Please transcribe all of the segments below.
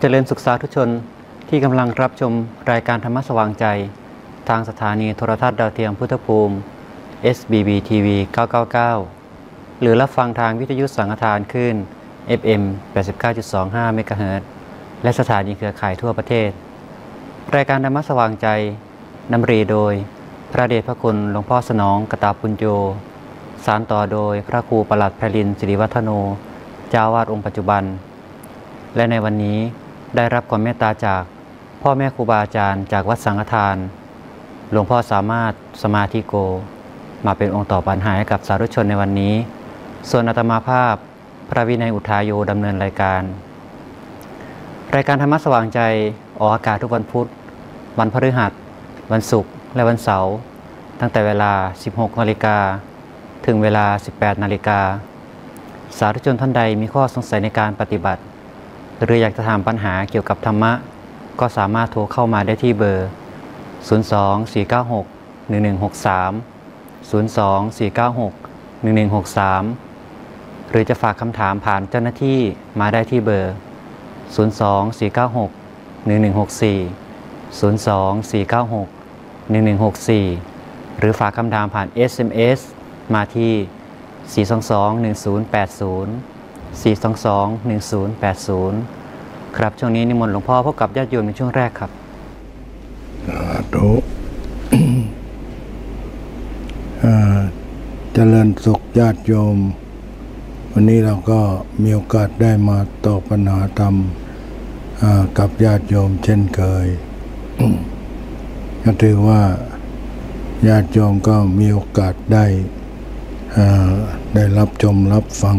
เจริญศึกษาทุกชนที่กำลังรับชมรายการธรรมะสว่างใจทางสถานีโทรทัศน์ดาวเทียมพุทธภูมิ SBB TV 999 หรือรับฟังทางวิทยุสังฆทานขึ้น FM 89.25 เมกะเฮิรตซ์และสถานีเครือข่ายทั่วประเทศรายการธรรมะสว่างใจนำเรียนโดยพระเดชพระคุณหลวงพ่อสนองกตาปุญโญสานต่อโดยพระครูประหลัดไพลินศิริวัฒโนเจ้าวาดองค์ปัจจุบันและในวันนี้ได้รับความเมตตาจากพ่อแม่ครูบาอาจารย์จากวัดสังฆทานหลวงพ่อสามารถสมาธิโกมาเป็นองค์ต่อปัญหาให้กับสาธุชนในวันนี้ส่วนอาตมาภาพพระวินัยอุทาโยดำเนินรายการธรรมะสว่างใจออกอากาศทุกวันพุธวันพฤหัสวันศุกร์และวันเสาร์ตั้งแต่เวลา 16 นาฬิกาถึงเวลา 18 นาฬิกาสาธุชนท่านใดมีข้อสงสัยในการปฏิบัติหรืออยากจะถามปัญหาเกี่ยวกับธรรมะก็สามารถโทรเข้ามาได้ที่เบอร์ 02-496-1163 02-496-1163 หรือจะฝากคำถามผ่านเจ้าหน้าที่มาได้ที่เบอร์ 02-496-1164 02-496-1164 หรือฝากคำถามผ่าน SMS มาที่ 422-1080422-1080 ครับช่วงนี้นิมนต์หลวงพ่อพบกับญาติโยมในช่วงแรกครับสาธุเจริญสุขญาติโยมวันนี้เราก็มีโอกาสได้มาตอบปัญหาธรรมกับญาติโยมเช่นเคย ก็ถือว่าญาติโยมก็มีโอกาสได้รับชมรับฟัง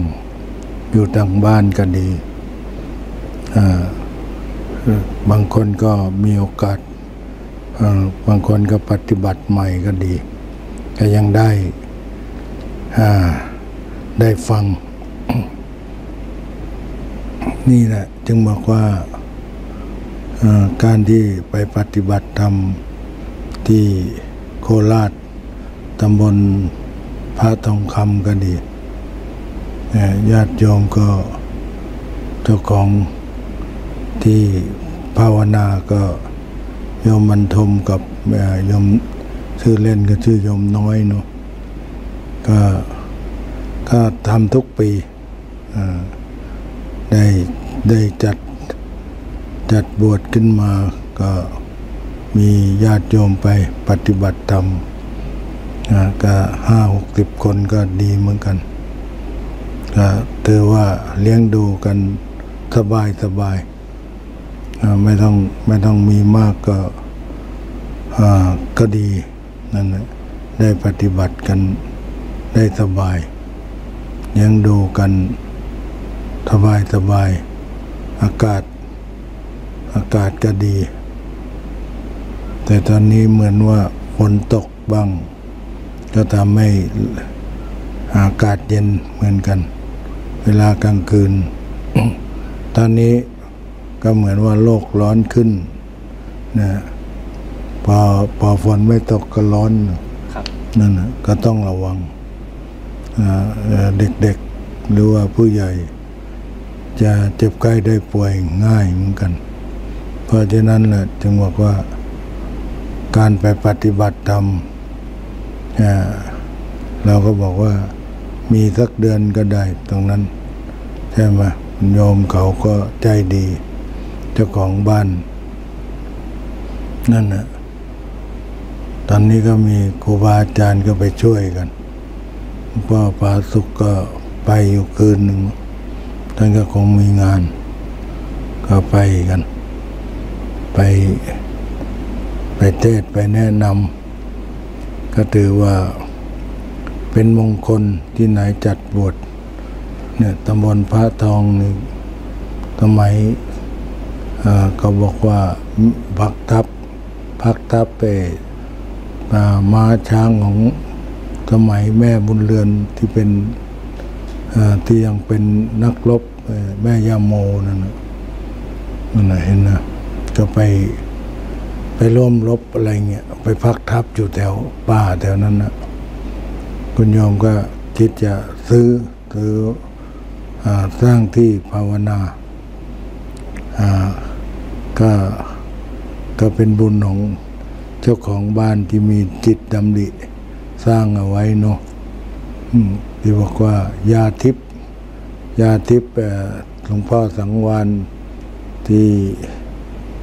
อยู่ทางบ้านก็ดีบางคนก็มีโอกาสบางคนก็ปฏิบัติใหม่ก็ดีก็ยังได้ฟัง นี่แหละจึงบอกว่าการที่ไปปฏิบัติธรรมที่โคราชตำบลพระทองคำก็ดีญาติโยมก็เจ้าของที่ภาวนาก็โยมบรรทมกับโยมชื่อเล่นก็ชื่อโยมน้อยเนาะก็ทำทุกปีได้จัดบวชขึ้นมาก็มีญาติโยมไปปฏิบัติธรรมก็50-60 คนก็ดีเหมือนกันถือว่าเลี้ยงดูกันสบายไม่ต้องมีมากก็ดีนั่นแหละได้ปฏิบัติกันได้สบายเลี้ยงดูกันสบายอากาศก็ดีแต่ตอนนี้เหมือนว่าฝนตกบ้างก็ทำให้อากาศเย็นเหมือนกันเวลากลางคืน ตอนนี้ก็เหมือนว่าโลกร้อนขึ้นนะพอฝนไม่ตกก็ร้อนนั่นนะก็ต้องระวังเด็กๆหรือว่าผู้ใหญ่จะเจ็บไข้ได้ป่วยง่ายเหมือนกันเพราะฉะนั้นแหละจึงบอกว่าการไปปฏิบัติธรรมเราก็บอกว่ามีสักเดือนก็ได้ตรงนั้นใช่ไหมโยมเขาก็ใจดีเจ้าของบ้านนั่นนะตอนนี้ก็มีครูบาอาจารย์ก็ไปช่วยกันพ่อปาสุกก็ไปอยู่คืนหนึ่งท่านก็คงมีงานก็ไปกันไปเทศไปแนะนำก็ถือว่าเป็นมงคลที่ไหนจัดบวชเนี่ยตำบลพระทองนี่สมัยก็บอกว่าพักทับไปม้าช้างของสมัยแม่บุญเรือนที่เป็นที่ยังเป็นนักรบแม่ยาโมนั่นนะเห็นนะก็ไปร่วมรบอะไรเงี้ยไปพักทับอยู่แถวป่าแถวนั้นนะ คุณโยมก็คิดจะซื้อสร้างที่ภาวนาก็เป็นบุญของเจ้าของบ้านที่มีจิตดำริสร้างเอาไว้เนาะที่บอกว่ายาทิพย์หลวงพ่อสังวานที่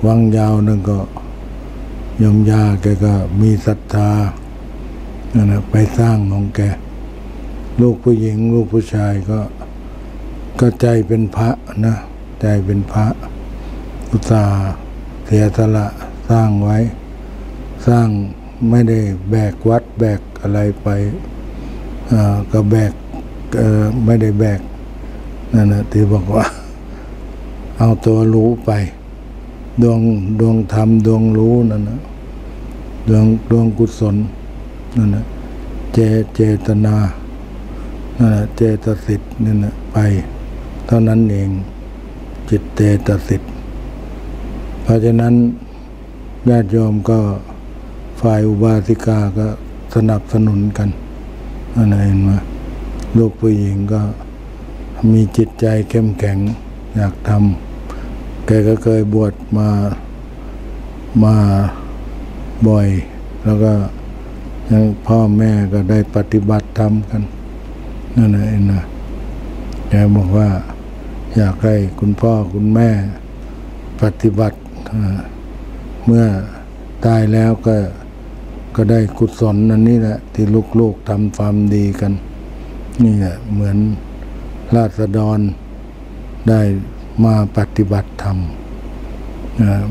วังยาวนั่นก็ยมยาแกก็มีศรัทธาไปสร้างของแกลูกผู้หญิงลูกผู้ชายก็ใจเป็นพระนะใจเป็นพระอุตส่าห์เสียสละสร้างไว้สร้างไม่ได้แบกวัดแบกอะไรไปก็แบกไม่ได้แบกนั่นนะที่บอกว่าเอาตัวรู้ไปดวงธรรมดวงรู้นั่นนะดวงกุศลนั่นนะเจตนานั่นนะเจตสิกนั่นนะไปเท่านั้นเองจิตเจตสิกเพราะฉะนั้นญาติโยมก็ฝ่ายอุบาสิกาก็สนับสนุนกันอะไรเห็นไหมลูกผู้หญิงก็มีจิตใจเข้มแข็งอยากทำแกก็เคยบวชมาบ่อยแล้วก็ยังพ่อแม่ก็ได้ปฏิบัติธรรมกันนั่นเองนะแกบอกว่าอยากให้คุณพ่อคุณแม่ปฏิบัติเมื่อตายแล้วก็ได้กุศลนั่นนี่แหละที่ลูกๆทำความดีกันนี่แหละเหมือนราษฎรได้มาปฏิบัติธรรม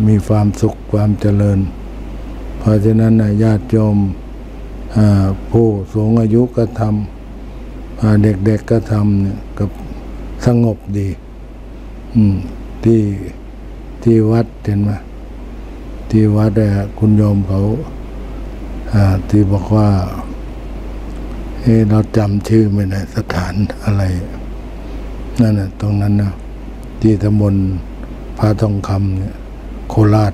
มีความสุขความเจริญเพราะฉะนั้นญาติโยมผู้สูงอายุก็ทำเด็กๆก็ทำเนี่ยก็สงบดีที่วัดเห็นไหมที่วัดคุณโยมเขาที่บอกว่าเราจำชื่อไม่ได้สถานอะไรนั่นน่ะตรงนั้นนะที่ตำบลพาทองคำเนี่ยโคราช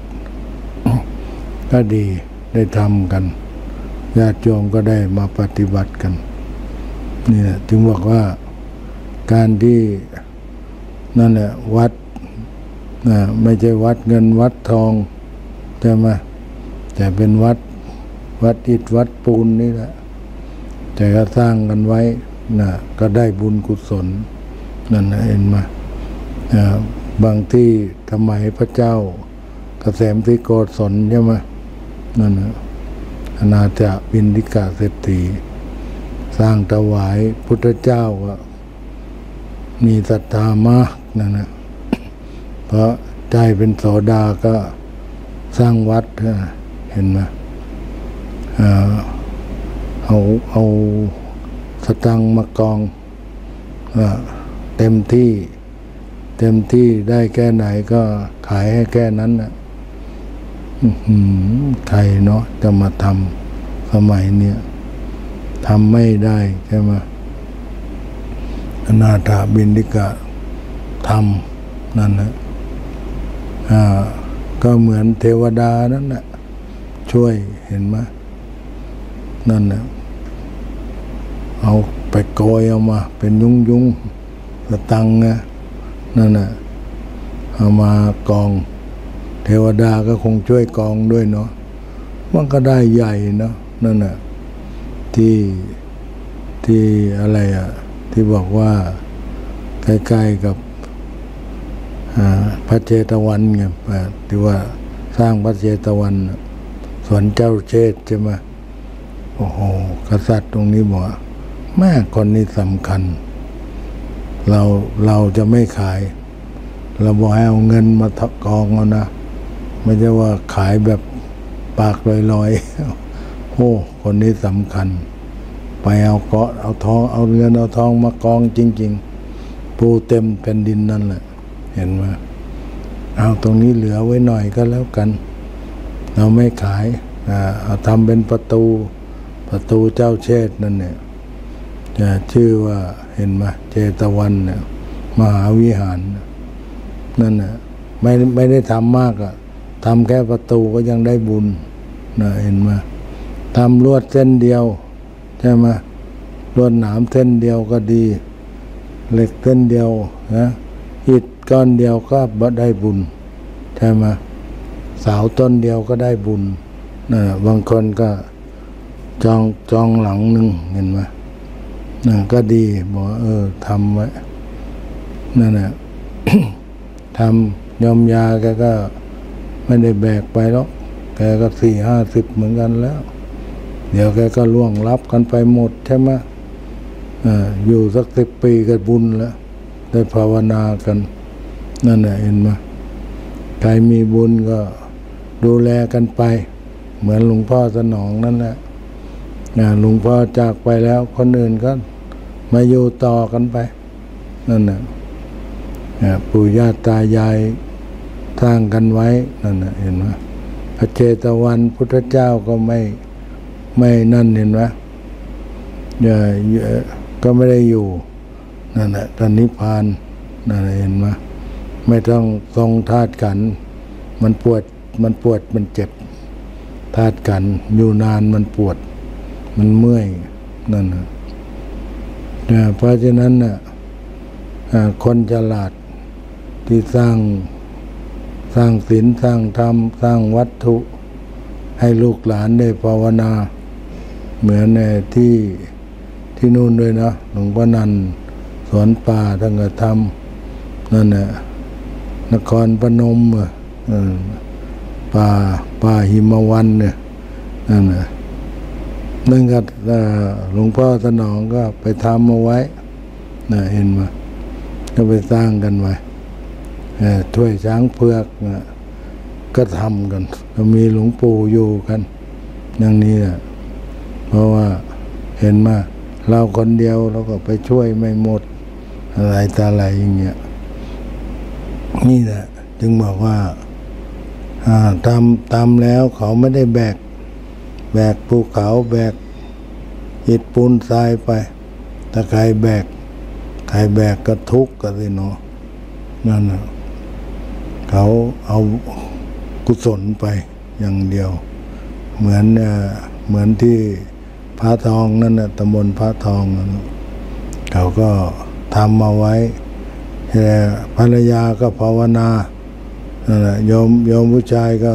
ก็ดีได้ทำกันญาติโยมก็ได้มาปฏิบัติกันนี่นะถึงบอกว่าการที่นั่นแหละวัดไม่ใช่วัดเงินวัดทองใช่ไหมแต่เป็นวัดอิฐวัดปูนนี่แหละแต่ก็สร้างกันไว้นะก็ได้บุญกุศลนั่นนะเห็นไหมบางที่สมัยพระเจ้าเกษมที่โกศลใช่ไหมนั่นนะอนาถบิณฑิกเศรษฐีสร้างถวายพุทธเจ้ามีศรัทธามากนั่นนะเพราะใจเป็นโสดาก็สร้างวัดเห็นไหมเอาสตังค์มากองเต็มที่ได้แค่ไหนก็ขายให้แค่นั้นนะใครเนาะจะมาทำสมัยเนี้ยทำไม่ได้ใช่ไหมอนาถบิณฑิกะทำนั่นนะก็เหมือนเทวดานั่นแหละช่วยเห็นไหมนั่นนะเอาไปโกยเอามาเป็นยุ่งสตังค์นะนั่นนะเอามากองเทวดาก็คงช่วยกองด้วยเนาะมันก็ได้ใหญ่เนาะนั่นนะที่อะไรอ่ะที่บอกว่าใกล้ๆกับพระเจตวันไงที่ว่าสร้างพระเจตวันสวนเจ้าเชษใช่ไหมโอ้โหกษัตริย์ตรงนี้บอกแม่คนนี้สำคัญเราจะไม่ขายเราบอกให้เอาเงินมาทกองเอานะไม่ใช่ว่าขายแบบปากลอยๆโอ้คนนี้สำคัญไปเอาเกาะเอาทองเอาเงินเอาทองมากองจริงๆปูเต็มแผ่นดินนั่นแหละเห็นไหมเอาตรงนี้เหลือไว้หน่อยก็แล้วกันเราไม่ขายเอาทำเป็นประตูเจ้าเชษนั่นเนี่ยจะชื่อว่าเห็นไหมเจตวันเนี่ยมหาวิหารนั่นน่ะไม่ได้ทำมากอ่ะทำแค่ประตูก็ยังได้บุญนะเห็นไหมทำลวดเส้นเดียวใช่ไหม ลวดหนามเส้นเดียวก็ดีเหล็กเส้นเดียวนะอิฐก้อนเดียวก็ได้บุญใช่ไหมเสาต้นเดียวก็ได้บุญนะบางคนก็จองหลังหนึ่งเห็นไหมนะก็ดีบอกทำไว้นั่นแหละ ทำยมยาแกก็ไม่ได้แบกไปหรอกแกก็40-50เหมือนกันแล้วเดี๋ยวแกก็ล่วงรับกันไปหมดใช่ไหมอยู่สัก10 ปีก็บุญแล้วได้ภาวนากันนั่นแหละเห็นไหมใครมีบุญก็ดูแลกันไปเหมือนหลวงพ่อสนองนั่นแหละหลวงพ่อจากไปแล้วคนอื่นก็มาอยู่ต่อกันไปนั่นแหละปู่ย่าตายายสร้างกันไว้นั่นแหละเห็นไหมพระเจตวันพุทธเจ้าก็ไม่นั่นเห็นไหมก็ไม่ได้อยู่นั่นแหละตอนนิพพานนั่นแหละเห็นไหมไม่ต้องทรงธาตุขันธ์มันปวดมันเจ็บธาตุขันธ์อยู่นานมันปวดมันเมื่อยนั่นนะเพราะฉะนั้นน่ะคนฉลาดที่สร้างศีลสร้างธรรมสร้างวัตถุให้ลูกหลานได้ภาวนาเหมือนในที่นู่นด้วยนะหลวงพ่อนันสอนป่าท่านก็ทำนั่นน่ะนครพนมป่าหิมวันเนี่ยนั่นน่ะนั่นก็หลวงพ่อสนองก็ไปทำเอาไว้นะเห็นไหมก็ไปสร้างกันไว้ถ้วยช้างเผือกนะก็ทำกันก็มีหลวงปู่อยู่กันอย่างนี้นะเพราะว่าเห็นไหมเราคนเดียวเราก็ไปช่วยไม่หมดอะไรต่ออะไรอย่างเงี้ยนี่แหละจึงบอกว่าทำแล้วเขาไม่ได้แบกภูเขาแบกอิฐปูนทรายไปแต่ใครแบกก็ทุกข์กันสิเนาะนั่นนะเขาเอากุศลไปอย่างเดียวเหมือนที่พระทองนั่นนะตำบลพระทองนั่นเขาก็ทำมาไว้ภรรยาก็ภาวนานั่นแหละโยมผู้ชายก็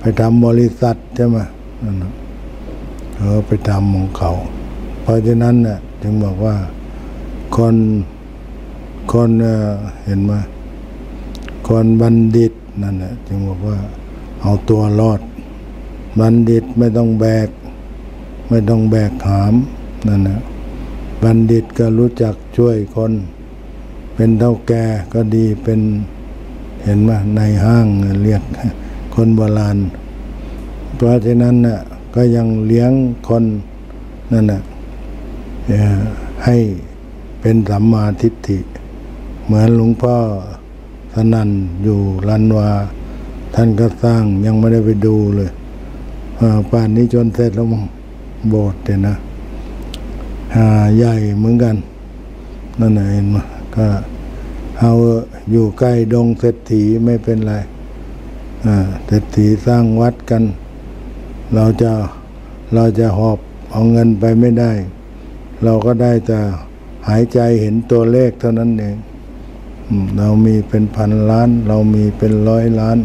ไปทำบริษัทใช่ไหมนั่นเขาไปทำของเขาเพราะฉะนั้นน่ะถึงบอกว่าคนเห็นไหมคนบัณฑิตนั่นแหละถึงบอกว่าเอาตัวรอดบัณฑิตไม่ต้องแบกหามนั่นนะบัณฑิตก็รู้จักช่วยคนเป็นเท่าแก่ก็ดีเป็นเห็นไหมในห้างเรียกคนโบราณเพราะฉะนั้นน่ะก็ยังเลี้ยงคนนั่นน่ะให้เป็นสัมมาทิฏฐิเหมือนหลวงพ่อสนั่นอยู่ลันวาท่านก็สร้างยังไม่ได้ไปดูเลยป่านนี้จนเสร็จแล้วโบสถ์เนี่ยนะใหญ่เหมือนกันนั่นน่ะเห็นมาก็เอาอยู่ใกล้ดงเศรษฐีไม่เป็นไรเศรษฐีสร้างวัดกันเราจะหอบเอาเงินไปไม่ได้เราก็ได้แต่หายใจเห็นตัวเลขเท่านั้นเองเรามีเป็น1,000 ล้านเรามีเป็น100 ล้าน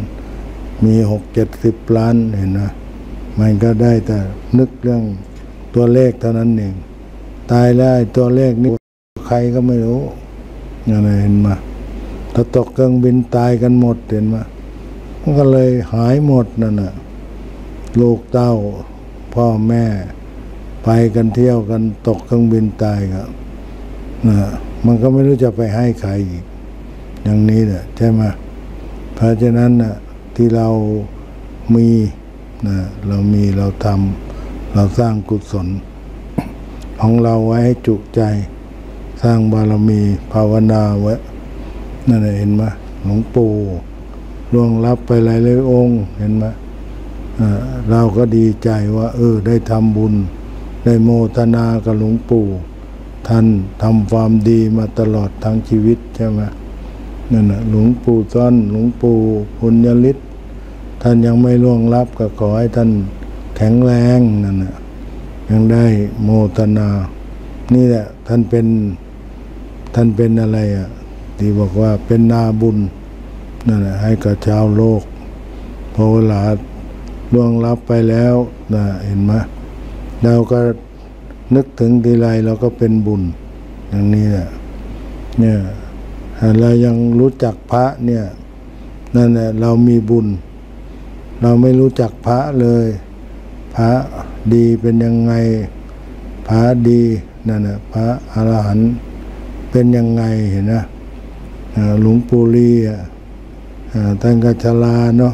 มี60-70 ล้านเห็นไหมมันก็ได้แต่นึกเรื่องตัวเลขเท่านั้นเองตายแล้วตัวเลขนี่ใครก็ไม่รู้อะไรเห็นไหมถ้าตกเครื่องบินตายกันหมดเห็นไหมมันก็เลยหายหมดนั่นน่ะลูกเต้าพ่อแม่ไปกันเที่ยวกันตกเครื่องบินตายครับมันก็ไม่รู้จะไปให้ใครอีกอย่างนี้แหละใช่ไหมเพราะฉะนั้นน่ะที่เรามีนะเราทำเราสร้างกุศลของเราไว้ให้จุใจสร้างบารมีภาวนาไว้นั่นเห็นไหมหลวงปู่ล่วงลับไปหลายร้อยองค์เห็นไหมเราก็ดีใจว่าได้ทำบุญได้โมทนากับหลวงปู่ท่านทำความดีมาตลอดทั้งชีวิตใช่ไหมนั่นนะหลวงปู่ซ่อนหลวงปู่ปุญญฤทธิ์ท่านยังไม่ล่วงลับก็ขอให้ท่านแข็งแรงนั่นนะยังได้โมทนา นี่แหละท่านเป็นอะไรอ่ะที่บอกว่าเป็นนาบุญนั่นแหละให้กับชาวโลกพอเวลาล่วงลับไปแล้วนะเห็นไหมเราก็นึกถึงทีไรเราก็เป็นบุญอย่างนี้แหละเนี่ยเรายังรู้จักพระเนี่ยนั่นแหละเรามีบุญเราไม่รู้จักพระเลยพระดีเป็นยังไงพระดีนั่นแหละพระอรหันต์เป็นยังไงเห็นนะหลวงปู่ลีท่านก็ชราเนาะ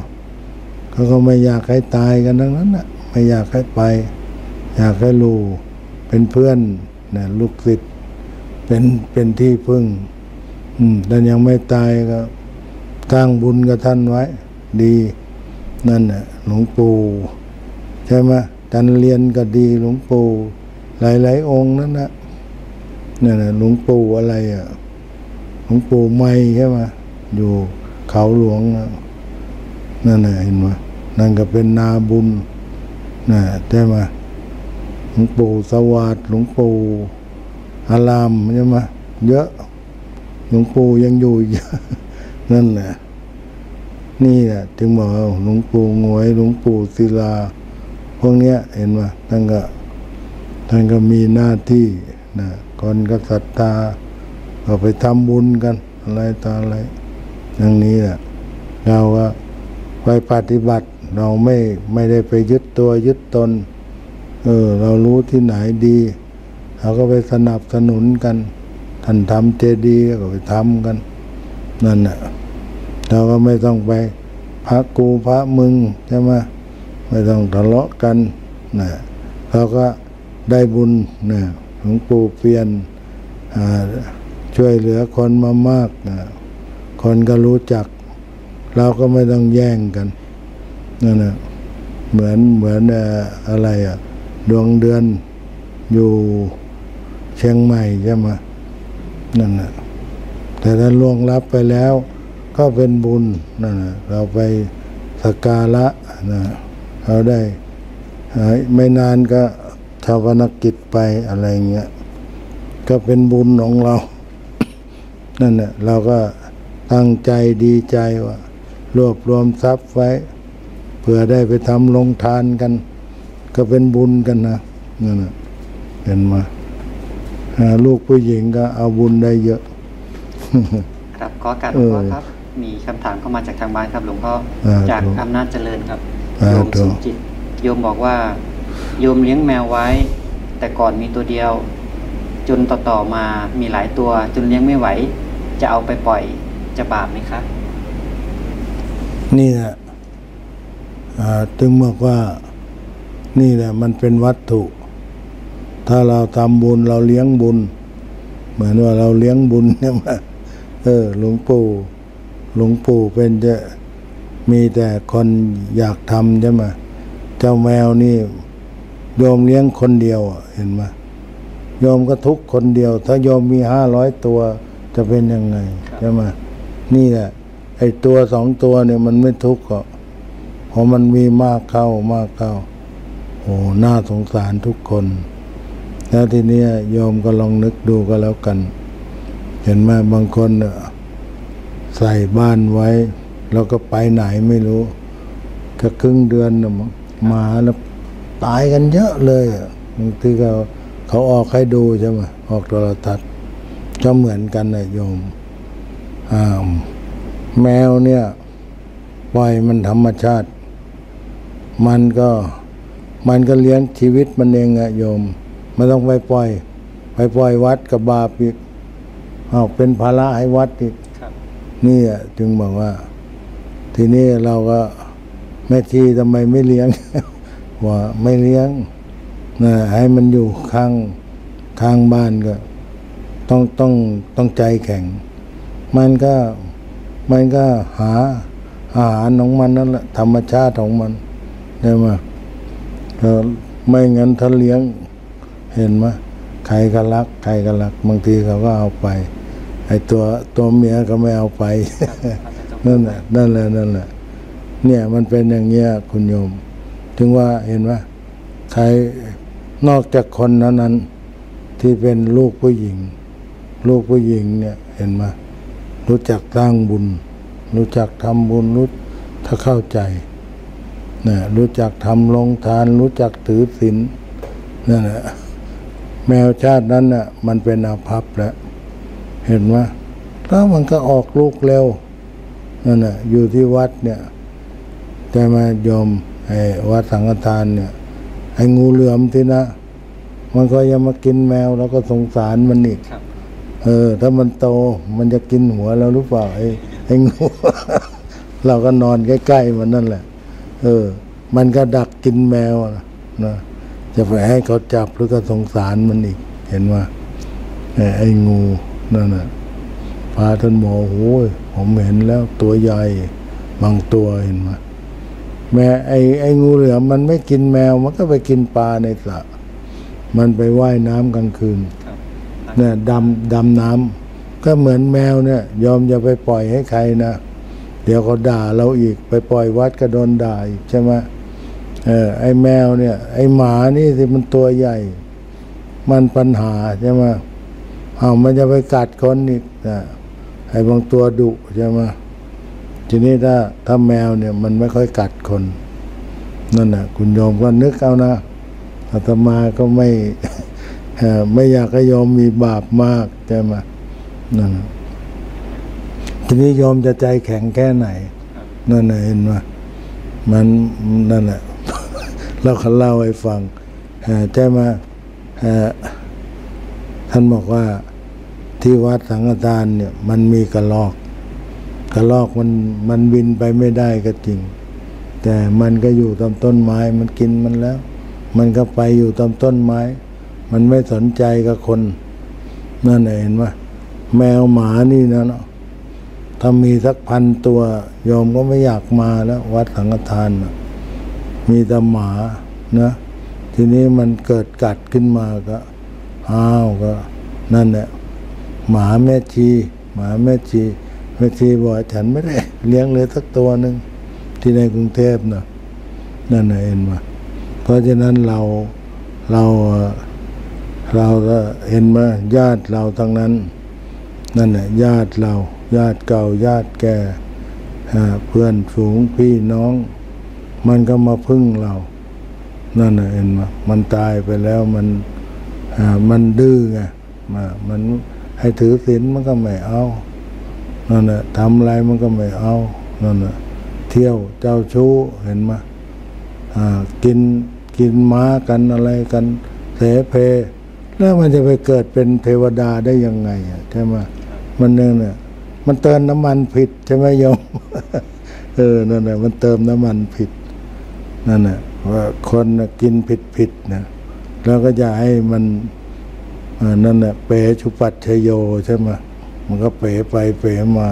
เขาก็ไม่อยากให้ตายกันทั้งนั้นนะไม่อยากให้ไปอยากให้รู้เป็นเพื่อนนะลูกศิษย์เป็นที่พึ่งแต่ยังไม่ตายก็สร้างบุญกับท่านไว้ดีนั่นน่ะหลวงปู่ใช่ไหมการเรียนก็ดีหลวงปู่หลายๆองค์นั่นนะนั่นน่ะหลวงปู่อะไรอ่ะหลวงปู่ไม่ใช่ไหมอยู่เขาหลวงนั่นน่ะเห็นไหมนั่นก็เป็นนาบุญน่ะใช่ไหมหลวงปู่สวัสดิ์หลวงปู่อารามใช่ไหมเยอะหลวงปู่ยังอยู่เยอะนั่นแหละนี่แหละถึงบอกหลวงปู่งวยหลวงปู่ศิลาพวกเนี้ยเห็นไหมท่านก็มีหน้าที่นะคนก็ศรัทธาก็ไปทำบุญกันอะไรต่ออะไรอย่างนี้แหละเราก็ไปปฏิบัติเราไม่ได้ไปยึดตัวยึดตนเรารู้ที่ไหนดีเราก็ไปสนับสนุนกันท่านทำเจดีย์ก็ไปทำกันนั่นแหละเราก็ไม่ต้องไปพระกูพระมึงใช่ไหมไม่ต้องทะเลาะกันนะเราก็ได้บุญนะหลวงปู่เปลี่ยนช่วยเหลือคนมามากนะคนก็รู้จักเราก็ไม่ต้องแย่งกันนั่นแหละเหมือนอะไรอ่ะดวงเดือนอยู่เชียงใหม่ใช่ไหมนั่นแหละแต่ถ้าล่วงลับไปแล้วก็เป็นบุญนั่นแหละเราไปสักการะนะเราได้ไม่นานก็ชาวนักกิจไปอะไรเงี้ยก็เป็นบุญของเรานั่นแหละเราก็ตั้งใจดีใจว่ารวบรวมทรัพย์ไว้เพื่อได้ไปทำลงทานกันก็เป็นบุญกันนะนั่นแหละเห็นมาลูกผู้หญิงก็เอาบุญได้เยอะครับขอการหลวงพ่อครับมีคำถามเข้ามาจากทางบ้านครับหลวงพ่อจากอำนาจเจริญครับโยมสุจิตโยมบอกว่าโยมเลี้ยงแมวไว้แต่ก่อนมีตัวเดียวจนต่อมามีหลายตัวจนเลี้ยงไม่ไหวจะเอาไปปล่อยจะบาปไหมครับนี่แหละถึงบอกว่านี่แหละมันเป็นวัตถุถ้าเราทำบุญเราเลี้ยงบุญเหมือนว่าเราเลี้ยงบุญเนี่ยมาหลวงปู่เป็นจะมีแต่คนอยากทำใช่ไหมเจ้าแมวนี่โยมเลี้ยงคนเดียวเห็นไหมโยมก็ทุกคนเดียวถ้าโยมมี500 ตัวจะเป็นยังไงใช่ไหมนี่แหละไอ้ตัว2 ตัวเนี่ยมันไม่ทุกข์หรอกเพราะมันมีมากเข้าโอ้น่าสงสารทุกคนแล้วทีนี้โยมก็ลองนึกดูก็แล้วกันเห็นไหมบางคนใส่บ้านไว้แล้วก็ไปไหนไม่รู้ก็ครึ่งเดือนมาแล้วตายกันเยอะเลยบางทีเขาออกให้ดูใช่ไหมออกโทรทัศน์ก็เหมือนกันนะโยมแมวเนี่ยปล่อยมันธรรมชาติมันก็เลี้ยงชีวิตมันเองอะโยมไม่ต้องไปปล่อยวัดกับบาปอีกเอาเป็นภาระให้วัดอีกนี่จึงบอกว่าทีนี้เราก็แม่ชีทำไมไม่เลี้ยงว่าไม่เลี้ยงนะให้มันอยู่ข้างบ้านก็ต้องใจแข็งมันก็หาอาหารของมันนั่นแหละธรรมชาติของมันได้ไหมไม่งั้นถ้าเลี้ยงเห็นไหมใครก็รักบางทีเขาก็เอาไปไอ้ตัวเมียก็ไม่เอาไปนั่นแหละเนี่ยมันเป็นอย่างเงี้ยคุณโยมถึงว่าเห็นว่าใครนอกจากคนนั้น ที่เป็นลูกผู้หญิงเนี่ยเห็นมารู้จักตั้งบุญรู้จักทำบุญรู้ถ้าเข้าใจนะรู้จักทำลงทานรู้จักถือศีลนั่นแหละแมวชาตินั้นน่ะมันเป็นอาภัพแล้วเห็นไหมแล้วมันก็ออกลูกเร็วนั่นน่ะอยู่ที่วัดเนี่ยแต่มาโยมไอ้วัดสังฆทานเนี่ยไอ้งูเหลือมที่นะมันก็ยังมากินแมวแล้วก็สงสารมันอีกถ้ามันโตมันจะกินหัวเราหรือเปล่าไอ้งูเราก็นอนใกล้ๆมันนั่นแหละมันก็ดักกินแมวนะจะไปให้เขาจับหรือก็สงสารมันอีกเห็นว่าไอ้งูนั่นน่ะพาท่านหมอโอ้ยผมเห็นแล้วตัวใหญ่บางตัวเห็นมาแม่ไอ้งูเหลือมมันไม่กินแมวมันก็ไปกินปลาในสระมันไปว่ายน้ำกลางคืนเนี่ยดำน้ำก็เหมือนแมวเนี่ยยอมอย่าไปปล่อยให้ใครนะเดี๋ยวเขาด่าเราอีกไปปล่อยวัดก็โดนด่าอีกใช่ไหมไอ้แมวเนี่ยไอ้หมานี่สิมันตัวใหญ่มันปัญหาใช่ไหมเอามันจะไปกัดคนอีกนะไอ้บางตัวดุใช่ไหมทีนี้ถ้าแมวเนี่ยมันไม่ค่อยกัดคนนั่นน่ะคุณโยมก็นึกเอานะอาตมาก็ไม่อยากให้โยมมีบาปมากใช่ไหมนั่นทีนี้โยมจะใจแข็งแค่ไหนนั่นน่ะเห็นไหมมันนั่นแหละเราเขาเล่าให้ฟังใช่ไหมท่านบอกว่าที่วัดสังฆทานเนี่ยมันมีกระรอกมันบินไปไม่ได้ก็จริงแต่มันก็อยู่ตามต้นไม้มันกินมันแล้วมันก็ไปอยู่ตามต้นไม้มันไม่สนใจกับคนนั่นเห็นไหมแมวหมานี่นะเนาะถ้ามีสักพันตัวโยมก็ไม่อยากมาแล้ววัดสังฆทานนะมีแต่หมานะทีนี้มันเกิดกัดขึ้นมาก็อ้าวก็นั่นแหละหมาแม่ชีแม่ชีบอกฉันไม่ได้เลี้ยงเลยสักตัวหนึ่งที่ในกรุงเทพนะนั่นเห็นไหมเพราะฉะนั้นเราเห็นไหมญาติเราทั้งนั้นนั่นแหละญาติเราญาติเก่าญาติแก่เพื่อนฝูงพี่น้องมันก็มาพึ่งเรานั่นน่ะเห็นไหมมันตายไปแล้วมันดื้อไงมันให้ถือศีลมันก็ไม่เอานั่นน่ะทำอะไรมันก็ไม่เอานั่นน่ะเที่ยวเจ้าชู้เห็นไหมกินม้ากันอะไรกันเสเพแล้วมันจะไปเกิดเป็นเทวดาได้ยังไงใช่ไหมมันเนี่ยมันเติมน้ำมันผิดใช่ไหมโยมนั่นแหละมันเติมน้ำมันผิดนั่นแหละว่าคนกินผิดนะแล้วก็จะให้มันนั่นแหละเป๋ชุปัตชโยใช่ไหมมันก็เป๋ไปเป๋มา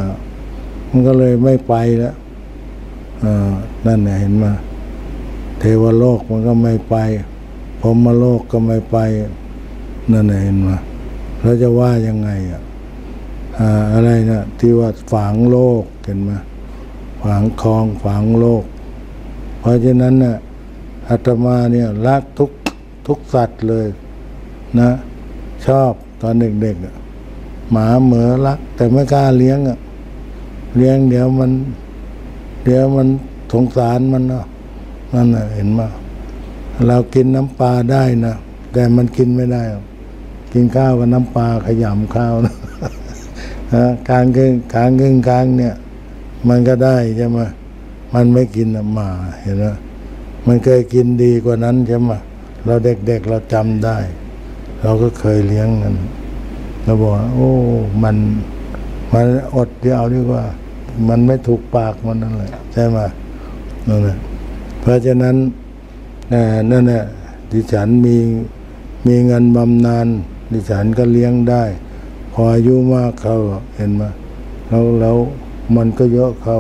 มันก็เลยไม่ไปแล้วนั่นแหละเห็นไหมเทวโลกมันก็ไม่ไปพรหมโลกก็ไม่ไปนั่นแหละเห็นไหมแล้วจะว่ายังไงอะไรนะที่ว่าฝังโลกเห็นไหมฝังคลองฝังโลกเพราะฉะนั้นน่ะอาตมาเนี่ยรักทุกสัตว์เลยนะชอบตอนเด็กๆหมาเหมือรักแต่ไม่กล้าเลี้ยงเดี๋ยวมันสงสารมันเนาะนั่นน่ะเห็นไหมเรากินน้ำปลาได้นะแต่มันกินไม่ได้กินข้าวกับน้ำปลาขยำข้าวนะกลางเนี่ยมันก็ได้ใช่ไหมมันไม่กินหมาเห็นไหมมันเคยกินดีกว่านั้นใช่ไหมเราเด็กๆเราจำได้เราก็เคยเลี้ยงกันเราบอกโอ้มันอดที่เอาดีกว่ามันไม่ถูกปากมันนั่นแหละใช่ไหมนั่นแหละเพราะฉะนั้นนั่นแหละดิฉันมีเงินบำนาญดิฉันก็เลี้ยงได้พออายุมากเขาเห็นไหมแล้วมันก็เยอะเขา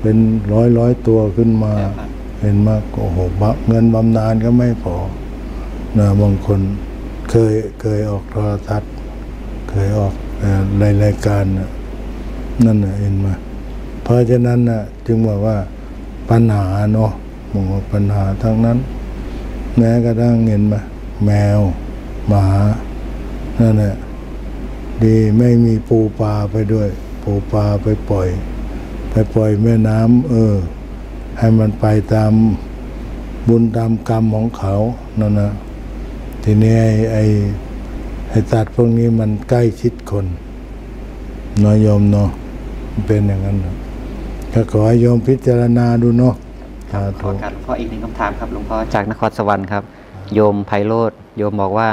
เป็นร้อยตัวขึ้นมาเห็นมากโอ้โหเงินบำนาญก็ไม่พอนะบางคนเคยออกโทรทัศน์เคยออกรายการนั่นเห็นไหมเพราะฉะนั้นจึงบอกว่าปัญหาเนาะมองว่าปัญหาทั้งนั้นแม้กระทั่งเห็นไหมแมว มาหานั่นแหละดีไม่มีปูปลาไปด้วยปูปลาไปปล่อยแม่น้ำให้มันไปตามบุญตามกรรมของเขานั่นนะทีนี้ไอ้สัตว์พวกนี้มันใกล้ชิดคนน้อยโยมเนาะเป็นอย่างนั้นนะก็ขอให้โยมพิจารณาดูเนาะขอการหลวงพ่ออีกหนึ่งคำถามครับหลวงพ่อจากนครสวรรค์ครับโยมไพโรจน์โยมบอกว่า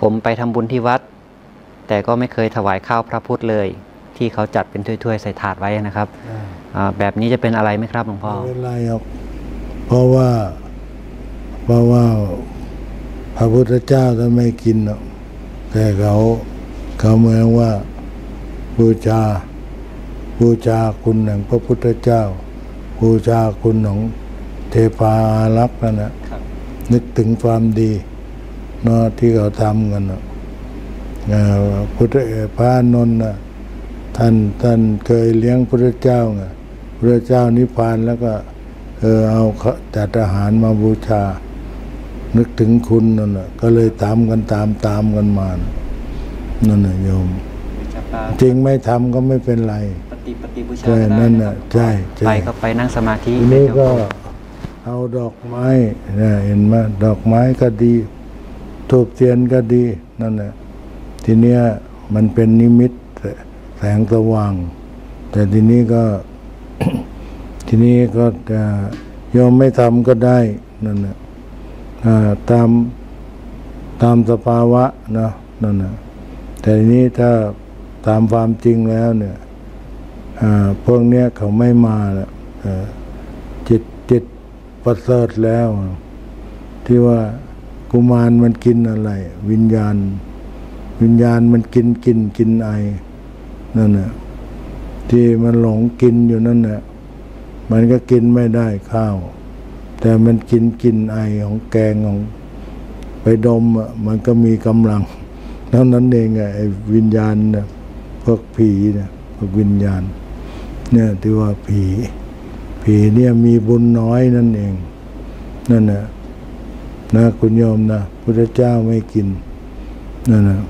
ผมไปทำบุญที่วัดแต่ก็ไม่เคยถวายข้าวพระพุทธเลยที่เขาจัดเป็นถ้วยๆใส่ถาดไว้นะครับแบบนี้จะเป็นอะไรไหมครับหลวงพ่อไม่เป็นไรครับเพราะว่าพระพุทธเจ้าท่านไม่กินเนาะแต่เขาเหมือนว่าบูชาคุณของพระพุทธเจ้าบูชาคุณของเทพารักษ์นั่นแหละนึกถึงความดีเนาะที่เขาทำกันเนาะพุทธพระนนท์นะท่านเคยเลี้ยงพระเจ้าไงพระเจ้านิพพานแล้วก็เอาจัดอาหารมาบูชานึกถึงคุณนั่นแหละก็เลยตามกันตามกันมานั่นแหละโยมจริงไม่ทำก็ไม่เป็นไรปฏิบูชาได้นั่นแหละใช่ไปก็ไปนั่งสมาธินี่ก็เอาดอกไม้เนี่ยเห็นไหมดอกไม้ก็ดีธูปเทียนก็ดีนั่นแหละทีเนี้ยมันเป็นนิมิตแสงสว่างแต่ทีนี้ก็โยมไม่ทำก็ได้นั่นแหละตามสภาวะนะนั่นแหละแต่ทีนี้ถ้าตามความจริงแล้วเนี่ยพวกเนี้ยเขาไม่มาแล้วจิตประเสริฐแล้วที่ว่ากุมารมันกินอะไรวิญญาณมันกินไอนั่นแหละที่มันหลงกินอยู่นั่นแหละมันก็กินไม่ได้ข้าวแต่มันกินไอของแกงของไปดมอ่ะมันก็มีกำลังเท่านั้นเองไอ้วิญญาณนะพวกผีนะพวกวิญญาณเนี่ยที่ว่าผีเนี่ยมีบุญน้อยนั่นเองนั่นแหละนะคุณโยมนะพระเจ้าไม่กินนั่นแหละ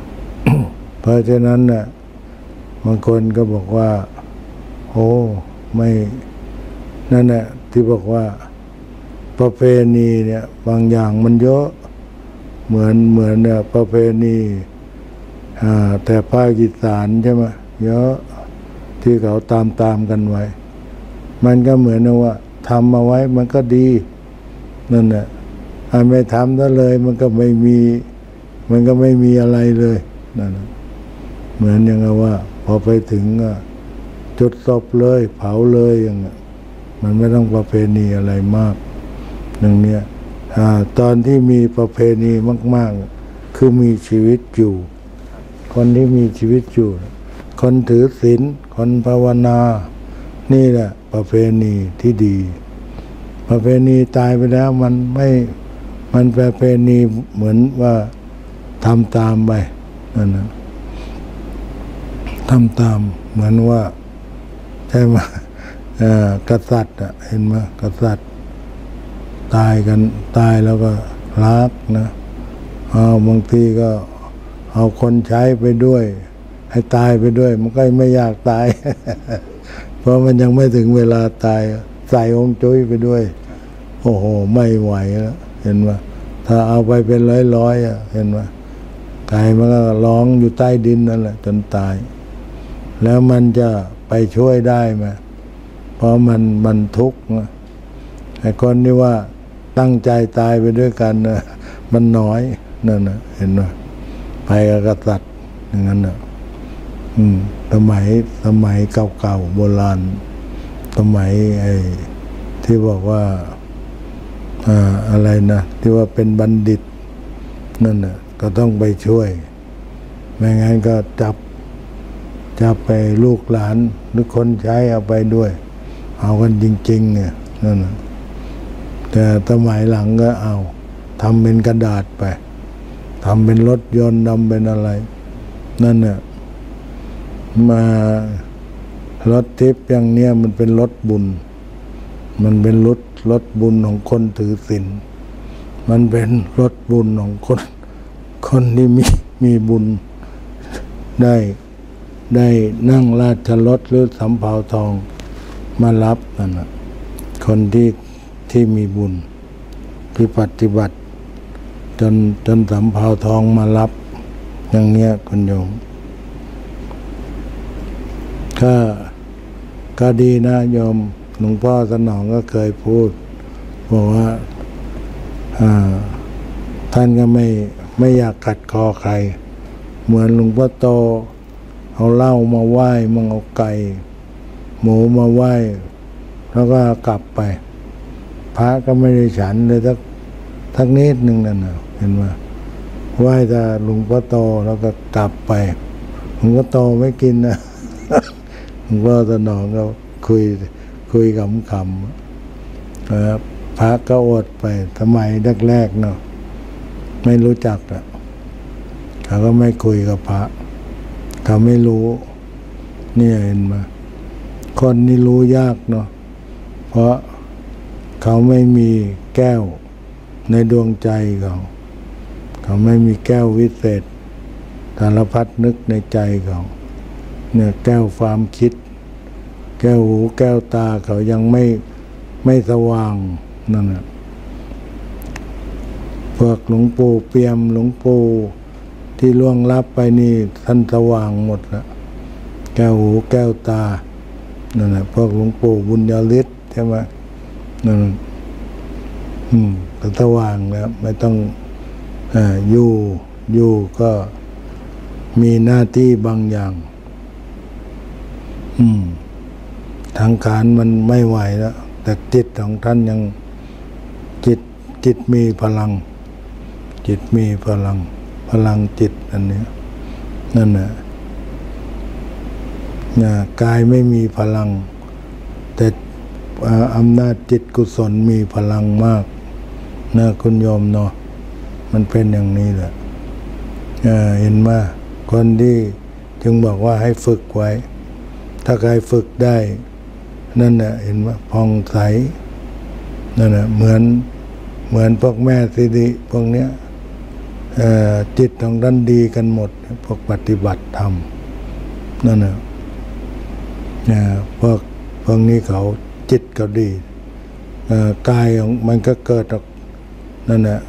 เพราะฉะนั้นน่ะบางคนก็บอกว่าโอ้ไม่นั่นแหละที่บอกว่าประเพณีเนี่ยบางอย่างมันเยอะเหมือนเนี่ยประเพณีแต่ภาคอีสานใช่ไหมเยอะที่เขาตามกันไว้มันก็เหมือนว่าทำมาไว้มันก็ดีนั่นแหละไม่ทำซะเลยมันก็ไม่มีอะไรเลยนั่นเหมือนอย่างว่าพอไปถึงจุดศพเลยเผาเลยอย่างเงี้ยมันไม่ต้องประเพณีอะไรมากอย่างเนี้ยตอนที่มีประเพณีมากๆคือมีชีวิตอยู่คนที่มีชีวิตอยู่คนถือศีลคนภาวนานี่แหละประเพณีที่ดีประเพณีตายไปแล้วมันไม่มันประเพณีเหมือนว่าทำตามไปนั่นนะทำตามเหมือนว่าใช่ไหมกษัตริย์เห็นไหมกษัตริย์ตายแล้วก็รักนะบางทีก็เอาคนใช้ไปด้วยให้ตายไปด้วยมันก็ไม่อยากตาย เพราะมันยังไม่ถึงเวลาตายใส่องค์จุ้ยไปด้วยโอ้โหไม่ไหวแล้วเห็นไหมถ้าเอาไปเป็นร้อยๆเห็นไหมไก่มันก็ร้องอยู่ใต้ดินนั่นแหละจนตายแล้วมันจะไปช่วยได้ไหมเพราะมันทุกข์นะไอ้คนที่ว่าตั้งใจตายไปด้วยกันนะมันน้อยนั่นนะเห็นไหมไปกับกษัตริย์อย่างนั้นนะสมัยเก่าๆโบราณสมัยไอ้ที่บอกว่าอะไรนะที่ว่าเป็นบัณฑิตนั่นนะก็ต้องไปช่วยไม่งั้นก็จับไปลูกหลานหรือคนใช้เอาไปด้วยเอากันจริงๆเนี่ยนั่นนะแต่สมัยหลังก็เอาทำเป็นกระดาษไปทำเป็นรถยนต์ทำเป็นอะไรนั่นเนี่ยมารถทิพย์อย่างเนี้ยมันเป็นรถบุญมันเป็นรถบุญของคนถือศีลมันเป็นรถบุญของคน คนที่มีบุญได้นั่งราชรถหรือสำเภาทองมารับนั่นนะคนที่มีบุญที่ปฏิบัติจนสำเภาทองมารับอย่างเงี้ยคุณโยมก็ดีนะโยมหลวงพ่อสนองก็เคยพูดบอกว่าท่านก็ไม่อยากกัดคอใครเหมือนหลวงพ่อโตเอาเหล้ามาไหว้มังเอาไก่หมูมาไหว้แล้วก็กลับไปพระก็ไม่ได้ฉันเลยทักนิดหนึ่งนั่นนะเห็นไหมไหว้แต่หลวงพ่อโตแล้วก็กลับไปหลวงพ่อโตไม่กินนะหลวงพ่อสนองก็คุยขำๆนะครับพระก็อดไปสมัยแรกๆเนาะไม่รู้จักอะเขาก็ไม่คุยกับพระเขาไม่รู้เนี่ยเห็นมาคนนี่รู้ยากเนาะเพราะเขาไม่มีแก้วในดวงใจเขาไม่มีแก้ววิเศษสารพัดนึกในใจเขาเนี่ยแก้วความคิดแก้วหูแก้วตาเขายังไม่สว่างนั่นแหละพวกหลวงปู่เปี่ยมหลวงปู่ที่ล่วงลับไปนี่ท่านสว่างหมดละแก้วหูแก้วตานั่นแหละพวกหลวงปู่บุญญาฤทธิ์ใช่ไหมนั่นก็สว่างแล้วไม่ต้องอยู่ก็มีหน้าที่บางอย่างทางการมันไม่ไหวแล้วแต่จิตของท่านยังจิตมีพลังจิตอันนี้นั่นแหละกายไม่มีพลังแต่อำนาจจิตกุศลมีพลังมากนะคุณโยมเนาะมันเป็นอย่างนี้แหละเห็นมาคนที่จึงบอกว่าให้ฝึกไว้ถ้าใครฝึกได้นั่นแหละเห็นว่าพองใสนั่นแหละเหมือนพวกแม่สิริพวกเนี้ยจิตของท่านดีกันหมดพวกปฏิบัติธรรมนั่นแหละพวกนี้เขาจิตเขาดีกายของมันก็เกิดออกนั่นแหละ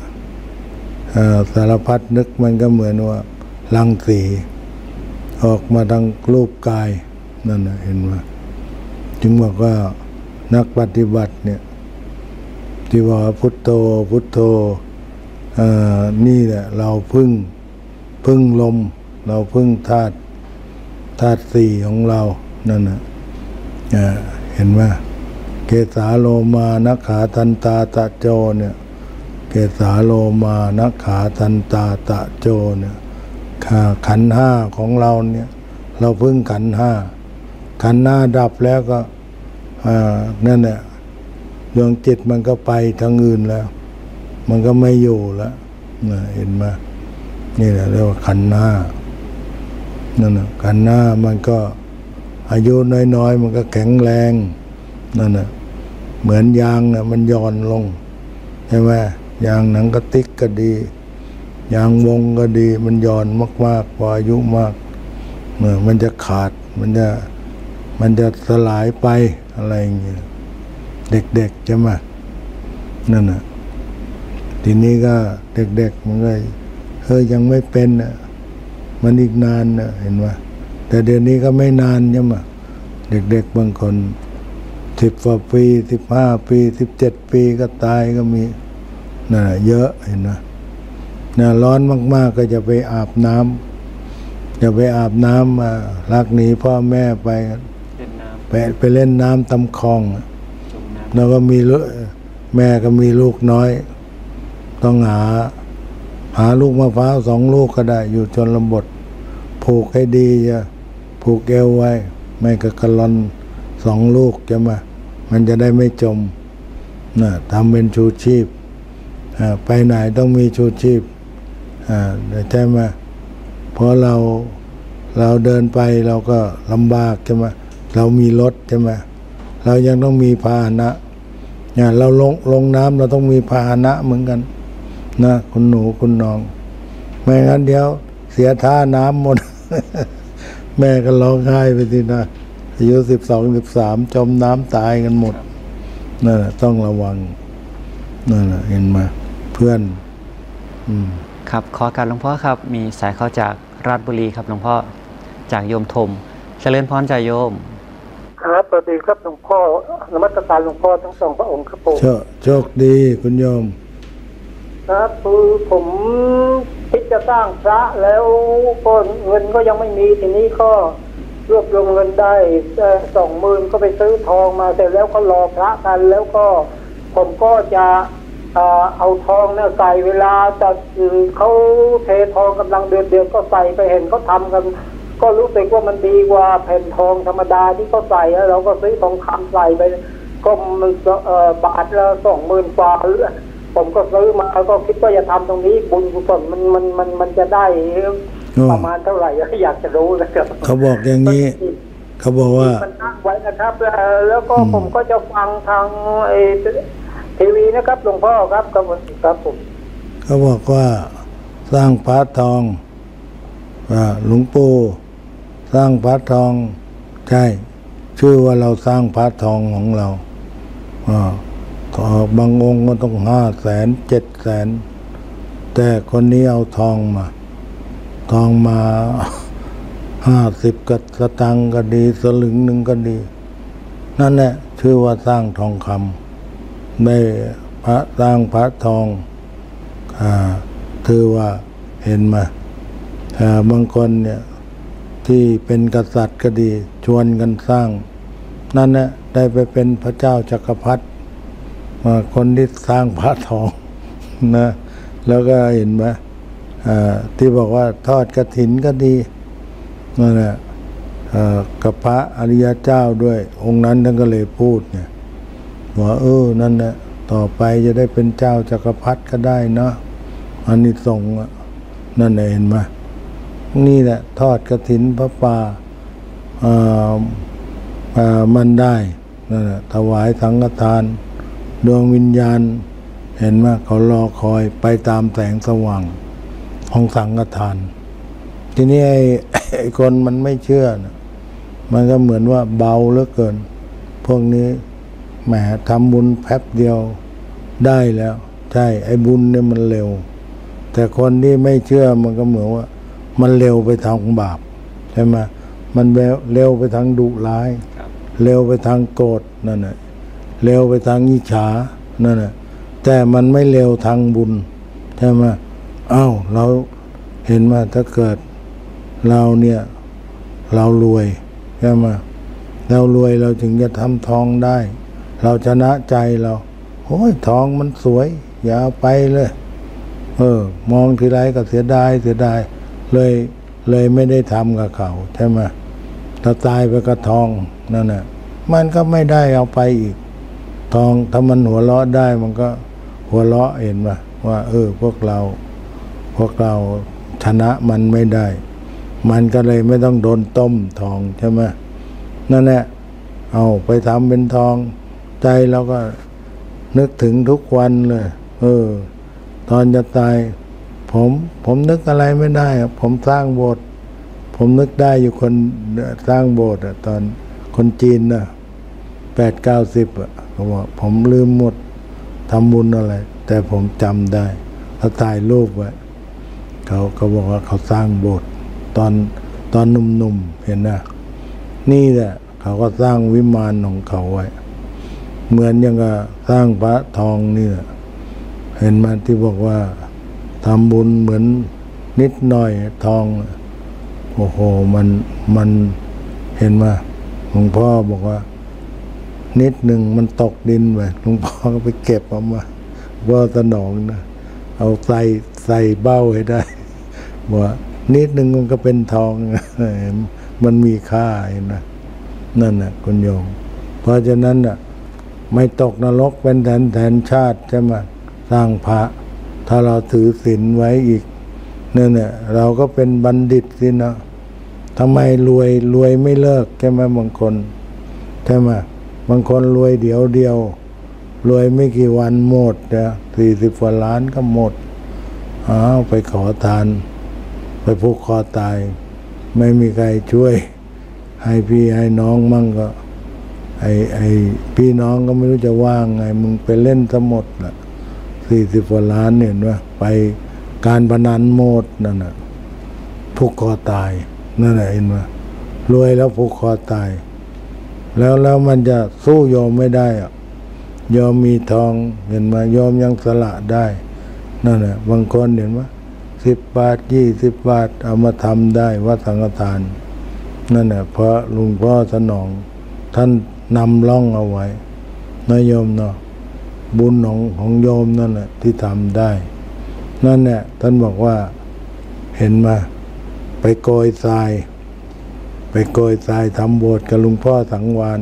สารพัดนึกมันก็เหมือนว่ารังสีออกมาทางรูปกายนั่นแหละเห็นว่าจึงบอกว่านักปฏิบัติเนี่ยที่ว่าพุทโธพุทโธนี่แหละเราพึ่งลมเราพึ่งธาตุสี่ของเรานั่นนะเห็นไหมเกสาโลมานักขาทันตาตะโจเนี่ยเกสาโลมานักขาทันตาตะโจเนี่ยขันห้าของเราเนี่ยเราพึ่งขันห้าขันหน้าดับแล้วก็นั่นแหละดวงจิตมันก็ไปทางอื่นแล้วมันก็ไม่อยู่แล้วเห็นไหมนี่แหละเรียกว่าขันหน้านั่นแหละขันหน้ามันก็อายุน้อยๆมันก็แข็งแรงนั่นแหละเหมือนยางนะมันย่อนลงใช่ไหมยางหนังกระติกก็ดียางวงก็ดีมันย่อนมากๆพออายุมากมันจะขาดมันจะสลายไปอะไรอย่างเงี้ยเด็กๆใช่ไหมนั่นน่ะทีนี้ก็เด็กๆมันก็ยังไม่เป็นนะมันอีกนานนะเห็นไหมแต่เดี๋ยวนี้ก็ไม่นานใช่ไหมเด็กๆบางคน10 กว่าปี15 ปี17 ปีก็ตายก็มีน่ะเยอะเห็นไหมน่ะร้อนมากๆก็จะไปอาบน้ำมาลักหนีพ่อแม่ไปเล่นน้ำตำคลองแล้วก็มีแม่ก็มีลูกน้อยต้องหาลูกมะพร้าว2 ลูกก็ได้อยู่ชนบทผูกให้ดีจะผูกเอวไว้ไม่ก็กระลอน2 ลูกจะมามันจะได้ไม่จมนะทำเป็นชูชีพไปไหนต้องมีชูชีพใช่ไหมเพราะเราเดินไปเราก็ลำบากใช่ไหมเรามีรถใช่ไหมเรายังต้องมีพาหนะเนี่ยเราลงน้ำเราต้องมีพาหนะเหมือนกันนะคุณหนูคุณน้อง ไม่งั้นเดี๋ยวเสียท่าน้ำหมด แม่ก็ร้องไห้ไปทีนะอายุ12 13จมน้ำตายกันหมดนั่นแหละต้องระวังนั่นแหละเห็นมาเพื่อนครับขอการหลวงพ่อครับมีสายเข้าจากราชบุรีครับหลวงพ่อจากโยมธมเจริญพรใจโยมครับสวัสดีครับหลวงพ่อนมัสการหลวงพ่อทั้งสองพระองค์ครับผมโชคดีคุณโยมครับคือผมคิดจะสร้างพระแล้วก็เงินก็ยังไม่มีทีนี้ก็รวบรวมเงินได้20,000ก็ไปซื้อทองมาเสร็จแล้วก็รอพระกันแล้วก็ผมก็จะเอาทองเนี่ยใส่เวลาจะเขาเททองกำลังเดือดเดือดก็ใส่ไปเห็นเขาทำกันก็รู้สึกว่ามันดีกว่าแผ่นทองธรรมดาที่เขาใส่แล้วเราก็ซื้อทองคำใส่ไปก็มันบาทละ20,000 กว่าผมก็ซื้อมาแล้วก็คิดว่าจะทำตรงนี้บุญกุศลมันจะได้ประมาณเท่าไหร่อยากจะรู้นะครับเขาบอกอย่างนี้เขาบอกว่ามันตั้งไว้นะครับแล้วก็ผมก็จะฟังทางทีวีนะครับหลวงพ่อครับครับผมเขาบอกว่าสร้างพระทองหลวงปู่สร้างพระทองใช่ชื่อว่าเราสร้างพระทองของเราบางองค์ก็ต้อง500,000 700,000แต่คนนี้เอาทองมา50 สตางค์ก็ดีสลึงหนึ่งก็ดีนั่นแหละชื่อว่าสร้างทองคำได้พระสร้างพระทองถือว่าเห็นมาบางคนเนี่ยที่เป็นกษัตริย์ก็ดีชวนกันสร้างนั่นแหละได้ไปเป็นพระเจ้าจักรพรรดิคนที่สร้างพระทองนะแล้วก็เห็นไหมที่บอกว่าทอดกฐินก็ดีนั่นแหละกับพระอริยเจ้าด้วยองค์นั้นท่านก็เลยพูดเนี่ยว่านั่นแหละต่อไปจะได้เป็นเจ้าจักรพรรดิก็ได้เนาะอันนี้ส่งนั่นเห็นไหมนี่แหละทอดกฐินพระป่ามันได้นั่นแหละถวายสังฆทานดวงวิญญาณเห็นไหมเขารอคอยไปตามแสงสว่างของสังฆทานทีนี้ไอ้คนมันไม่เชื่อนะมันก็เหมือนว่าเบาเหลือเกินพวกนี้แหมทำบุญแป๊บเดียวได้แล้วใช่ไอ้บุญเนี่ยมันเร็วแต่คนที่ไม่เชื่อมันก็เหมือนว่ามันเร็วไปทางบาปใช่ไหมมันเร็วไปทางดุร้ายเร็วไปทางโกรธนั่นแหละเร็วไปทางอิจฉานั่นแหละแต่มันไม่เร็วทางบุญใช่ไหมเราเห็นว่าถ้าเกิดเราเนี่ยเรารวยใช่ไหมเรารวยเราถึงจะทำทองได้เราชนะใจเราโอ้ยทองมันสวยอย่าเอาไปเลยมองทีไรก็เสียดายเลยไม่ได้ทำกับเขาใช่ไหมถ้าตายไปกับทองนั่นน่ะมันก็ไม่ได้เอาไปอีกทองถ้ามันหัวเราะได้มันก็หัวเราะเห็นไหมว่าพวกเราชนะมันไม่ได้มันก็เลยไม่ต้องโดนต้มทองใช่ไหมนั่นแหละเอาไปทำเป็นทองใจเราก็นึกถึงทุกวันเลยตอนจะตายผมนึกอะไรไม่ได้ผมสร้างโบสถ์ผมนึกได้อยู่คนสร้างโบสถ์ตอนคนจีนนะ80-90เขาบอกผมลืมหมดทำบุญอะไรแต่ผมจำได้เขาถ่ายรูปไว้เขาบอกว่าเขาสร้างโบสถ์ตอนหนุ่มๆเห็นนะนี่แหละเขาก็สร้างวิมานของเขาไว้เหมือนอย่างกับสร้างพระทองนี่แหละเห็นมาที่บอกว่าทำบุญเหมือนนิดหน่อยทองโอ้โหมันเห็นมาหลวงพ่อบอกว่านิดหนึ่งมันตกดินไปหลวงพ่อก็ไปเก็บเอามาว่าสนองนะเอาใส่เบ้าให้ได้ว่านิดหนึ่งมันก็เป็นทองมันมีค่านะนั่นน่ะคุณโยมเพราะฉะนั้นน่ะไม่ตกนรกเป็นแทนชาติใช่ไหมสร้างพระถ้าเราถือศีลไว้อีกนั่นน่ะเราก็เป็นบัณฑิตสินะทำไมรวยไม่เลิกใช่ไหมบางคนใช่ไหมบางคนรวยเดียวรวยไม่กี่วันหมดนะ40 กว่าล้านก็หมด เอาไปขอทานไปผูกคอตายไม่มีใครช่วยให้พี่ให้น้องมั่งก็ไอ้พี่น้องก็ไม่รู้จะว่างไงมึงไปเล่นซะหมดละ40 กว่าล้านเห็นไหมไปการพนันหมดนั่นน่ะผูกคอตายนั่นแหละเห็นไหมรวยแล้วผูกคอตายแล้วมันจะสู้ยอมไม่ได้อะยอมมีทองเห็นไหมยอมยังสละได้นั่นแหละบางคนเห็นไหม10 บาท20 บาทเอามาทำได้วัดสังฆทานนั่นแหละพระหลวงพ่อสนองท่านนำร่องเอาไว้นะโยมเนาะบุญของโยมนั่นแหละที่ทำได้นั่นแหละท่านบอกว่าเห็นมาไปโกยทรายทำโบสถ์กับหลวงพ่อสังวาน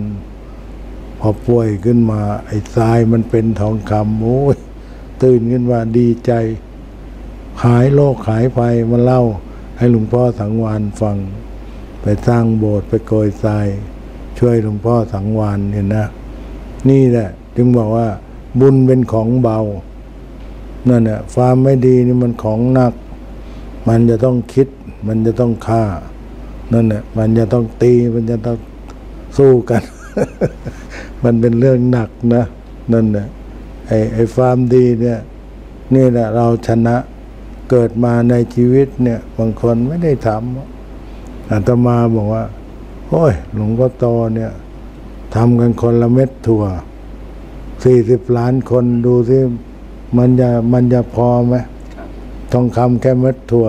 พอป่วยขึ้นมาไอ้ทรายมันเป็นทองคำโอ้ยตื่นขึ้นมาดีใจหายโรคหายภัยมาเล่าให้หลวงพ่อสังวานฟังไปสร้างโบสถ์ไปโกยทรายช่วยหลวงพ่อสังวานเห็นนะนี่แหละจึงบอกว่าบุญเป็นของเบานั่นแหละความไม่ดีนี่มันของหนักมันจะต้องคิดมันจะต้องฆ่านั่นแหละมันจะต้องตีมันจะต้องสู้กัน มันเป็นเรื่องหนักนะนั่นแหละไอ้ความดีเนี่ยนี่แหละเราชนะเกิดมาในชีวิตเนี่ยบางคนไม่ได้ทำอาตมาบอกว่าโอ้ยหลวงพ่อโตเนี่ยทำกันคนละเม็ดถั่ว40 ล้านคนดูสิมันจะพอไหมทองคำแค่เม็ดถั่ว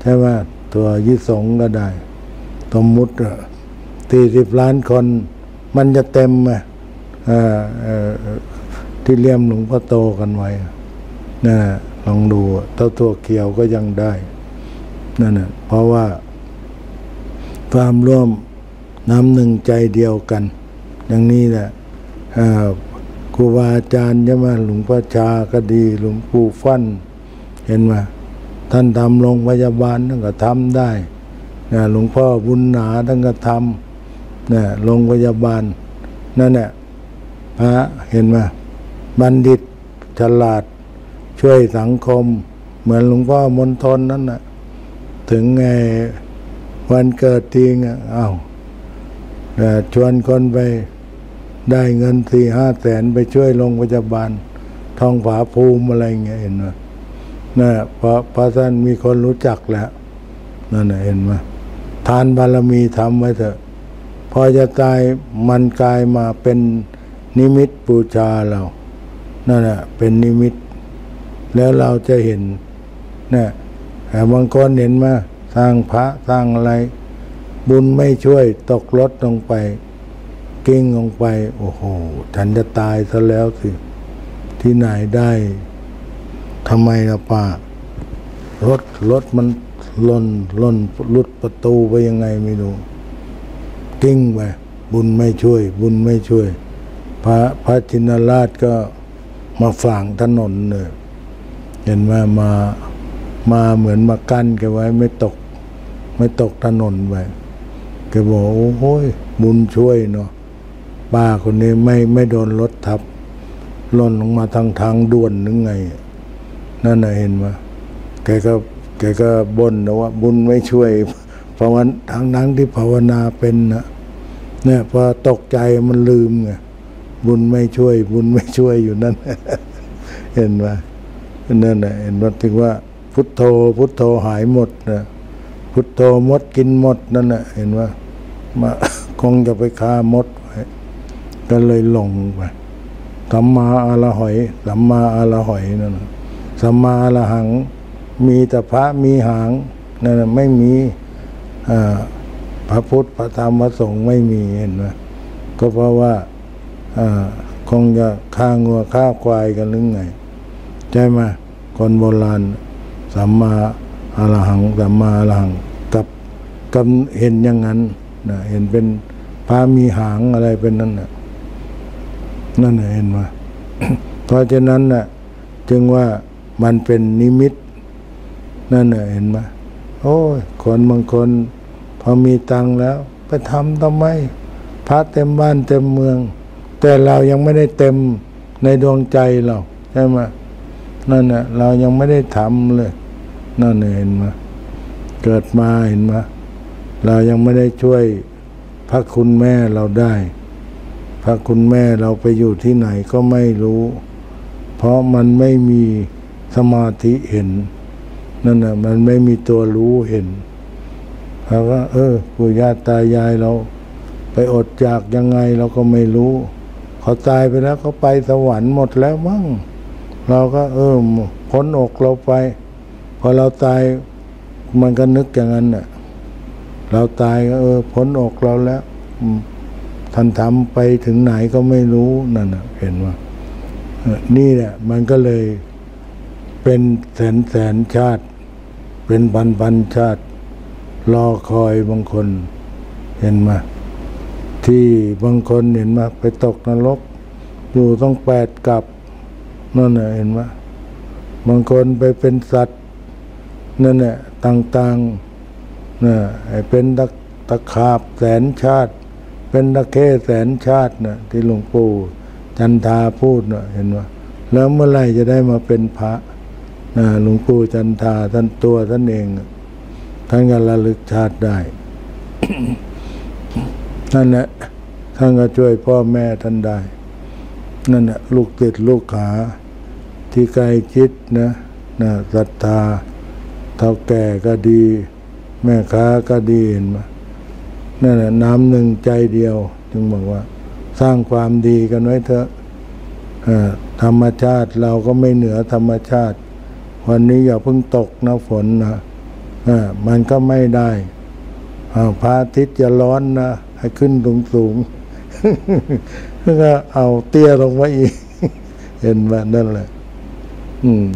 ใช่ไหมถั่วยี่สงก็ได้สมมุติ40 ล้านคนมันจะเต็มไหมที่เลี่ยมหลวงพ่อโตกันไว้นะลองดูเต้าถั่วเขียวก็ยังได้นั่นน่ะเพราะว่าความร่วมน้ำหนึ่งใจเดียวกันอย่างนี้แหละครูบาอาจารย์ใช่ไหมหลวงพ่อชาก็ดีหลวงปู่ฟั่นเห็นไหมท่านทำโรงพยาบาลท่านก็ทำได้หลวงพ่อบุญหนาท่านก็ทำโรงพยาบาลนั่นแหละพระเห็นไหมบัณฑิตฉลาดช่วยสังคมเหมือนหลวงพ่อมณฑลนั่นน่ะถึงไงวันเกิดจริงอ้าวชวนคนไปได้เงิน4-5 แสนไปช่วยโรงพยาบาลทองผาภูมิอะไรเงี้ยเห็นไหมน่ะพระท่านมีคนรู้จักแล้วนั่นน่ะเห็นไหมทานบารมีทำไว้เถอะพอจะตายมันกลายมาเป็นนิมิตบูชาเรานั่นน่ะเป็นนิมิตแล้วเราจะเห็นนะแต่บางคนเห็นมาสร้างพระสร้างอะไรบุญไม่ช่วยตกรถลงไปกิ้งลงไปโอ้โหฉันจะตายซะแล้วสิที่ไหนได้ทำไมล่ะป้ารถมันหล่นลุดประตูไปยังไงไม่รู้กิ้งไปบุญไม่ช่วยพระชินราชก็มาฝังถนนเลยเห็นว่ามาเหมือนมากั้นแกไว้ไม่ตกถนนไปแกบอกโอ้โหบุญช่วยเนาะป้าคนนี้ไม่โดนรถทับหล่นลงมาทางด่วนหรือไงนั่นน่ะเห็นว่าแกก็บ่นนะว่าบุญไม่ช่วยเพราะว่าทั้งที่ภาวนาเป็นนะเนี่ยพอตกใจมันลืมไงบุญไม่ช่วยอยู่นั่นเห็นว่านั่นแหละเห็นว่าถึงว่าพุทโธหายหมดนะพุทโธมดกินหมดนั่นแหละเห็นว่ามาคงจะไปฆ่ามดไว้ก็เลยหลงไปสัมมาอรหัยนั่นสัมมาอรหังมีแต่พระมีหางนั่นไม่มีพระพุทธพระธรรมพระสงฆ์ไม่มีเห็นไหมก็เพราะว่าคงจะฆ่างัวฆ่าควายกันหรือไงใช่ไหมคนโบราณสัมมาอรหังกับเห็นอย่างนั้นนะเห็นเป็นพระมีหางอะไรเป็นนั่นน่ะเห็นไหม เพราะฉะนั้นน่ะจึงว่ามันเป็นนิมิตนั่นน่ะเห็นไหมโอ้ยคนบางคนพอมีตังแล้วไปทำทำไมพระเต็มบ้านเต็มเมืองแต่เรายังไม่ได้เต็มในดวงใจเราใช่ไหม นั่นน่ะเรายังไม่ได้ทำเลยนั่นเห็นมาเกิดมาเห็นมาเรายังไม่ได้ช่วยพระคุณแม่เราได้พระคุณแม่เราไปอยู่ที่ไหนก็ไม่รู้เพราะมันไม่มีสมาธิเห็นนั่นน่ะมันไม่มีตัวรู้เห็นเราก็ปู่ย่าตายายเราไปอดจากยังไงเราก็ไม่รู้เขาตายไปแล้วเขาไปสวรรค์หมดแล้วมั้งเราก็พ้นอกเราไปพอเราตายมันก็นึกอย่างนั้นน่ะเราตายก็พ้นอกเราแล้วท่านทำไปถึงไหนก็ไม่รู้นั่นน่ะเห็นว่านี่แหละมันก็เลยเป็นแสนแสนชาติเป็นพันพันชาติรอคอยบางคนเห็นมาที่บางคนเห็นมาไปตกนรกอยู่ต้อง8 กับนั่นน่ะเห็นมาบางคนไปเป็นสัตว์นั่นแหละต่างๆน่ะเป็นตะขาบแสนชาติเป็นตะเข้แสนชาติน่ะที่หลวงปู่จันทาพูดน่ะเห็นว่าแล้วเมื่อไหร่จะได้มาเป็นพระน่ะหลวงปู่จันทาท่านตัวท่านเองท่านก็ระลึกชาติได้ นั่นแหละท่านก็ช่วยพ่อแม่ท่านได้นั่นแหละลูกติดลูกขาที่ใกล้ชิดนะศรัทธาเท่าแก่ก็ดีแม่ค้าก็ดีเห็นไหมนั่นแหละน้ำหนึ่งใจเดียวจึงบอกว่าสร้างความดีกันไว้เถอะธรรมชาติเราก็ไม่เหนือธรรมชาติวันนี้อย่าเพิ่งตกนะฝนนะมันก็ไม่ได้พระอาทิตย์จะร้อนนะให้ขึ้นสูงแล้วก็เอาเตี้ยลงมาอีกเห็นว่านั่นแหละ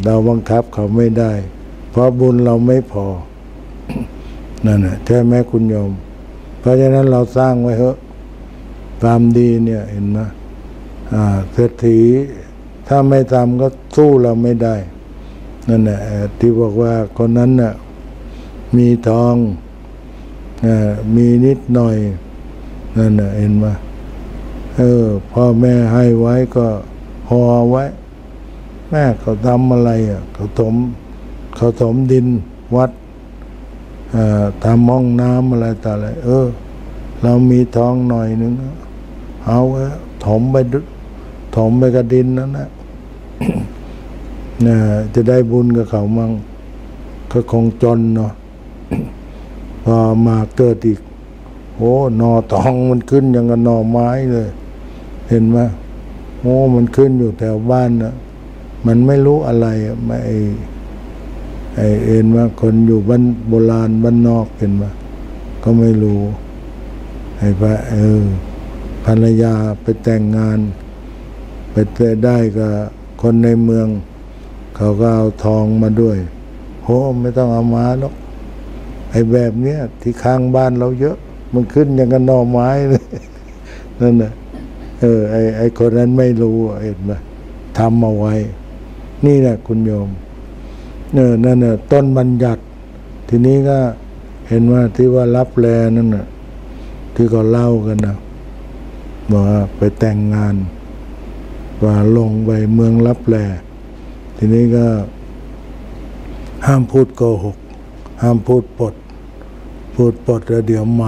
เราบังคับเขาไม่ได้เพราะบุญเราไม่พอนั่นแหละใช่ไหมคุณโยมเพราะฉะนั้นเราสร้างไว้เถอะความดีเนี่ยเห็นไหมเศรษฐีถ้าไม่ทำก็สู้เราไม่ได้นั่นแหละที่บอกว่าคนนั้นน่ะมีทองมีนิดหน่อยนั่นน่ะเห็นไหมพ่อแม่ให้ไว้ก็พอไว้แม่เขาทำอะไรเขาถมดินวัดทำห้องน้ำอะไรต่ออะไรเรามีทองหน่อยนึงเอาถมไปกระดินนั่นแหละ จะได้บุญกับเขามั่งก็คงจนเนาะ พอมาเกิดอีกนอทองมันขึ้นอย่างกับหน่อไม้เลยเห็นไหมมันขึ้นอยู่แถวบ้านนะมันไม่รู้อะไรไม่เอ็นว่าคนอยู่บ้านโบราณบ้านนอกเห็นไหมก็ไม่รู้ไอ้พระภรรยาไปแต่งงานไปได้กับคนในเมืองเขาก็เอาทองมาด้วยไม่ต้องเอามาหรอกไอ้แบบเนี้ยที่ข้างบ้านเราเยอะมันขึ้นอย่างกับหน่อไม้เลยนั่นน่ะไอ้คนนั้นไม่รู้เห็นไหมทำเอาไว้นี่แหละคุณโยมนั่นน่ะต้นบัญญัติทีนี้ก็เห็นว่าที่ว่ารับแลนั่นน่ะที่เขาเล่ากันนะบอกว่าไปแต่งงานว่าลงไปเมืองรับแลทีนี้ก็ห้ามพูดโกหกห้ามพูดปดแล้วเดี๋ยวหม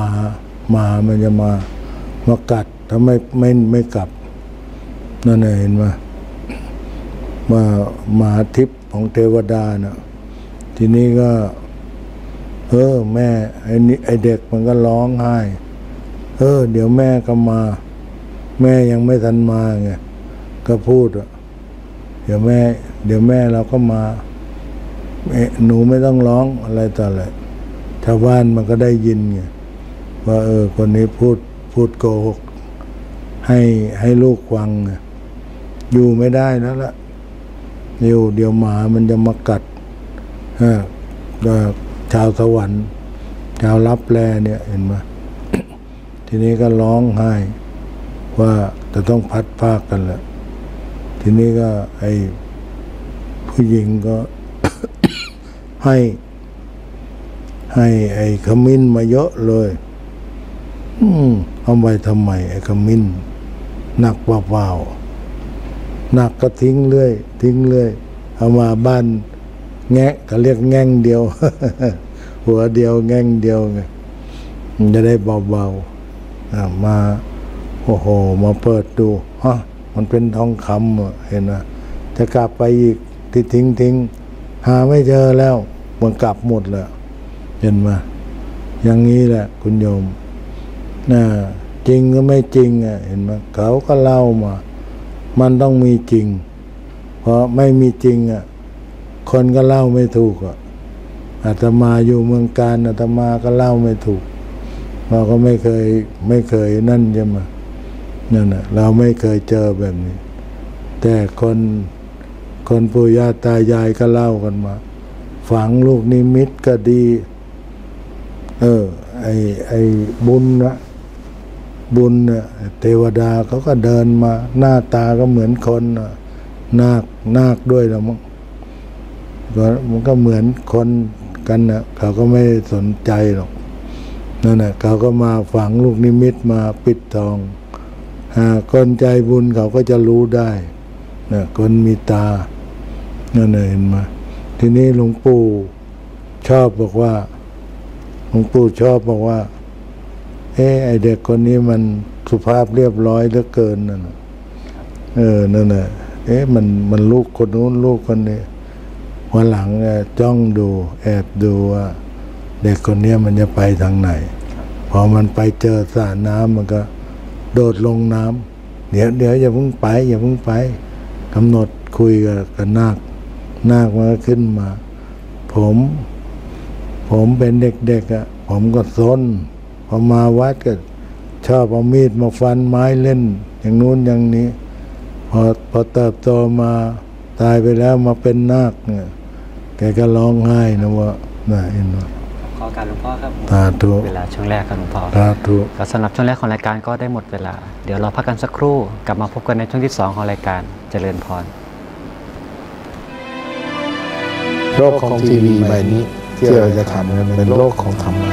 ามันจะมากัดถ้าไม่กลับนั่นเห็นไหมว่าหมาทิพย์ของเทวดาน่ะทีนี้ก็แม่ไอ้เด็กมันก็ร้องไห้เดี๋ยวแม่ก็มาแม่ยังไม่ทันมาไงก็พูดเดี๋ยวแม่เราก็มาหนูไม่ต้องร้องอะไรต่ออะไรชาวบ้านมันก็ได้ยินไงว่าคนนี้พูดโกหกให้ลูกฟังไงอยู่ไม่ได้แล้วล่ะอยู่เดี๋ยวหมามันจะมากัดชาวสวรรค์ชาวรับแลเนี่ยเห็นไหม ทีนี้ก็ร้องไห้ว่าจะต้องพัดพากกันแหละทีนี้ก็ไอ้ผู้หญิงก็ ให้ไอ้ขมิ้นมาเยอะเลยเอาไปทำไมไอ้ขมิ้นหนักเปล่าๆหนักก็ทิ้งเรื่อย เอามาบ้านแงะก็เรียกแง่งเดียว หัวเดียวแง่งเดียวจะได้เบาๆมาโอ้โหมาเปิดดูฮะมันเป็นทองคำเห็นนะจะกลับไปอีกที่ทิ้งหาไม่เจอแล้วมันกลับหมดแล้วเห็นมาอย่างนี้แหละคุณโยมน่ะจริงก็ไม่จริงอ่ะเห็นไหมเขาก็เล่ามามันต้องมีจริงเพราะไม่มีจริงอ่ะคนก็เล่าไม่ถูกอ่ะอาตมาอยู่เมืองกาญอาตมาก็เล่าไม่ถูกเราก็ไม่เคยนั่นใช่ไหมนั่นแหละเราไม่เคยเจอแบบนี้แต่คนปู่ย่าตายายก็เล่ากันมาฝังลูกนิมิตก็ดีไอบุญนะบุญนะเทวดาเขาก็เดินมาหน้าตาก็เหมือนคนนะนาคด้วยแล้วมั้งมันก็เหมือนคนกันนะเขาก็ไม่สนใจหรอกนั่นแหละเขาก็มาฝังลูกนิมิตมาปิดทองคนใจบุญเขาก็จะรู้ได้นะคนมีตานั่นเห็นมาทีนี้หลวงปู่ชอบบอกว่าไอเด็กคนนี้มันสุภาพเรียบร้อยเหลือเกินนั่นนั่นแหละมันลูกคนนู้นลูกคนนี้วันหลังจ้องดูแอบดูว่าเด็กคนนี้มันจะไปทางไหนพอมันไปเจอสระน้ำมันก็โดดลงน้ำเดี๋ยวอย่าเพิ่งไปกำหนดคุยกับนาคมันก็ขึ้นมาผมเป็นเด็กๆอ่ะผมก็ซนพอมาวัดก็ชอบเอามีดมาฟันไม้เล่นอย่างนู้นอย่างนี้พอเติบโตมาตายไปแล้วมาเป็นนาคเนี่ยแกก็ร้องไห้นะว่าน่าเอ็นว่าขอการหลวงพ่อครับสาธุเวลาช่วงแรกครับหลวงพ่อสาธุก็สำหรับช่วงแรกของรายการก็ได้หมดเวลาเดี๋ยวเราพักกันสักครู่กลับมาพบกันในช่วงที่2ของรายการเจริญพรโลกของทีวีใบนี้ที่เราจะทำเป็นโลกของธรรมะ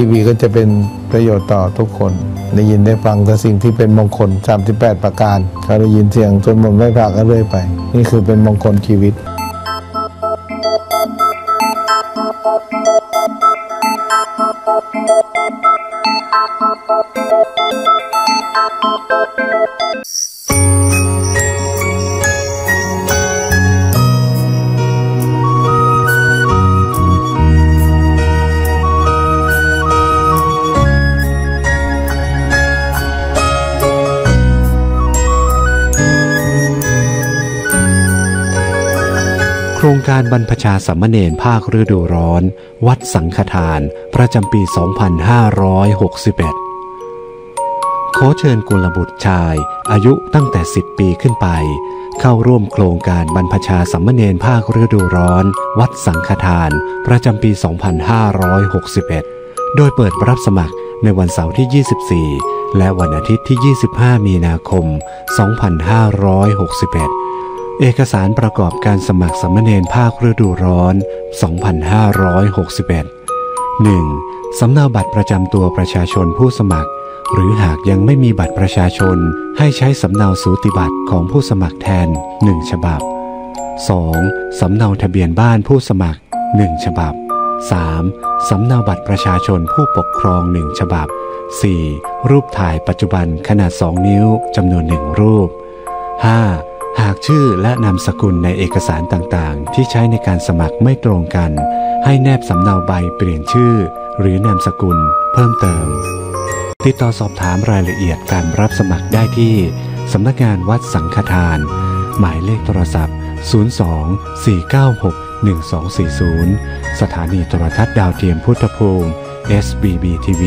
ทีวีก็จะเป็นประโยชน์ต่อทุกคนได้ยินได้ฟังแต่สิ่งที่เป็นมงคล38ประการเขาได้ยินเสียงจนหมดไม่พลาดก็เรื่อยไปนี่คือเป็นมงคลชีวิตโครงการบรรพชาสามเณรภาคฤดูร้อนวัดสังฆทานประจำปี 2561 ขอเชิญกุลบุตรชายอายุตั้งแต่10ปีขึ้นไปเข้าร่วมโครงการบรรพชาสามเณรภาคฤดูร้อนวัดสังฆทานประจำปี 2561 โดยเปิดรับสมัครในวันเสาร์ที่ 24 และวันอาทิตย์ที่ 25 มีนาคม 2561เอกสารประกอบการสมัครสามเณรภาคฤดูร้อน 2561 1. สำเนาบัตรประจำตัวประชาชนผู้สมัครหรือหากยังไม่มีบัตรประชาชนให้ใช้สำเนาสูติบัตรของผู้สมัครแทน1ฉบับ 2. สำเนาทะเบียนบ้านผู้สมัคร1ฉบับ 3. สำเนาบัตรประชาชนผู้ปกครอง1ฉบับ 4. รูปถ่ายปัจจุบันขนาด2นิ้วจำนวน1รูป 5.หากชื่อและนามสกุลในเอกสารต่างๆที่ใช้ในการสมัครไม่ตรงกันให้แนบสำเนาใบเปลี่ยนชื่อหรือนามสกุลเพิ่มเติมติดต่อสอบถามรายละเอียดการรับสมัครได้ที่สำนักงานวัดสังฆทานหมายเลขโทรศัพท์ 02-496-1240 สถานีโทรทัศน์ดาวเทียมพุทธภูมิ SBB TV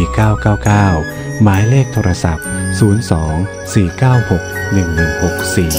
999 หมายเลขโทรศัพท์ 02-496-1164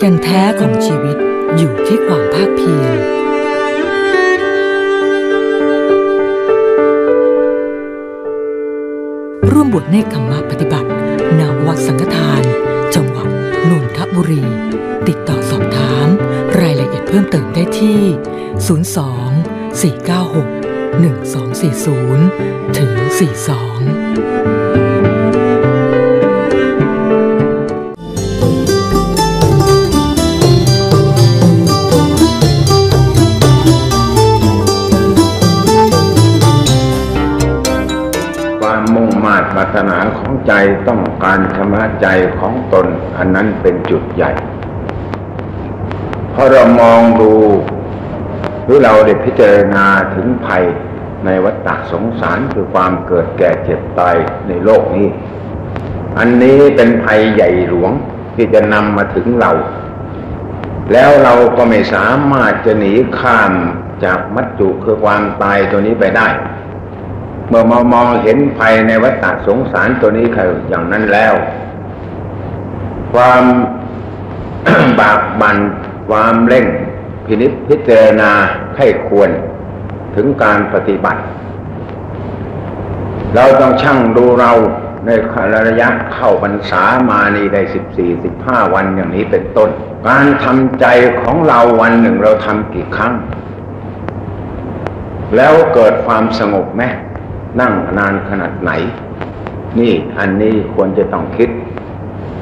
แก่นแท้ของชีวิตอยู่ที่ความภาคเพียรร่วมบวชเนกขมมะปฏิบัติณวัดสังฆทานจังหวัดนนทบุรีติดต่อสอบถามรายละเอียดเพิ่มเติมได้ที่02-496-1240 ถึง 42ปรารถนาของใจต้องการชำระใจของตนอันนั้นเป็นจุดใหญ่เพราะเรามองดูหรือเราได้พิจารณาถึงภัยในวัฏฏะสงสารคือความเกิดแก่เจ็บตายในโลกนี้อันนี้เป็นภัยใหญ่หลวงที่จะนำมาถึงเราแล้วเราก็ไม่สามารถจะหนีข้ามจากมัจจุคือความตายตัวนี้ไปได้เมื่อมองเห็นภัยในวัฏฏะสงสารตัวนี้เขาอย่างนั้นแล้วความ บากบั่นความเร่งพินิจพิจารณาให้ควรถึงการปฏิบัติเราต้องชั่งดูเราในระยะเข้าพรรษามานี้ได้14-15 วันอย่างนี้เป็นต้นการทำใจของเราวันหนึ่งเราทำกี่ครั้งแล้วเกิดความสงบไหมนั่งนานขนาดไหนนี่อันนี้ควรจะต้องคิด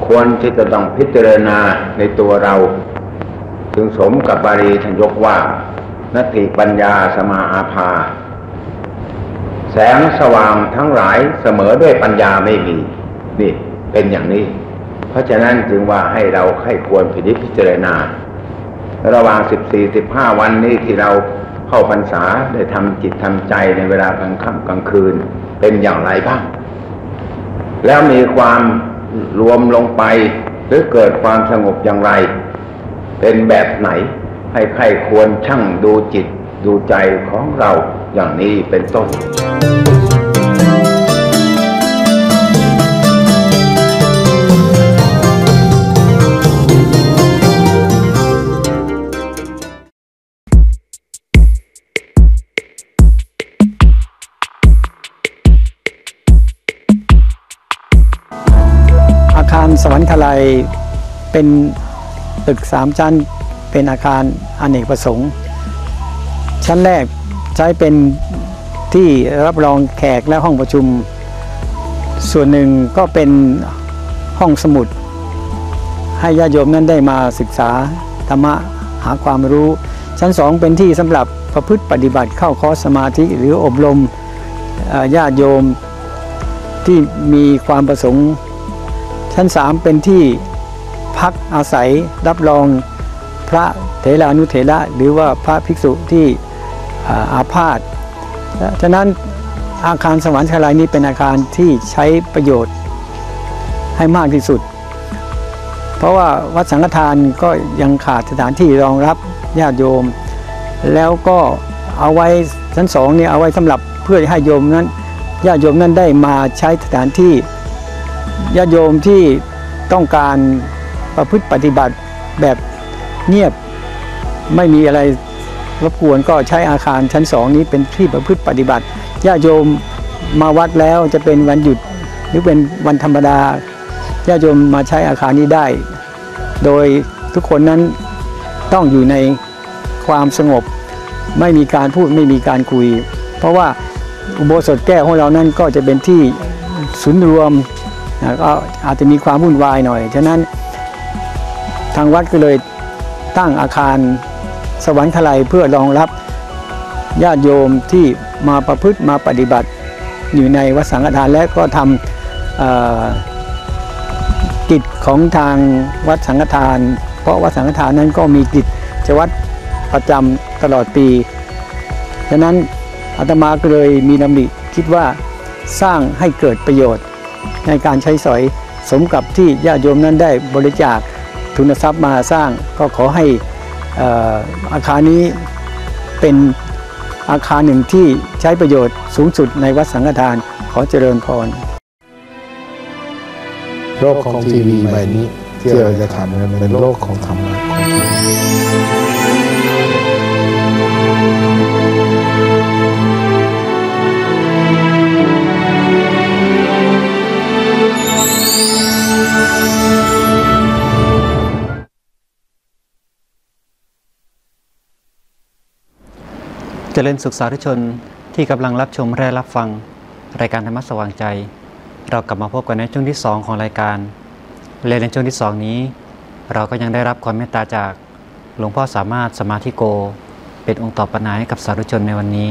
ควรที่จะต้องพิจารณาในตัวเราถึงสมกับบาลีท่านยกว่านัตถิปัญญาสมาอาภาแสงสว่างทั้งหลายเสมอด้วยปัญญาไม่มีนี่เป็นอย่างนี้เพราะฉะนั้นจึงว่าให้เราให้ควรพิจารณาระหว่าง14-15 วันนี้ที่เราเข้าพรรษาได้ทำจิตทำใจในเวลากลางค่ำกลางคืนเป็นอย่างไรบ้างแล้วมีความรวมลงไปหรือเกิดความสงบอย่างไรเป็นแบบไหนให้ใครควรชั่งดูจิตดูใจของเราอย่างนี้เป็นต้นสวรรคลัยเป็นตึก3 ชั้นเป็นอาคารอเนกประสงค์ชั้นแรกใช้เป็นที่รับรองแขกและห้องประชุมส่วนหนึ่งก็เป็นห้องสมุดให้ญาติโยมนั้นได้มาศึกษาธรรมะหาความรู้ชั้น2เป็นที่สำหรับประพฤติปฏิบัติเข้าคอร์สสมาธิหรืออบรมญาติโยมที่มีความประสงค์ชั้น3เป็นที่พักอาศัยรับรองพระเถรานุเถระหรือว่าพระภิกษุที่อาพาธฉะนั้นอาคารสวรรคลัยนี้เป็นอาคารที่ใช้ประโยชน์ให้มากที่สุดเพราะว่าวัดสังฆทานก็ยังขาดสถานที่รองรับญาติโยมแล้วก็เอาไว้ชั้น2เนี่ยเอาไว้สำหรับเพื่อให้โยมนั้นญาติโยมนั้นได้มาใช้สถานที่ญาติโยมที่ต้องการประพฤติปฏิบัติแบบเงียบไม่มีอะไรรบกวนก็ใช้อาคารชั้น2นี้เป็นที่ประพฤติปฏิบัติญาติโยมมาวัดแล้วจะเป็นวันหยุดหรือเป็นวันธรรมดาญาติโยมมาใช้อาคารนี้ได้โดยทุกคนนั้นต้องอยู่ในความสงบไม่มีการพูดไม่มีการคุยเพราะว่าอุโบสถแก้วของเรานั้นก็จะเป็นที่ศูนย์รวมก็อาจจะมีความวุ่นวายหน่อยฉะนั้นทางวัดก็เลยตั้งอาคารสวรรคลัยเพื่อรองรับญาติโยมที่มาประพฤติมาปฏิบัติอยู่ในวัดสังฆทานและก็ทำกิจของทางวัดสังฆทานเพราะวัดสังฆทานนั้นก็มีกิจวัตรประจำตลอดปีฉะนั้นอาตมาก็เลยมีดำริคิดว่าสร้างให้เกิดประโยชน์ในการใช้สอยสมกับที่ญาติโยมนั้นได้บริจาคทุนทรัพย์มาสร้างก็ขอให้อาคารนี้เป็นอาคารหนึ่งที่ใช้ประโยชน์สูงสุดในวัดสังฆทานขอเจริญพรโลกของทีวีใบนี้ที ที่เราจะทำกันเป็นโลกของธรรมะเจริญศึกษาธุชนที่กำลังรับชมและรับฟังรายการธรรมะสว่างใจเรากลับมาพบกันในช่วงที่2ของรายการและในช่วงที่2นี้เราก็ยังได้รับความเมตตาจากหลวงพ่อสามารถสมาธิโกเป็นองค์ตอบปัญหาให้กับสาธุชนในวันนี้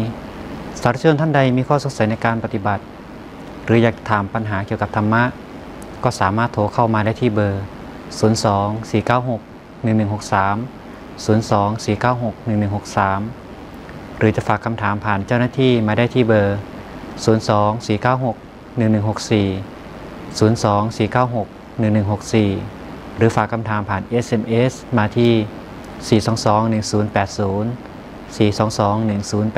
สาธุชนท่านใดมีข้อสงสัยในการปฏิบัติหรืออยากถามปัญหาเกี่ยวกับธรรมะก็สามารถโทรเข้ามาได้ที่เบอร์02-496-1163 02-496-1163หรือจะฝากคำถามผ่านเจ้าหน้าที่มาได้ที่เบอร์ 02-496-1164 02-496-1164 หรือฝากคำถามผ่าน SMS มาที่ 422-1080 422-1080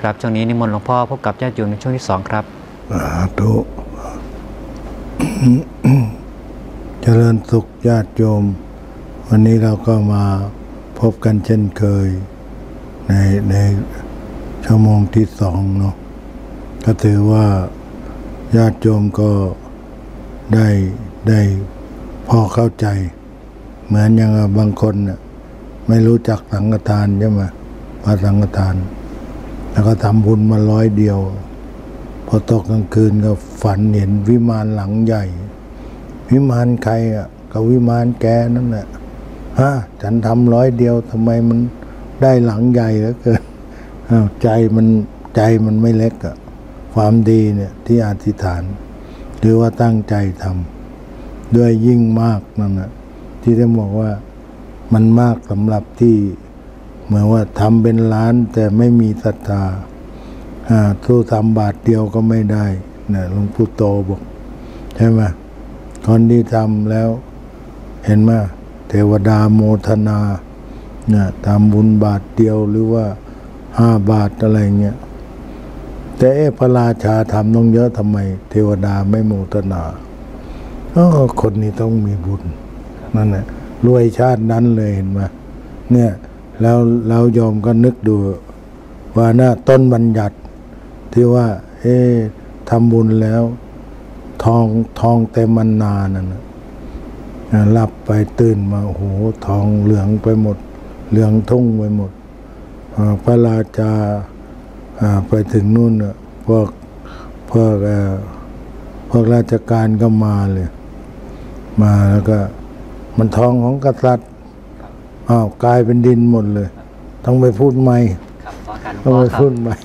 ครับช่วงนี้นิมนต์หลวงพ่อพบกับญาติโยมในช่วงที่ 2 ครับทุก เจริญสุขญาติโยมวันนี้เราก็มาพบกันเช่นเคยในชั่วโมงที่2เนาะก็ถือว่าญาติโยมก็ได้พอเข้าใจเหมือนอย่างบางคนน่ะไม่รู้จักสังฆทานใช่ไหมพระสังฆทานแล้วก็ทำบุญมา100 เดียวพอตกกลางคืนก็ฝันเห็นวิมานหลังใหญ่วิมานใครอ่ะก็วิมานแกนั่นแหละฮะฉันทำ100 เดียวทำไมมันได้หลังใหญ่แล้วเกินใจมันไม่เล็กอะความดีเนี่ยที่อธิษฐานหรือว่าตั้งใจทำด้วยยิ่งมากนั่นนะที่ได้บอกว่ามันมากสำหรับที่เหมือนว่าทำเป็นล้านแต่ไม่มีศรัทธาสู้ทำบาทเดียวก็ไม่ได้นะหลวงปู่โตบอกใช่ไหมคนที่ทำแล้วเห็นไหมเทวดาโมทนาเนี่ยทำบุญบาทเดียวหรือว่า5 บาทอะไรเงี้ยแต่พระราชาทำต้องเยอะทำไมเทวดาไม่โมทนาคนนี้ต้องมีบุญนั่นแหละรวยชาตินั้นเลยเห็นไหมเนี่ยแล้วยอมก็นึกดูว่าหน้าต้นบัญญัติที่ว่าทำบุญแล้วทองเต็มมันนานั่นหลับไปตื่นมาโอ้โหทองเหลืองไปหมดเหลืองทุ่งไปหมดพระราชาไปถึงนู่นพวกราชการก็มาเลยมาแล้วก็มันทองของกษัตริย์อ้าวกลายเป็นดินหมดเลยต้องไปพูดใหม่ต้องไปพูดใหม่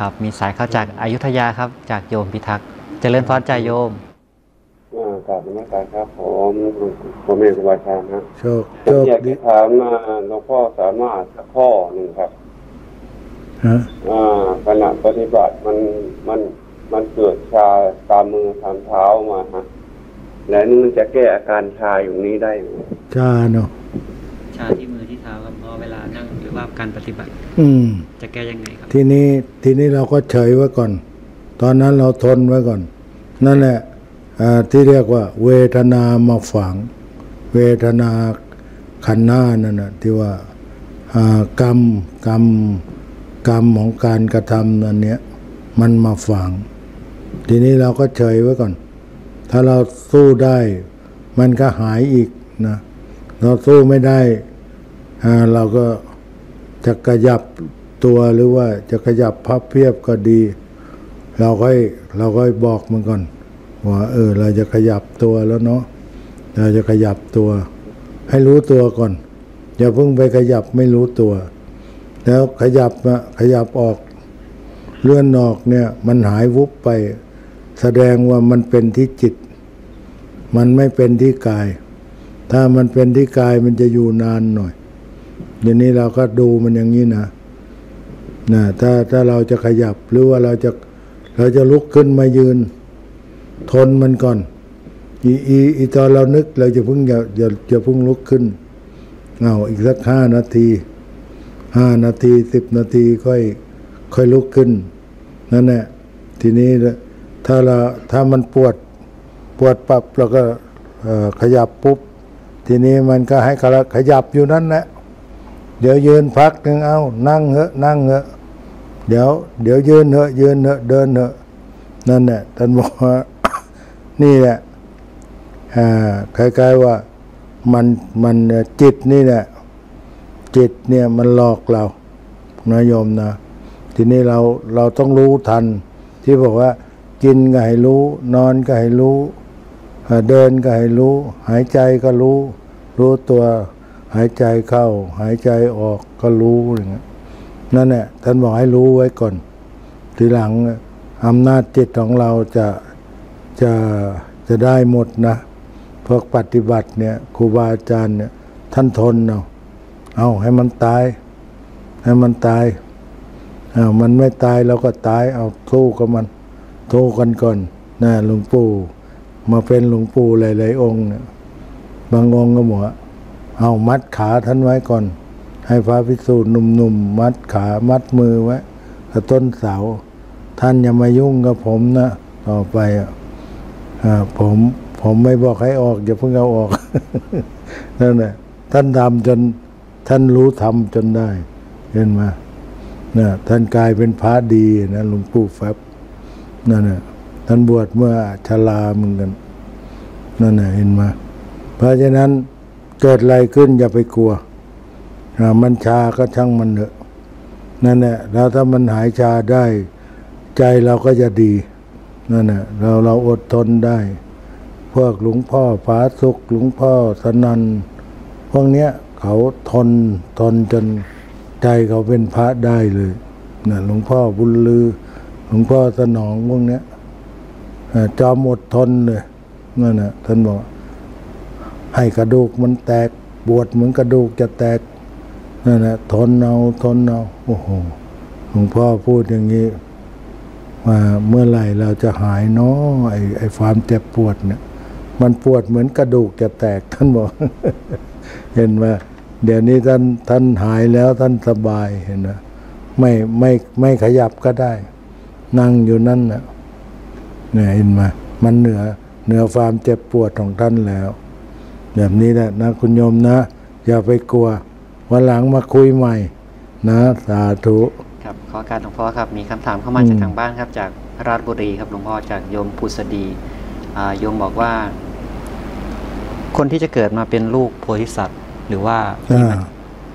ครับมีสายเข้าจากอยุธยาครับจากโยมพิทักษ์เจริญพรใจโยมกราบนมัสการครับผมผมเองครูบาอาจารย์นะผมอยากจะถามหลวงพ่อสามารถข้อหนึ่งครับขณะปฏิบัติมันเกิดชาตามมือตามเท้ามาฮะและนี่มันจะแก้อาการชาอยู่นี้ได้ไหมชาเนาะชาที่มือที่เท้าครับพอเวลานั่งหรือว่าการปฏิบัติจะแก้ยังไงครับทีนี้เราก็เฉยไว้ก่อนตอนนั้นเราทนไว้ก่อนนั่นแหละที่เรียกว่าเวทนามาฝังเวทนาขันธ์หน้านั่นนะที่ว่ากรรมของการกระทำนั่นเนี้ยมันมาฝังทีนี้เราก็เฉยไว้ก่อนถ้าเราสู้ได้มันก็หายอีกนะเราสู้ไม่ได้เราก็จะขยับตัวหรือว่าจะขยับพับเพียบก็ดีเราค่อยบอกมันก่อนว่าเราจะขยับตัวแล้วเนาะเราจะขยับตัวให้รู้ตัวก่อนอย่าเพิ่งไปขยับไม่รู้ตัวแล้วขยับออกเลื่อนออกเนี่ยมันหายวุบไปแสดงว่ามันเป็นที่จิตมันไม่เป็นที่กายถ้ามันเป็นที่กายมันจะอยู่นานหน่อยอย่างนี้เราก็ดูมันอย่างนี้นะถ้าเราจะขยับหรือว่าเราจะลุกขึ้นมายืนทนมันก่อนอีตอนเรานึกเราจะพึ่งอย่าพึ่งลุกขึ้นเอาอีกสัก5 นาที10 นาทีค่อยลุกขึ้นนั่นแหละทีนี้ถ้ามันปวดปั๊บเราก็ ขยับปุ๊บทีนี้มันก็ให้ขยับอยู่นั่นแหละเดี๋ยวยืนพักหนึ่งเอานั่งเหอะนั่งเหอะเดี๋ยวยืนเหอะยืนเหอะเดินเหอะนั่นแหละท่านบอกว่านี่แหละคล้ายๆว่ามันจิตนี่แหละจิตเนี่ยมันหลอกเรานะโยมนะทีนี้เราต้องรู้ทันที่บอกว่ากินก็ให้รู้นอนก็ให้รู้เดินก็ให้รู้หายใจก็รู้ตัวหายใจเข้าหายใจออกก็รู้อย่างเงี้ยนั่นแหละท่านบอกให้รู้ไว้ก่อนทีหลังอำนาจจิตของเราจะได้หมดนะพวกปฏิบัติเนี่ยครูบาอาจารย์เนี่ยท่านทนเอาให้มันตายให้มันตายมันไม่ตายเราก็ตายเอาสู้กับมันสู้กันก่อนนะหลวงปู่มาเป็นหลวงปู่หลายๆองค์เนี่ยบางองค์ก็หมดเอามัดขาท่านไว้ก่อนให้พระภิกษุหนุ่มๆมัดขามัดมือไว้กับต้นเสาท่านอย่ามายุ่งกับผมนะต่อไปผมไม่บอกให้ออกอย่าเพิ่งเอาออกนั่นแหละท่านทำจนท่านรู้ทำจนได้เห็นไหมนะท่านกลายเป็นพระดีนะหลวงปู่แฟบนั่นแหละท่านบวชเมื่อชราเหมือนกันนั่นแหละเห็นไหมเพราะฉะนั้นเกิดอะไรขึ้นอย่าไปกลัวมันชาก็ช่างมันเถอะนั่นแหละแล้วถ้ามันหายชาได้ใจเราก็จะดีนั่นแหละเราอดทนได้พวกหลวงพ่อผาสุกหลวงพ่อสนันพวกเนี้ยเขาทนจนใจเขาเป็นพระได้เลยนะหลวงพ่อบุญลือหลวงพ่อสนองพวกเนี้ยจอมอดทนเลยนั่นแหละท่านบอกให้กระดูกมันแตกบวชเหมือนกระดูกจะแตกนั่นแหละทนเอาโอ้โหหลวงพ่อพูดอย่างนี้ว่าเมื่อไหร่เราจะหายเนาะไอ้ความเจ็บปวดเนี่ยมันปวดเหมือนกระดูกจะแตกท่านบอก เห็นไหมเดี๋ยวนี้ท่านหายแล้วท่านสบายเห็นไหมไม่ขยับก็ได้นั่งอยู่นั่นนะเนี่ยเห็นไหมมันเหนือความเจ็บปวดของท่านแล้วแบบนี้แหละนะคุณโยมนะอย่าไปกลัววันหลังมาคุยใหม่นะสาธุครับขอการหลวงพ่อครับมีคำถามเข้ามาจากทางบ้านครับจากราชบุรีครับหลวงพ่อจากโยมภูษดีโยมบอกว่าคนที่จะเกิดมาเป็นลูกโพธิสัตว์หรือว่า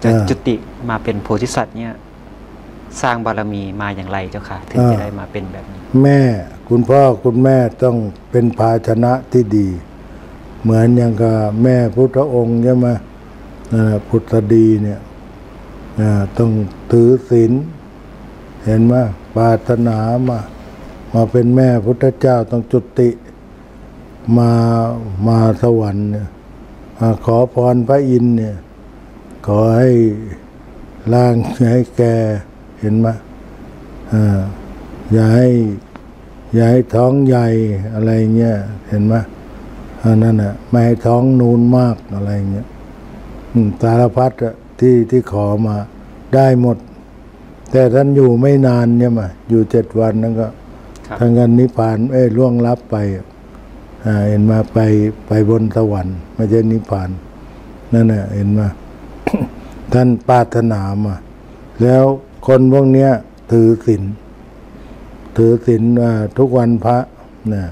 จะจุติมาเป็นโพธิสัตว์เนี่ยสร้างบารมีมาอย่างไรเจ้าค่ะถึงจะได้มาเป็นแบบนี้แม่คุณพ่อคุณแม่ต้องเป็นภาชนะที่ดีเหมือนอย่างกับแม่พุทธองค์ใช่ไหมพุทธดีเนี่ยต้องถือศีลเห็นไหมปรารถนามาเป็นแม่พุทธเจ้าต้องจุติมาสวรรค์ขอพรพระอินทร์เนี่ยขอให้ร่างให้แกเห็นไหมอย่าให้ท้องใหญ่อะไรเงี้ยเห็นไหมนั่นน่ะไม่ให้ท้องนูนมากอะไรเงี้ยสารพัดที่ขอมาได้หมดแต่ท่านอยู่ไม่นานเนี่ยมาอยู่7 วันนั่นก็ทางกันนิพพานล่วงลับไปเห็นมาไปบนสวรรค์ไม่ใช่นิพพานนั่นน่ะเห็นมา ท่านปรารถนามาแล้วคนพวกเนี้ยถือศีลทุกวันพระนะ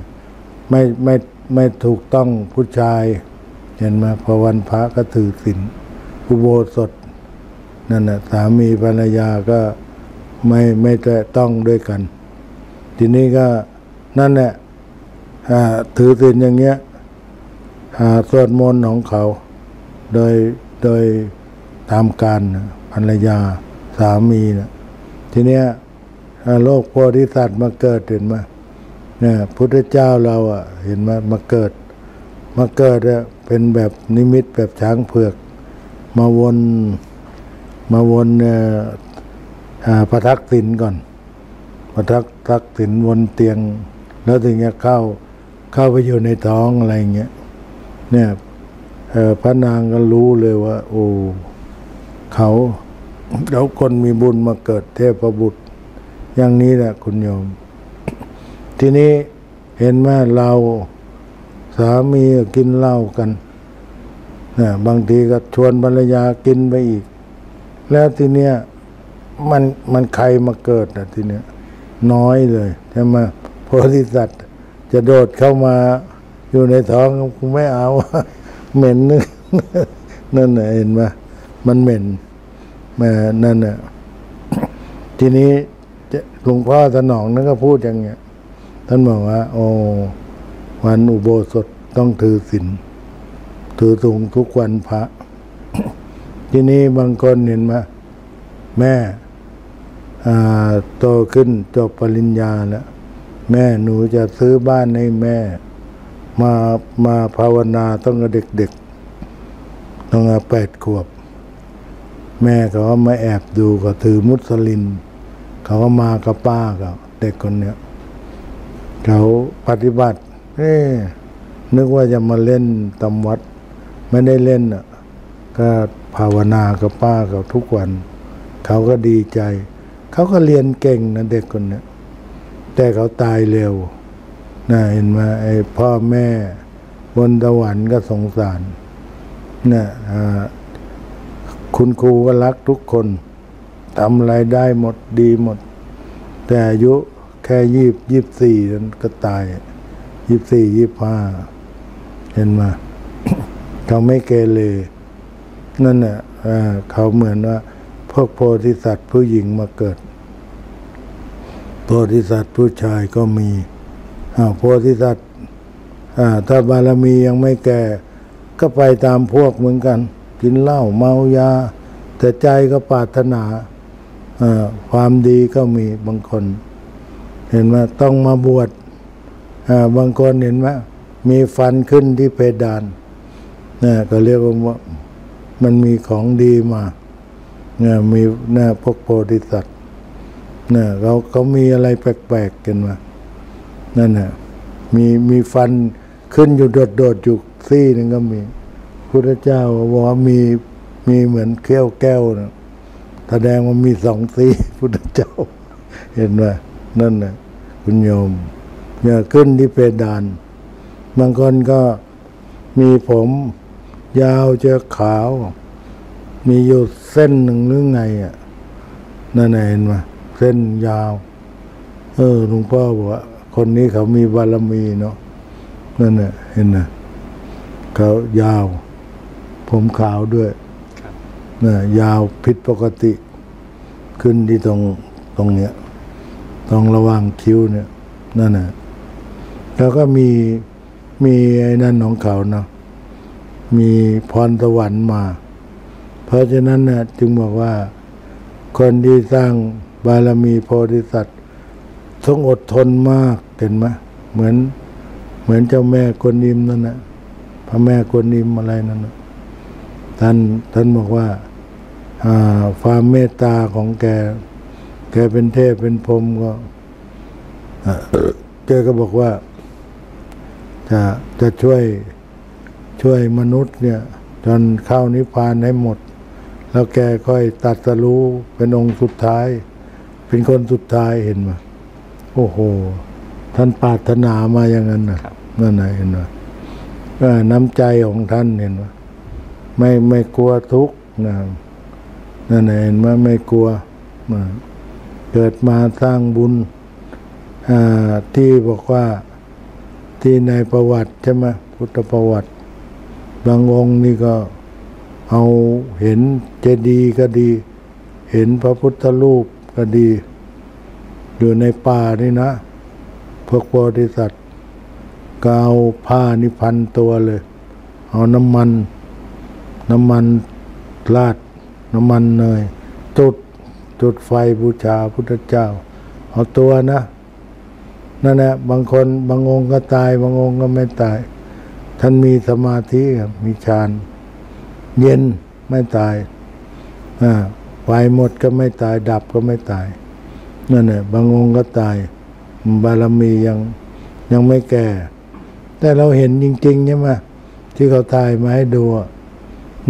ไม่ถูกต้องผู้ชายเห็นมาพอวันพระก็ถือศีลอุโบสถนั่นน่ะสามีภรรยาก็ไม่แตะต้องด้วยกันทีนี้ก็นั่นแหละถือศีลอย่างเงี้ยสวดมนต์ของเขาโดยตามการภรรยาสามีนะทีเนี้ยโลกโพธิสัตว์มาเกิดเห็นไหมเนี่ยพุทธเจ้าเราเห็นไหมมาเกิดเป็นแบบนิมิตแบบช้างเผือกมาวนประทักษิณก่อนประทักษิณวนเตียงแล้วถึงจะเข้าไปอยู่ในท้องอะไรเงี้ยเนี่ยพระนางก็รู้เลยว่าโอ้เขาคนมีบุญมาเกิดเทพบุตรอย่างนี้แหละคุณโยมทีนี้เห็นว่าเรา สามีก็กินเหล้ากันนะบางทีก็ชวนภรรยากินไปอีกแล้วทีเนี้ยมันใครมาเกิดอ่ะทีเนี้ยน้อยเลยใช่ไหมโพธิสัตว์จะโดดเข้ามาอยู่ในท้องกูไม่เอาเหม็นนึงนั่นน่ะเห็นไหมมันเหม็นนั่นน่ะทีนี้หลวงพ่อสนองนั่นก็พูดอย่างเงี้ยท่านบอกว่าโอ้วันอุโบสถต้องถือศีลถือถุงทุกวันพระ ทีนี้บางคนเห็นไหมแม่โตขึ้นจบปริญญาแล้วแม่หนูจะซื้อบ้านให้แม่มาภาวนาต้องกับเด็กๆต้องกับ8 ขวบแม่เขาก็มาแอบดูก็ถือมุสลิมเขาก็มากับป้ากับเด็กคนเนี้ยเขาปฏิบัตินึกว่าจะมาเล่นตำวัดไม่ได้เล่นอ่ะก็ภาวนากับป้ากับทุกวันเขาก็ดีใจเขาก็เรียนเก่งนะเด็กคนเนี้ยแต่เขาตายเร็วน่ะเห็นไหมไอ้พ่อแม่บนสวรรค์ก็สงสารน่ะคุณครูก็รักทุกคนทำอะไรได้หมดดีหมดแต่อายุแค่24นั้นก็ตาย24 25เห็นไหม เขาไม่เกเรนั่นน่ะเขาเหมือนว่าพวกโพธิสัตว์ผู้หญิงมาเกิดโพธิสัตว์ผู้ชายก็มีโพธิสัตว์ถ้าบารมียังไม่แก่ก็ไปตามพวกเหมือนกันกินเหล้าเมายาแต่ใจก็ปรารถนาความดีก็มีบางคนเห็นไหมต้องมาบวชบางคนเห็นไหมมีฟันขึ้นที่เพดานนี่ก็เรียกว่ามันมีของดีมานี่มีนี่พวกโพธิสัตว์นี่เขามีอะไรแปลกๆกันมานั่นน่ะมีฟันขึ้นอยู่โดดอยู่ซี่หนึ่งก็มีพุทธเจ้าบอกว่ามีเหมือนเขี้ยวแก้วนะแสดงว่ามี2 ซี่พุทธเจ้าเห็นไหมนั่นน่ะคุณโยมเนี่ยขึ้นที่เพดานบางคนก็มีผมยาวจะขาวมีอยู่เส้นหนึ่งหรือไงอ่ะนั่นเห็นไหมเส้นยาวหลวงพ่อบอกว่าคนนี้เขามีบารมีเนาะนั่นน่ะเห็นนะเขายาวผมขาวด้วยน่ะยาวผิดปกติขึ้นที่ตรงเนี้ยต้องระวังคิ้วเนี่ยนั่นน่ะแล้วก็มีไอ้นั่นของเขาเนาะมีพรสวรรค์มาเพราะฉะนั้นน่ะจึงบอกว่าคนที่สร้างบารมีโพธิสัตว์ต้องอดทนมากเห็นไหมเหมือนเจ้าแม่กวนอิมนั่นนะพระแม่กวนอิมอะไรนั่นนะท่านบอกว่าความเมตตาของแกเป็นเทพเป็นพรหมก็แกก็บอกว่าจะช่วยมนุษย์เนี่ยจนเข้านิพพานให้หมดแล้วแกค่อยตรัสรู้เป็นองค์สุดท้ายเป็นคนสุดท้ายเห็นไหมโอ้โหท่านปรารถนามาอย่างนั้นนะนั่นน่ะเห็นไหมน้ำใจของท่านเห็นไหมไม่กลัวทุกข์นะนั่นน่ะเห็นไหมไม่กลัวเกิดมาสร้างบุญที่บอกว่าที่ในประวัติใช่ไหมพุทธประวัติบางองค์นี่ก็เอาเห็นเจดีย์ก็ดีเห็นพระพุทธรูปก็ดีอยู่ในป่านี่นะพวกโพธิสัตว์ก็เอาผ้านิพันตัวเลยเอาน้ำมันราดน้ำมันเนยจุดไฟบูชาพุทธเจ้าเอาตัวนะนั่นแหละบางคนบางองค์ก็ตายบางองค์ก็ไม่ตายท่านมีสมาธิมีฌานเย็นไม่ตายไฟหมดก็ไม่ตายดับก็ไม่ตายนั่นแหละบางองค์ก็ตายบารมียังไม่แก่แต่เราเห็นจริงๆใช่ไหมที่เขาตายมาให้ดู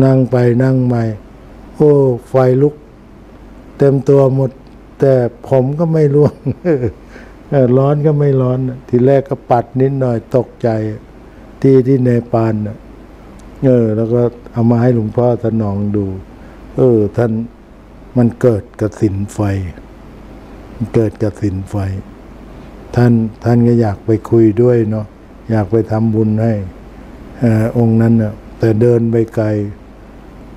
นั่งไปนั่งมาโอ้ไฟลุกเต็มตัวหมดแต่ผมก็ไม่ร่วงร้อนก็ไม่ร้อนทีแรกก็ปัดนิดหน่อยตกใจ ที่เนปาลน่ะแล้วก็เอามาให้หลวงพ่อถนองดูท่านมันเกิดกสิณไฟเกิดกสิณไฟท่านก็อยากไปคุยด้วยเนาะอยากไปทำบุญให้องค์นั้นน่ะแต่เดินไปไกล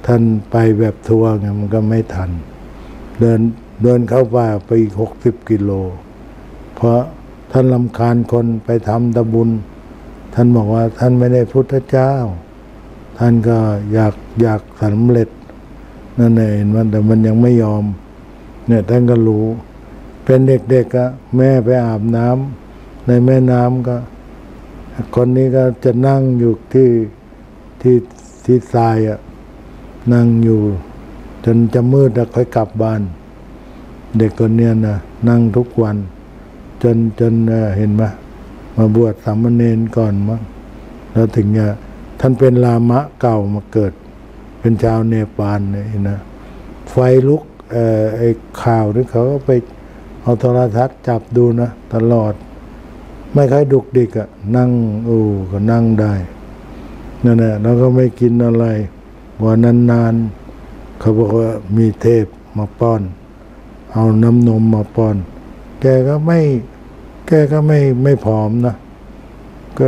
ท่านไปแบบทัวร์ไงมันก็ไม่ทันเดินเข้าป่าไปอีก60 กิโลเพราะท่านรำคาญคนไปทำตะบุญท่านบอกว่าท่านไม่ได้พุทธเจ้าท่านก็อยากสำเร็จนั่นเองมันแต่มันยังไม่ยอมเนี่ยท่านก็รู้เป็นเด็กๆก็แม่ไปอาบน้ำในแม่น้ำก็คนนี้ก็จะนั่งอยู่ที่ทรายอ่ะนั่งอยู่จนจะมืดแล้วค่อยกลับบ้านเด็กคนเนี้ยนะนั่งทุกวันจนเห็นไหมมาบวชสามเณรก่อนมั้งแล้วถึงจะท่านเป็นลามะเก่ามาเกิดเป็นชาวเนปาลเนี่ยนะไฟลุกไอ้ข่าวที่เขาก็ไปเอาโทรทัศน์จับดูนะตลอดไม่ค่อยดุกดิกอะนั่งก็นั่งได้นั่นแหละแล้วก็ไม่กินอะไรวันนานๆเขาบอกว่ามีเทพมาป้อนเอาน้ำนมมาป้อนแกก็ไม่ผอมนะก็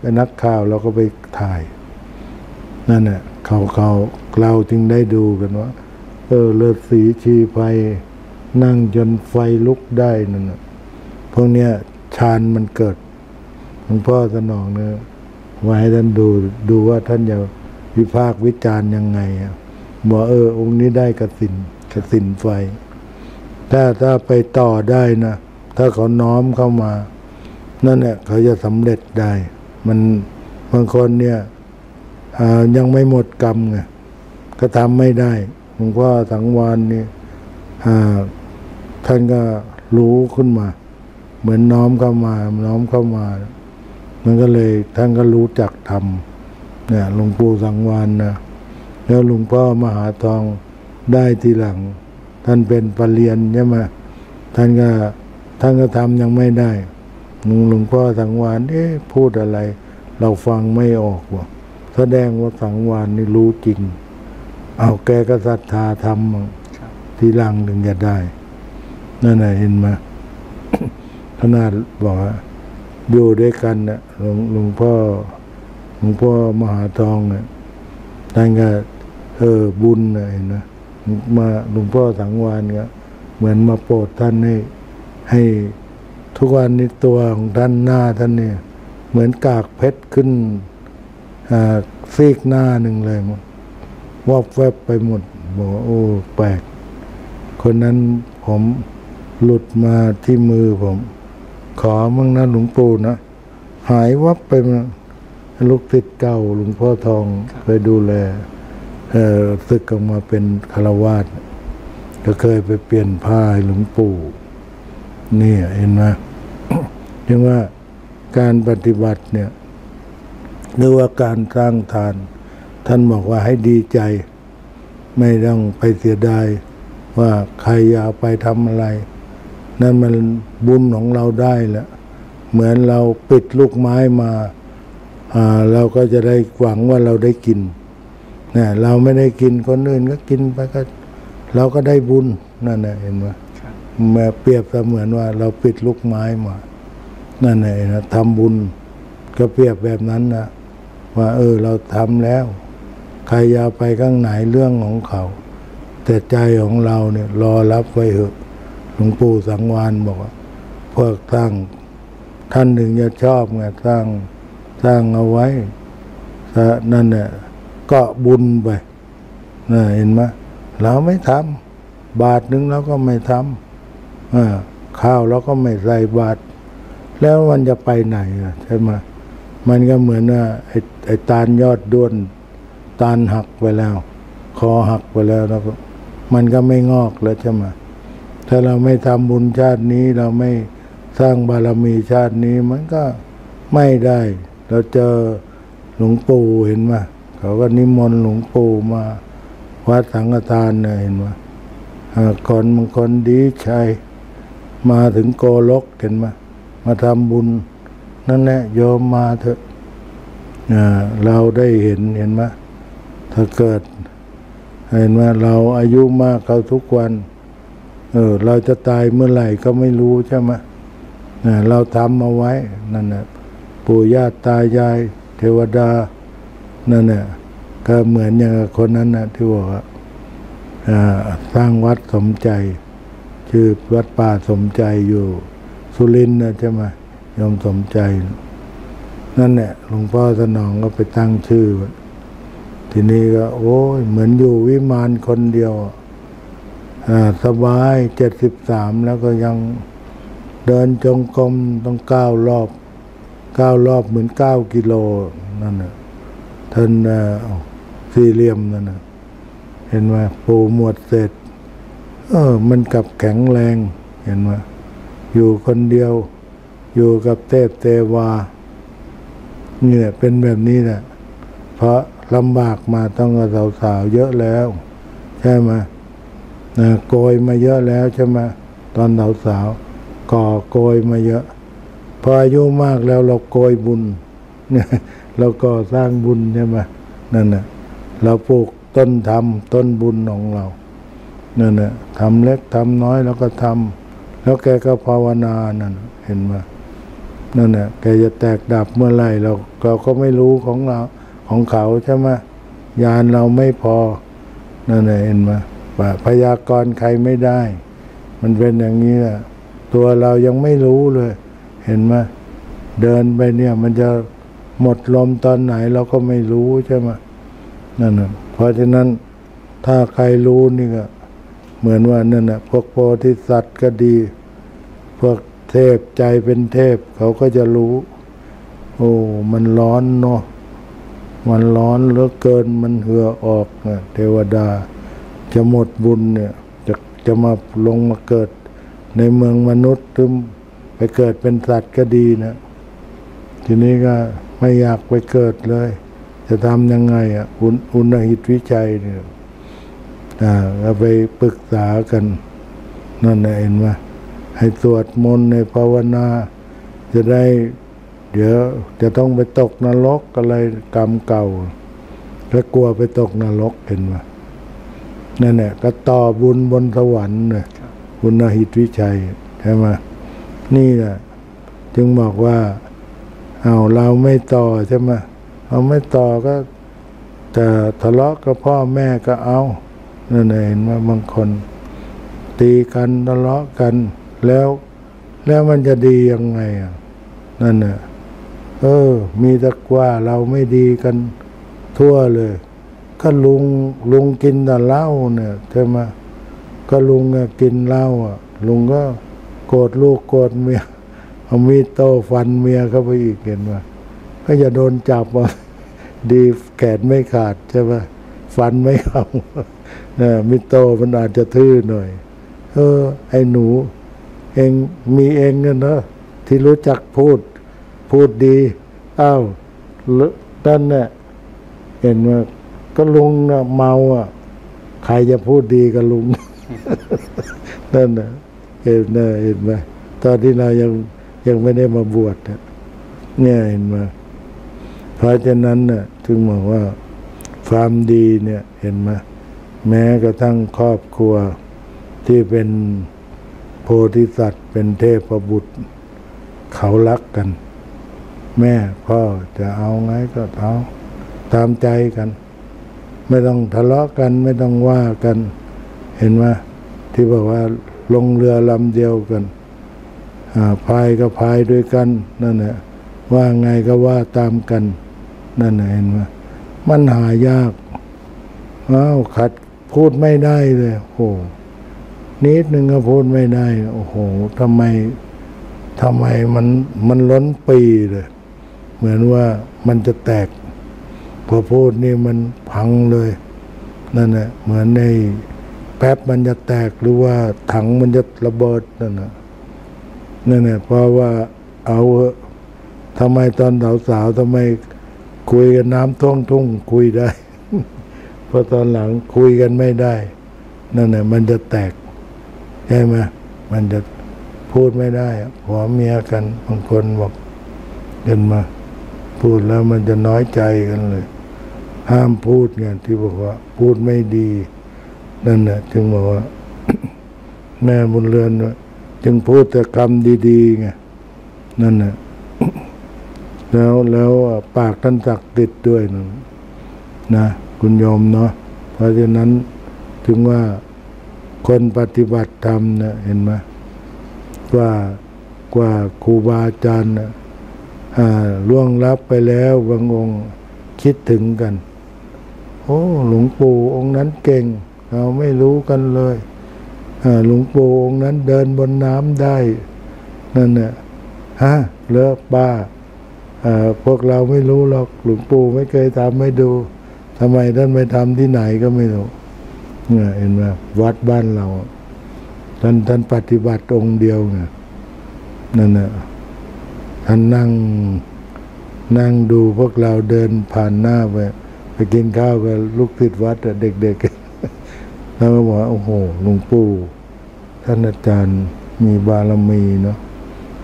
ไอ้นักข่าวเราก็ไปถ่ายนั่นแหละเขาจึงได้ดูกันว่าเลือดสีชีไฟนั่งจนไฟลุกได้นั่นนะพวกเนี้ยฌานมันเกิดหลวงพ่อสนองเนี่ยไว้ให้ท่านดูว่าท่านจะวิพากษ์วิจารณ์ยังไงบอกองค์นี้ได้กสิณไฟถ้าไปต่อได้นะถ้าเขาน้อมเข้ามานั่นเนี่ยเขาจะสำเร็จได้มันบางคนเนี่ยยังไม่หมดกรรมไงก็ทำไม่ได้หลวงพ่อสังวรนี่ท่านก็รู้ขึ้นมาเหมือนน้อมเข้ามามันก็เลยท่านก็รู้จักทำเนี่ยหลวงปู่สังวรนะแล้วหลวงพ่อมหาทองได้ทีหลังท่านเป็นปริญญาใช่ไหมท่านก็ทำยังไม่ได้หลวงพ่อสังวรพูดอะไรเราฟังไม่ออกว่ะแสดงว่าสังวรนี่รู้จริงเอาแกก็ศรัทธาทำทีหลังถึงจะได้นั่นแหละเห็นไหมขนาดบอกว่าอยู่ด้วยกันนะหลวงพ่อมหาทองเนี่ยท่านก็บุญนะเห็นไหมมาหลวงพ่อสังวรก็เหมือนมาโปรดท่านให้ทุกวันนี้ตัวของท่านหน้าท่านเนี่ยเหมือนกากเพชรขึ้นซีกหน้าหนึ่งเลยมั้งวอบแวบไปหมดบอกว่าแปลกคนนั้นผมหลุดมาที่มือผมขอมั่งนะหลวงปู่นะหายวับไปมาลูกติดเก่าหลวงพ่อทองเคยดูแลศึกออกมาเป็นฆราวาสก็เคยไปเปลี่ยนผ้าให้หลวงปู่นี่เห็นไหมถึงว่าการปฏิบัติเนี่ยหรือว่าการสร้างทานท่านบอกว่าให้ดีใจไม่ต้องไปเสียดายว่าใครอยากไปทำอะไรนั่นมันบุญของเราได้แล้วเหมือนเราปิดลูกไม้มาเราก็จะได้หวังว่าเราได้กินนะเราไม่ได้กินคนอื่นก็กินไปก็เราก็ได้บุญนั่นแหละเห็นไหมมาเปรียบเสมือนว่าเราปิดลูกไม้มานั่นแหละนะทำบุญก็เปรียบแบบนั้นนะว่าเราทำแล้วใครอยากไปข้างไหนเรื่องของเขาแต่ใจของเราเนี่ยรอรับไว้เถอะหลวงปู่สังวรบอกว่าพวกตั้งท่านหนึ่งจะชอบไงสร้างเอาไว้นั่นเนี่ยก็บุญไปนะเห็นไหมเราไม่ทำบาทนึงเราก็ไม่ทำข้าวเราก็ไม่ใส่บาทแล้วมันจะไปไหนใช่ไหมมันก็เหมือนว่าไอ้ตาลยอดด้วนตาลหักไปแล้วคอหักไปแล้วแล้วมันก็ไม่งอกแล้วใช่ไหมถ้าเราไม่ทำบุญชาตินี้เราไม่สร้างบารมีชาตินี้มันก็ไม่ได้เราเจอหลวงปู่เห็นไหมเขาก็นิมนต์หลวงปู่มาวัดสังฆทานเนี่ยเห็นไหมคนบางคนดีใจมาถึงโกลกเห็นไหมมาทำบุญนั่นแหละโยมมาเถอะ เราได้เห็นไหมถ้าเกิดเห็นไหมเราอายุมากเขาทุกวันเราจะตายเมื่อไหร่ก็ไม่รู้ใช่ไหมเราทำเอาไว้นั่นแหละปู่ย่าตายายเทวดานั่นแหละก็เหมือนอย่างคนนั้นนะที่บอกว่าสร้างวัดสมใจชื่อวัดป่าสมใจอยู่สุรินทร์นะใช่ไหมยมสมใจนั่นแหละหลวงพ่อสนองก็ไปตั้งชื่อทีนี้ก็โอ้ยเหมือนอยู่วิมานคนเดียวสบาย73แล้วก็ยังเดินจงกรมต้อง9 รอบเหมือน9 กิโลนั่นน่ะท่านสี่เหลี่ยมนั่นน่ะเห็นไหมปูหมวดเสร็จมันกลับแข็งแรงเห็นไหมอยู่คนเดียวอยู่กับเทพเทวาเนี่ยเป็นแบบนี้แหละเพราะลำบากมาต้องกับสาวๆเยอะแล้วใช่ไหมโกยมาเยอะแล้วใช่ไหมตอนสาวๆก่อโกยมาเยอะพออายุมากแล้วเราโกยบุญเราก่อสร้างบุญใช่ไหมนั่นน่ะเราปลูกต้นธรรมต้นบุญของเรานั่นน่ะทำเล็กทำน้อยแล้วก็ทำแล้วแกก็ภาวนานั่นเห็นไหมนั่นน่ะแกจะแตกดับเมื่อไหร่เราก็ไม่รู้ของเราของเขาใช่ไหมญาณเราไม่พอนั่นน่ะเห็นไหมพยากรณ์ใครไม่ได้มันเป็นอย่างนี้แหละตัวเรายังไม่รู้เลยเห็นไหมเดินไปเนี่ยมันจะหมดลมตอนไหนเราก็ไม่รู้ใช่ไหมนั่นน่ะเพราะฉะนั้นถ้าใครรู้นี่ก็เหมือนว่านั่นน่ะพวกโพธิสัตว์ก็ดีพวกเทพใจเป็นเทพเขาก็จะรู้โอ้มันร้อนเนาะมันร้อนเหลือเกินมันเหือออกนะเทวดาจะหมดบุญเนี่ยจะมาลงมาเกิดในเมืองมนุษย์หรือไปเกิดเป็นสัตว์ก็ดีนะทีนี้ก็ไม่อยากไปเกิดเลยจะทำยังไงอ่ะอุณหิตวิชัยเนี่ยเราไปปรึกษากันนั่นแหละเห็นไหมให้สวดมนต์ในภาวนาจะได้เดี๋ยวจะต้องไปตกนรกอะไรกรรมเก่าแล้วกลัวไปตกนรกเห็นไหมนั่นแหละก็ต่อบุญบนสวรรค์เนี่ยบุญหิตวิชัยใช่ไหมนี่แหละจึงบอกว่าเอาเราไม่ต่อใช่ไหมเอาไม่ต่อก็แต่ทะเลาะกับพ่อแม่ก็เอานั่นเห็นว่าบางคนตีกันทะเลาะกันแล้วมันจะดียังไงนั่นน่ะมีตะกว่าเราไม่ดีกันทั่วเลยก็ลุงกินแต่เหล้าเนี่ยใช่ไหมก็ลุงกินเหล้าลุงก็โกรธลูกโกรธเมียเอามีดโต้ฟันเมียเข้าไปอีกเห็นไหมก็จะโดนจับว่าดีแขนไม่ขาดใช่ไหมฟันไม่เข้าเนี่ยมีดโต้มันอาจจะทื่อหน่อยไอ้หนูเองมีเองเนี่ยนะที่รู้จักพูดดีอ้าวนั่นเนี่ยเห็นไหมก็ลุงนะเมาใครจะพูดดีกับลุง นั่นนะเห็นไหมตอนที่เรายังไม่ได้มาบวชเนี่ยเห็นไหมเพราะฉะนั้นน่ะถึงบอกว่าความดีเนี่ยเห็นไหมแม้กระทั่งครอบครัวที่เป็นโพธิสัตว์เป็นเทพบุตรเขารักกันแม่พ่อจะเอาไงก็เอาตามใจกันไม่ต้องทะเลาะกันไม่ต้องว่ากันเห็นไหมที่บอกว่าลงเรือลำเดียวกันพายก็พายด้วยกันนั่นแหละว่าไงก็ว่าตามกันนั่นเห็นไหมมันหายากขัดพูดไม่ได้เลยโอ้นิดหนึ่งก็พูดไม่ได้โอ้โหทำไมมันล้นปีเลยเหมือนว่ามันจะแตกพอพูดนี่มันพังเลยนั่นแหละเหมือนในแป๊บมันจะแตกหรือว่าถังมันจะระเบิดนั่นแหละเพราะว่าเอาทำไมตอนสาวๆทำไมคุยกันน้ำท่วมทุ่งคุยได้พอตอนหลังคุยกันไม่ได้นั่นแหละมันจะแตกใช่ไหมมันจะพูดไม่ได้ผัวเมียกันบางคนบอกกันมา พูดแล้วมันจะน้อยใจกันเลยห้ามพูดไงที่บอกว่าพูดไม่ดีนั่นแหละจึงบอกว่า แม่บุญเรือนจึงพูดแต่คำดีๆไงนั่นแหละ แล้วปากท่านศักดิ์สิทธิ์ด้วยนะคุณโยมเนาะเพราะฉะนั้นถึงว่าคนปฏิบัติธรรมนะเห็นไหมกว่าครูบาอาจารย์นะล่วงลับไปแล้วบางองค์คิดถึงกันโอ้หลวงปู่องค์นั้นเก่งเราไม่รู้กันเลยหลวงปู่องค์นั้นเดินบนน้ำได้นั่นเนี่ยฮะเลอะบ้าพวกเราไม่รู้หรอกหลวงปู่ไม่เคยทำไม่ดูทำไมท่านไม่ทำที่ไหนก็ไม่รู้เห็นไหมวัดบ้านเราท่านปฏิบัติองค์เดียวไงนั่นเนี่ยท่านนั่งดูพวกเราเดินผ่านหน้าไปกินข้าวกับลูกศิษย์วัดเด็กๆแล้วก็บอกโอ้โหหลวงปู่ท่านอาจารย์มีบารมีเนาะ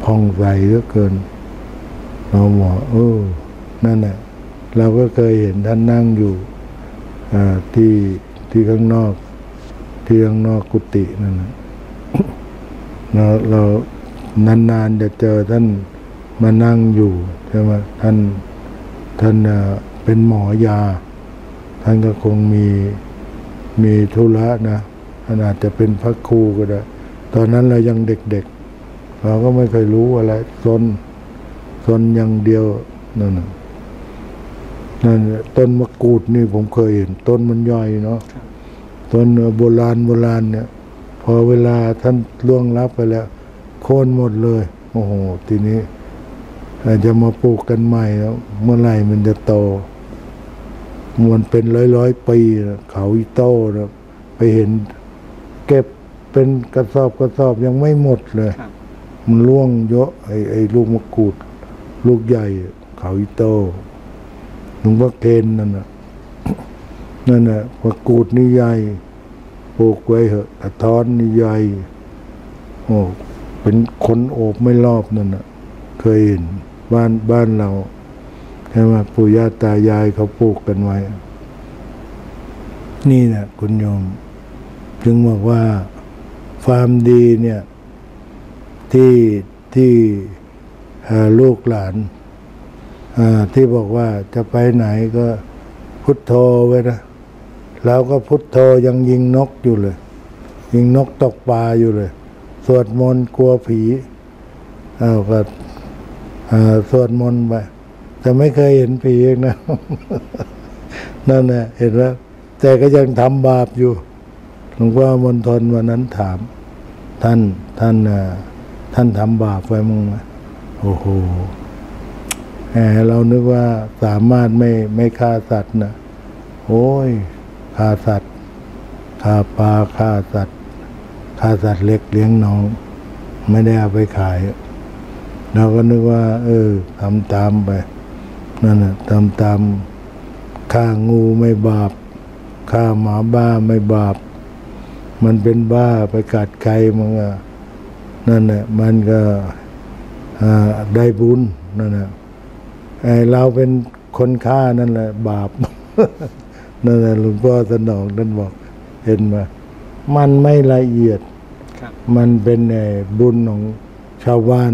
ผ่องใสเหลือเกินเราบอกเออนั่นแหละเราก็เคยเห็นท่านนั่งอยู่ที่ข้างนอกกุฏินั่นนะ เรานานๆจะเจอท่านมานั่งอยู่ใช่ไหมท่านเป็นหมอยาท่านก็คงมีธุระนะท่านอาจจะเป็นพระครูก็ได้ตอนนั้นเรายังเด็กๆเราก็ไม่เคยรู้อะไรซนอย่างเดียวนั่นต้นมะกรูดนี่ผมเคยเห็นต้นมันย่อยเนาะต้นโบราณเนี่ยพอเวลาท่านล่วงลับไปแล้วโค่นหมดเลยโอ้โหทีนี้อาจจะมาปลูกกันใหม่แล้วเมื่อไหร่มันจะโตมันเป็นร้อยปีเขาอีโต้นะไปเห็นเก็บเป็นกระสอบยังไม่หมดเลยมันร่วงเยอะไอ้ลูกมะกรูดลูกใหญ่เขาอีโต้หลวงพ่อเคนนั่นน่ะมะกรูดนี่ใหญ่ปลูกไว้เหอะกระท้อนนี่ใหญ่โอ้เป็นคนโอบไม่รอบนั่นน่ะเคยเห็นบ้านเราใช่ไหมปู่ย่าตายายเขาปลูกกันไว้นี่นะคุณโยมจึงบอกว่าความดีเนี่ยที่ลูกหลานที่บอกว่าจะไปไหนก็พุทโธไว้นะแล้วก็พุทโธยังยิงนกอยู่เลยยิงนกตกปลาอยู่เลยสวดมนต์กลัวผีเอาก็สวดมนต์ไปแต่ไม่เคยเห็นผีเองนะ นั่นแหละเห็นแล้วแต่ก็ยังทำบาปอยู่หลวงพ่อมณฑลวันนั้นถามท่านทำบาปไว้มั้งไหมโอ้โหเรานึกว่าสามารถไม่ฆ่าสัตว์นะโอ้ยฆ่าสัตว์ฆ่าปลาฆ่าสัตว์เล็กเลี้ยงน้องไม่ได้เอาไปขายเราก็นึกว่าทำตามไปนั่นแหละทำตามฆ่างูไม่บาปฆ่าหมาบ้าไม่บาปมันเป็นบ้าไปกัดใครมันก็นั่นแหละมันก็ได้บุญนั่นแหละเราเป็นคนฆ่านั่นแหละบาป นั่นแหละหลวงพ่อสนองท่านบอกเห็นมามันไม่ละเอียดมันเป็นบุญของชาวบ้าน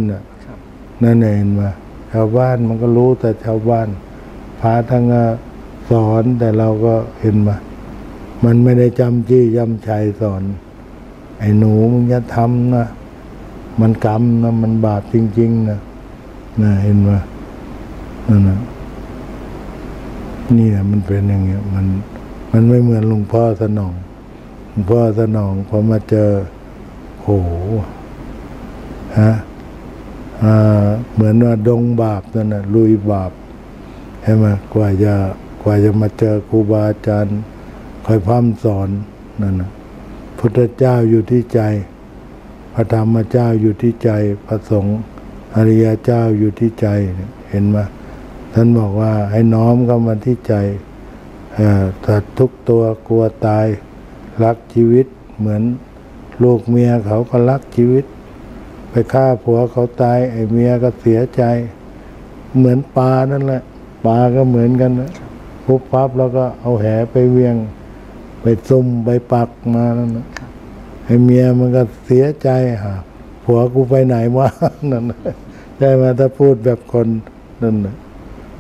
นั่นเองมาชาวบ้านมันก็รู้แต่ชาวบ้านพาทางสอนแต่เราก็เห็นมามันไม่ได้จำจี้จำชัยสอนไอ้หนูมึงจะทำนะมันกรรมนะมันบาปจริงๆนะน่ะเห็นมานั่นนะนี่นะมันเป็นอย่างเงี้ยมันไม่เหมือนหลวงพ่อสนองพอมาเจอโหเหมือนว่าดงบาปนั่นน่ะลุยบาปใช่ไหมกว่าจะมาเจอครูบาอาจารย์คอยพร่ำสอนนั่นน่ะพุทธเจ้าอยู่ที่ใจพระธรรมเจ้าอยู่ที่ใจพระสงฆ์อริยเจ้าอยู่ที่ใจเห็นไหมท่านบอกว่าให้น้อมเข้ามาที่ใจสัตว์ทุกตัวกลัวตายรักชีวิตเหมือนลูกเมียเขาก็รักชีวิตไปฆ่าผัวเขาตายไอ้เมียก็เสียใจเหมือนปลานั่นแหละ ปลาก็เหมือนกันปุ๊บปั๊บแล้วก็เอาแหไปเวียงไปซุ่มไปปักมานั่นนะไอ้เมียมันก็เสียใจหาผัวกูไปไหนวะนั่นใช่ไหมถ้าพูดแบบคนนั่นนะ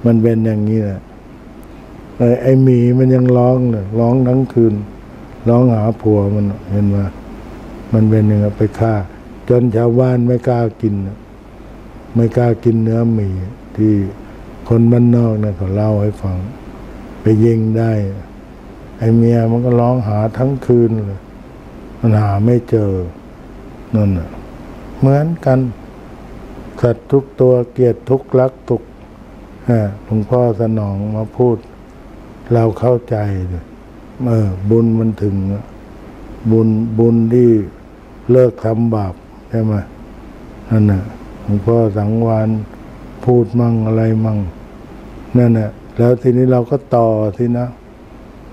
มันเป็นอย่างนี้แหละไอ้หมีมันยังร้องเลยร้องทั้งคืนร้องหาผัวมันเห็นว่ามันเป็นอย่างไปฆ่าจนชาวบ้านไม่กล้ากินไม่กล้ากินเนื้อหมีที่คนบ้านนอกเนี่ยเขาเล่าให้ฟังไปยิงได้ไอ้เมียมันก็ร้องหาทั้งคืนเลยมันหาไม่เจอนั่นน่ะเหมือนกันสัตว์ทุกตัวเกลียดทุกรักทุกหลวงพ่อสนองมาพูดเราเข้าใจเลยบุญมันถึงบุญที่เลิกทำบาปใช่ไหมนั่นน่ะหลวงพ่อสังวานพูดมั่งอะไรมั่งนั่นน่ะแล้วทีนี้เราก็ต่อสินะ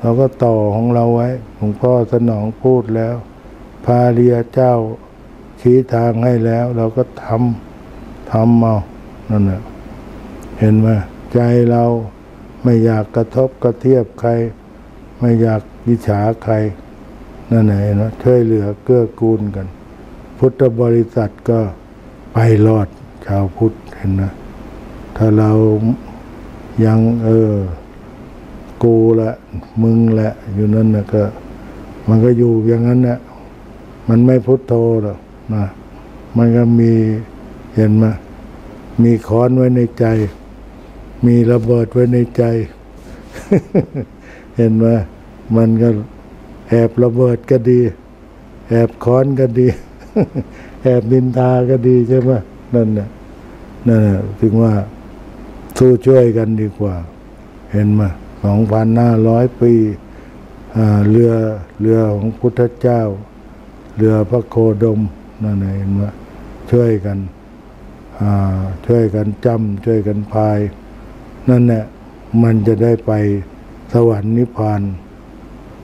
เราก็ต่อของเราไว้หลวงพ่อสนองพูดแล้วพาเรียเจ้าชี้ทางให้แล้วเราก็ทำเอานั่นน่ะเห็นไหมใจเราไม่อยากกระทบกระเทียบใครไม่อยากอิจฉาใครนั่นไหนนะช่วยเหลือเกื้อกูลกันพุทธบริษัทก็ไปรอดชาวพุทธเห็นนะถ้าเรายังกูละมึงละอยู่นั่นนะก็มันก็อยู่อย่างนั้นนะมันไม่พุทโธหรอกนะมันก็มีเห็นไหมมีค้อนไว้ในใจมีระเบิดไว้ในใจ เห็นไหมมันก็แอบระเบิดก็ดีแอบค้อนก็ดี แอบนินทาก็ดีใช่ไหมนั่นน่ะนั่นน่ะถึงว่าสู้ช่วยกันดีกว่าเห็นไหม2,500 ปีเรือของพุทธเจ้าเรือพระโคดมนั่นน่ะเห็นไหมช่วยกันช่วยกันจำช่วยกันพายนั่นแหละมันจะได้ไปสวรรค์นิพพาน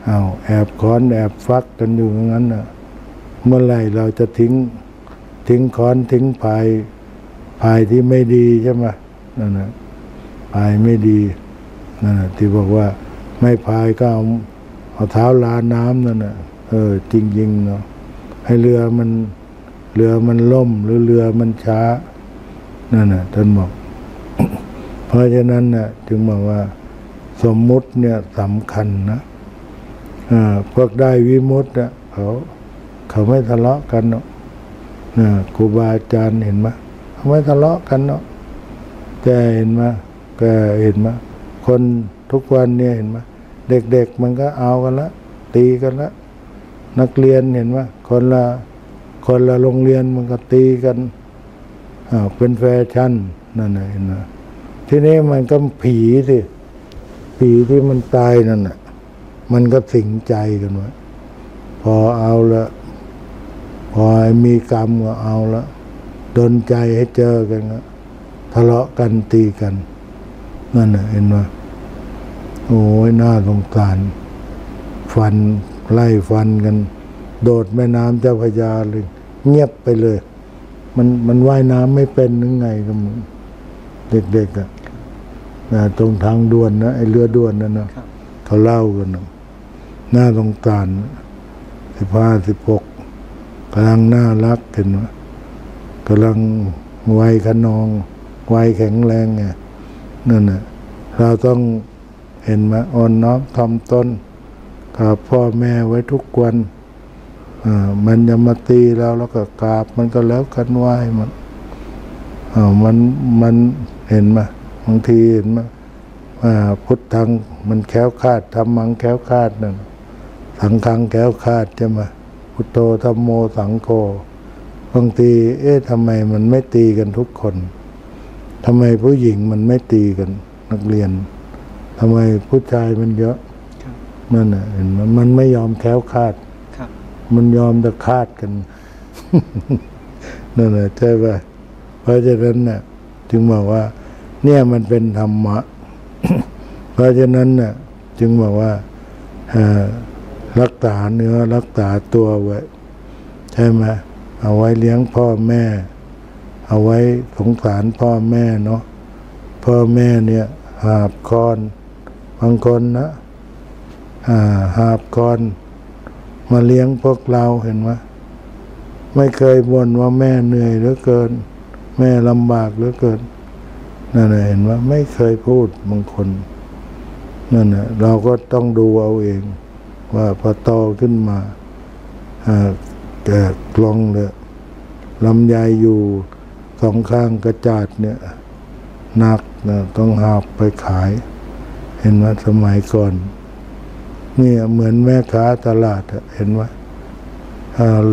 เอาแอบค้อนแอบฟักกันอยู่งั้นน่ะเมื่อไหร่เราจะทิ้งค้อนทิ้งพายที่ไม่ดีใช่ไหมนั่นน่ะพายไม่ดีนั่นน่ะที่บอกว่าไม่พายก็เอาเท้าลาน้ำนั่นน่ะจริงๆเนาะให้เรือมันล่มหรือเรือมันช้านั่นน่ะท่านบอก เพราะฉะนั้นน่ะถึงบอกว่าสมมุติเนี่ยสำคัญนะพวกได้วิมุตติอ่ะเขาไม่ทะเลาะกันเนาะครูบาอาจารย์เห็นไหมเขาไม่ทะเลาะกันเนาะแกเห็นไหมแกเห็นไหมคนทุกวันเนี่ยเห็นไหมเด็กๆมันก็เอากันละตีกันละนักเรียนเห็นไหมคนละโรงเรียนมันก็ตีกันเป็นแฟชั่นนั่นน่ะเห็นไหมทีนี้มันก็ผีที่มันตายนั่นน่ะมันก็สิงใจกันไว้พอเอาละพอมีกรรมก็เอาละดนใจให้เจอกันก็ทะเลาะกันตีกันนั่นน่ะเห็นไหมโอ้ยน่าสงสารฟันไล่ฟันกันโดดแม่น้ำเจ้าพระยาเลยเงียบไปเลยมันว่ายน้ำไม่เป็นหรือไงกันเด็กๆอ่ะตรงทางด่วนนะไอเรือด่วนนั่นนะเขาเล่ากันหน้าสงสาร15-16กำลังน่ารักเห็นไหมกำลังวัยขนองวัยแข็งแรงไงนั่นน่ะเราต้องเห็นไหมอ่อนน้อมถ่อมตนกราบพ่อแม่ไว้ทุกวันมันจะมาตีเราแล้วก็กราบมันก็แล้วกันไหวมันมันเห็นไหมบางทีเห็นไหมพุทธังมันแคล้วคลาดธรรมังแคล้วคลาดนั่นสังฆังแคล้วคลาดใช่ไหมพุทโธธัมโมสังโฆบางทีทำไมมันไม่ตีกันทุกคนทำไมผู้หญิงมันไม่ตีกันนักเรียนทำไมผู้ชายมันเยอะนั่นน่ะเห็นไหมมันไม่ยอมแคล้วคลาดมันยอมจะคาดกันนั่นแหละใช่ป่ะเพราะฉะนั้นน่ะจึงบอกว่าเนี่ยมันเป็นธรรมะ เพราะฉะนั้นน่ะจึงบอกว่ารักษาเนื้อรักษาตัวไว้ใช่ไหมเอาไว้เลี้ยงพ่อแม่เอาไว้สงสารพ่อแม่เนาะพ่อแม่เนี่ย หาบคอนบางคนนะหาบคอนมาเลี้ยงพวกเราเห็นไหมไม่เคยบ่นว่าแม่เหนื่อยเหลือเกินแม่ลำบากเหลือเกินนั่นเห็นว่าไม่เคยพูดบางคนนั่นเราก็ต้องดูเอาเองว่าพอโตขึ้นมาแกะกลองเลยลำไยอยู่สองข้างกระจาดเนี่ยหนักนะต้องหาบไปขายเห็นว่าสมัยก่อนเนี่ยเหมือนแม่ค้าตลาดเห็นว่า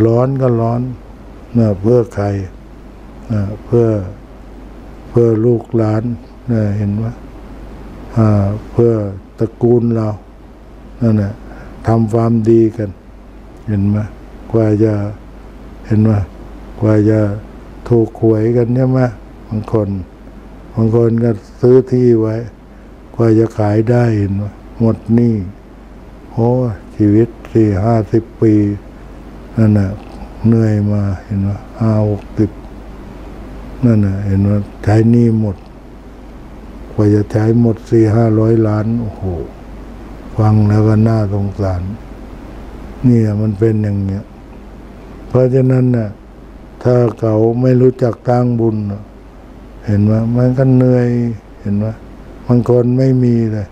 ร้อนก็ร้อนนะเพื่อใครนะเพื่อลูกหลานนะเห็นว่าเพื่อตระกูลเรานั่นแหละทำความดีกันเห็นไหมกว่าจะเห็นไหมกว่าจะถูกหวยกันใช่ไหมบางคนก็ซื้อที่ไว้กว่าจะขายได้เห็นไหมหมดหนี้โอ้ชีวิต40-50 ปีนั่นแหละเหนื่อยมาเห็นไหม50-60นั่นแหละเห็นไหมใช้หนี้หมดกว่าจะใช้หมด400-500 ล้านโอ้โหฟังแล้วก็น่าสงสารเนี่ยมันเป็นอย่างเงี้ยเพราะฉะนั้นน่ะถ้าเขาไม่รู้จักตั้งบุญเห็นไหมมันก็เหนื่อยเห็นไหมบางคนไม่มีเลย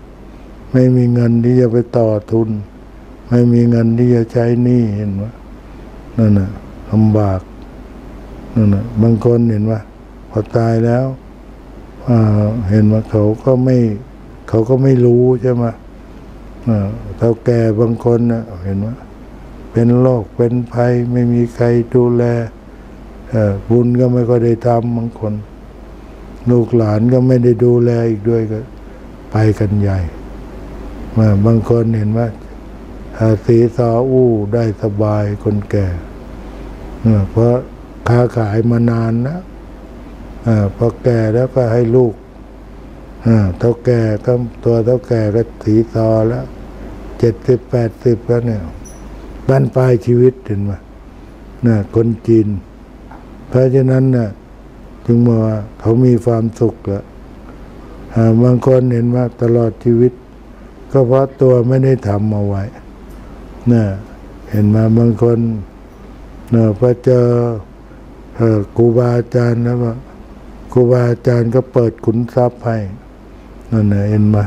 ไม่มีเงินที่จะไปต่อทุนไม่มีเงินที่จะใช้หนี้เห็นไหมนั่นน่ะลำบากนั่นน่ะบางคนเห็นไหมพอตายแล้วเห็นว่าเขาก็ไม่รู้ใช่ไหมเฒ่าแก่บางคนนะเห็นว่าเป็นโรคเป็นภัยไม่มีใครดูแลบุญก็ไม่ค่อยได้ทำบางคนลูกหลานก็ไม่ได้ดูแลอีกด้วยก็ไปกันใหญ่บางคนเห็นว่าสีสาอู้ได้สบายคนแก่เพราะค้าขายมานานนะพอแก่แล้วก็ให้ลูกเท่าแก่ก็ตัวเท่าแก่ก็ถีต่อแล้ว70-80แล้วเนี่ยบ้านปลายชีวิตเห็นไหมน่ะคนจีนเพราะฉะนั้นน่ะถึงมาเขามีความสุขละบางคนเห็นว่าตลอดชีวิตก็เพราะตัวไม่ได้ทำเอาไว้น่ะเห็นมาบางคนน่ะพอเจอครูบาอาจารย์แล้วว่าครูบาอาจารย์ก็เปิดขุนทรัพย์ให้นั่นน่ะเห็นมา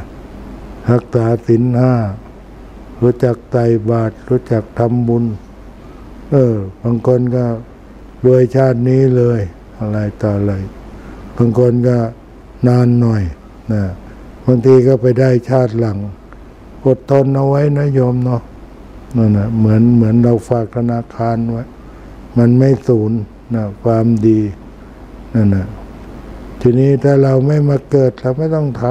รักษาศีล5รู้จักไต่บาตรรู้จักทำบุญบางคนก็รวยชาตินี้เลยอะไรต่ออะไรบางคนก็นานหน่อยนะบางทีก็ไปได้ชาติหลังอดทนเอาไว้นะโยมเนาะนั่นน่ะเหมือนเราฝากธนาคารไว้มันไม่สูญนะความดีนั่นน่ะทีนี้ถ้าเราไม่มาเกิดเราไม่ต้องท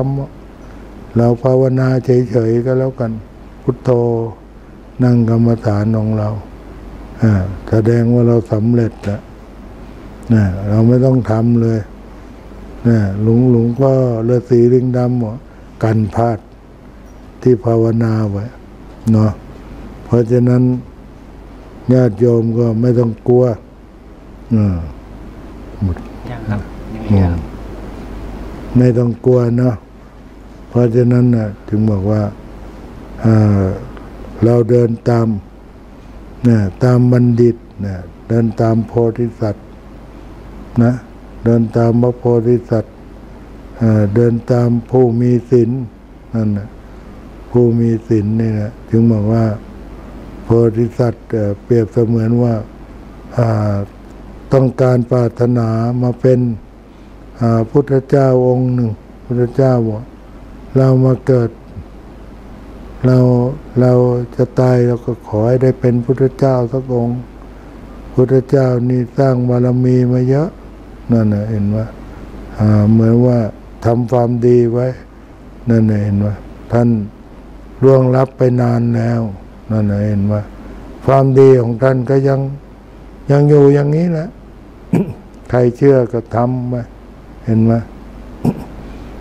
ำเราภาวนาเฉยๆก็แล้วกันพุทโธนั่งกรรมฐานของเราแสดงว่าเราสำเร็จแล้วเราไม่ต้องทำเลยหลวงพ่อฤาษีลิงดำกันพลาดที่ภาวนาไว้เนาะเพราะฉะนั้นญาติโยมก็ไม่ต้องกลัวไม่ต้องกลัวเนาะเพราะฉะนั้นนะถึงบอกว่าเราเดินตามนะตามบัณฑิตนะเดินตามโพธิสัตว์นะเดินตามพระโพธิสัตว์เดินตามผู้มีศีลนั่นนะผู้มีศีลนี่นะถึงบอกว่าโพธิสัตว์เปรียบเสมือนว่าต้องการปรารถนามาเป็นพุทธเจ้าองค์หนึ่งพุทธเจ้าว่าเรามาเกิดเราจะตายเราก็ขอให้ได้เป็นพุทธเจ้าสักองค์พุทธเจ้านี่สร้างบารมีมาเยอะนั่นน่ะเห็นว่าเหมือนว่าทำความดีไว้นั่นน่ะเห็นว่าท่านล่วงลับไปนานแล้วนั่นน่ะเห็นว่าความดีของท่านก็ยังอยู่อย่างนี้แหละ ใครเชื่อก็ทำไปเห็นไหม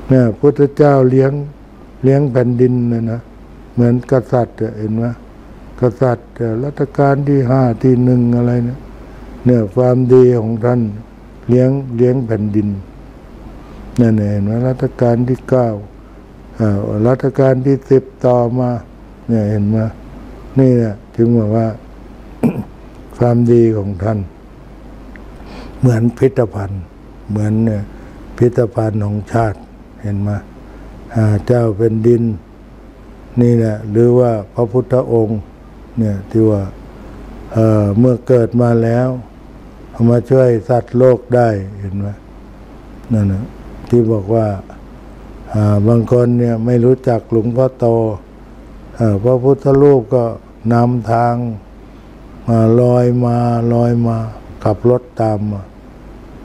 เนี่ยพุทธเจ้าเลี้ยงแผ่นดินเลยนะเหมือนกษัตริย์เห็นไหมกษัตริย์รัชกาลที่5 ที่ 1อะไรนะเนี่ยความดีของท่านเลี้ยงแผ่นดินนั่นเองนะรัชกาลที่ 9 รัชกาลที่10ต่อมาเนี่ยเห็นมานี่แหละถึงบอกว่า ความดีของท่านเหมือนพิพิธภัณฑ์เหมือนพิพิธภัณฑ์ของชาติเห็นมาเจ้าเป็นดินนี่แหละหรือว่าพระพุทธองค์เนี่ยที่ว่าเมื่อเกิดมาแล้วเอามาช่วยสัตว์โลกได้เห็นไหมนั่นนะที่บอกว่าบางคนเนี่ยไม่รู้จักหลวงพ่อโตพระพุทธรูปก็นำทางมาลอยมาขับรถตาม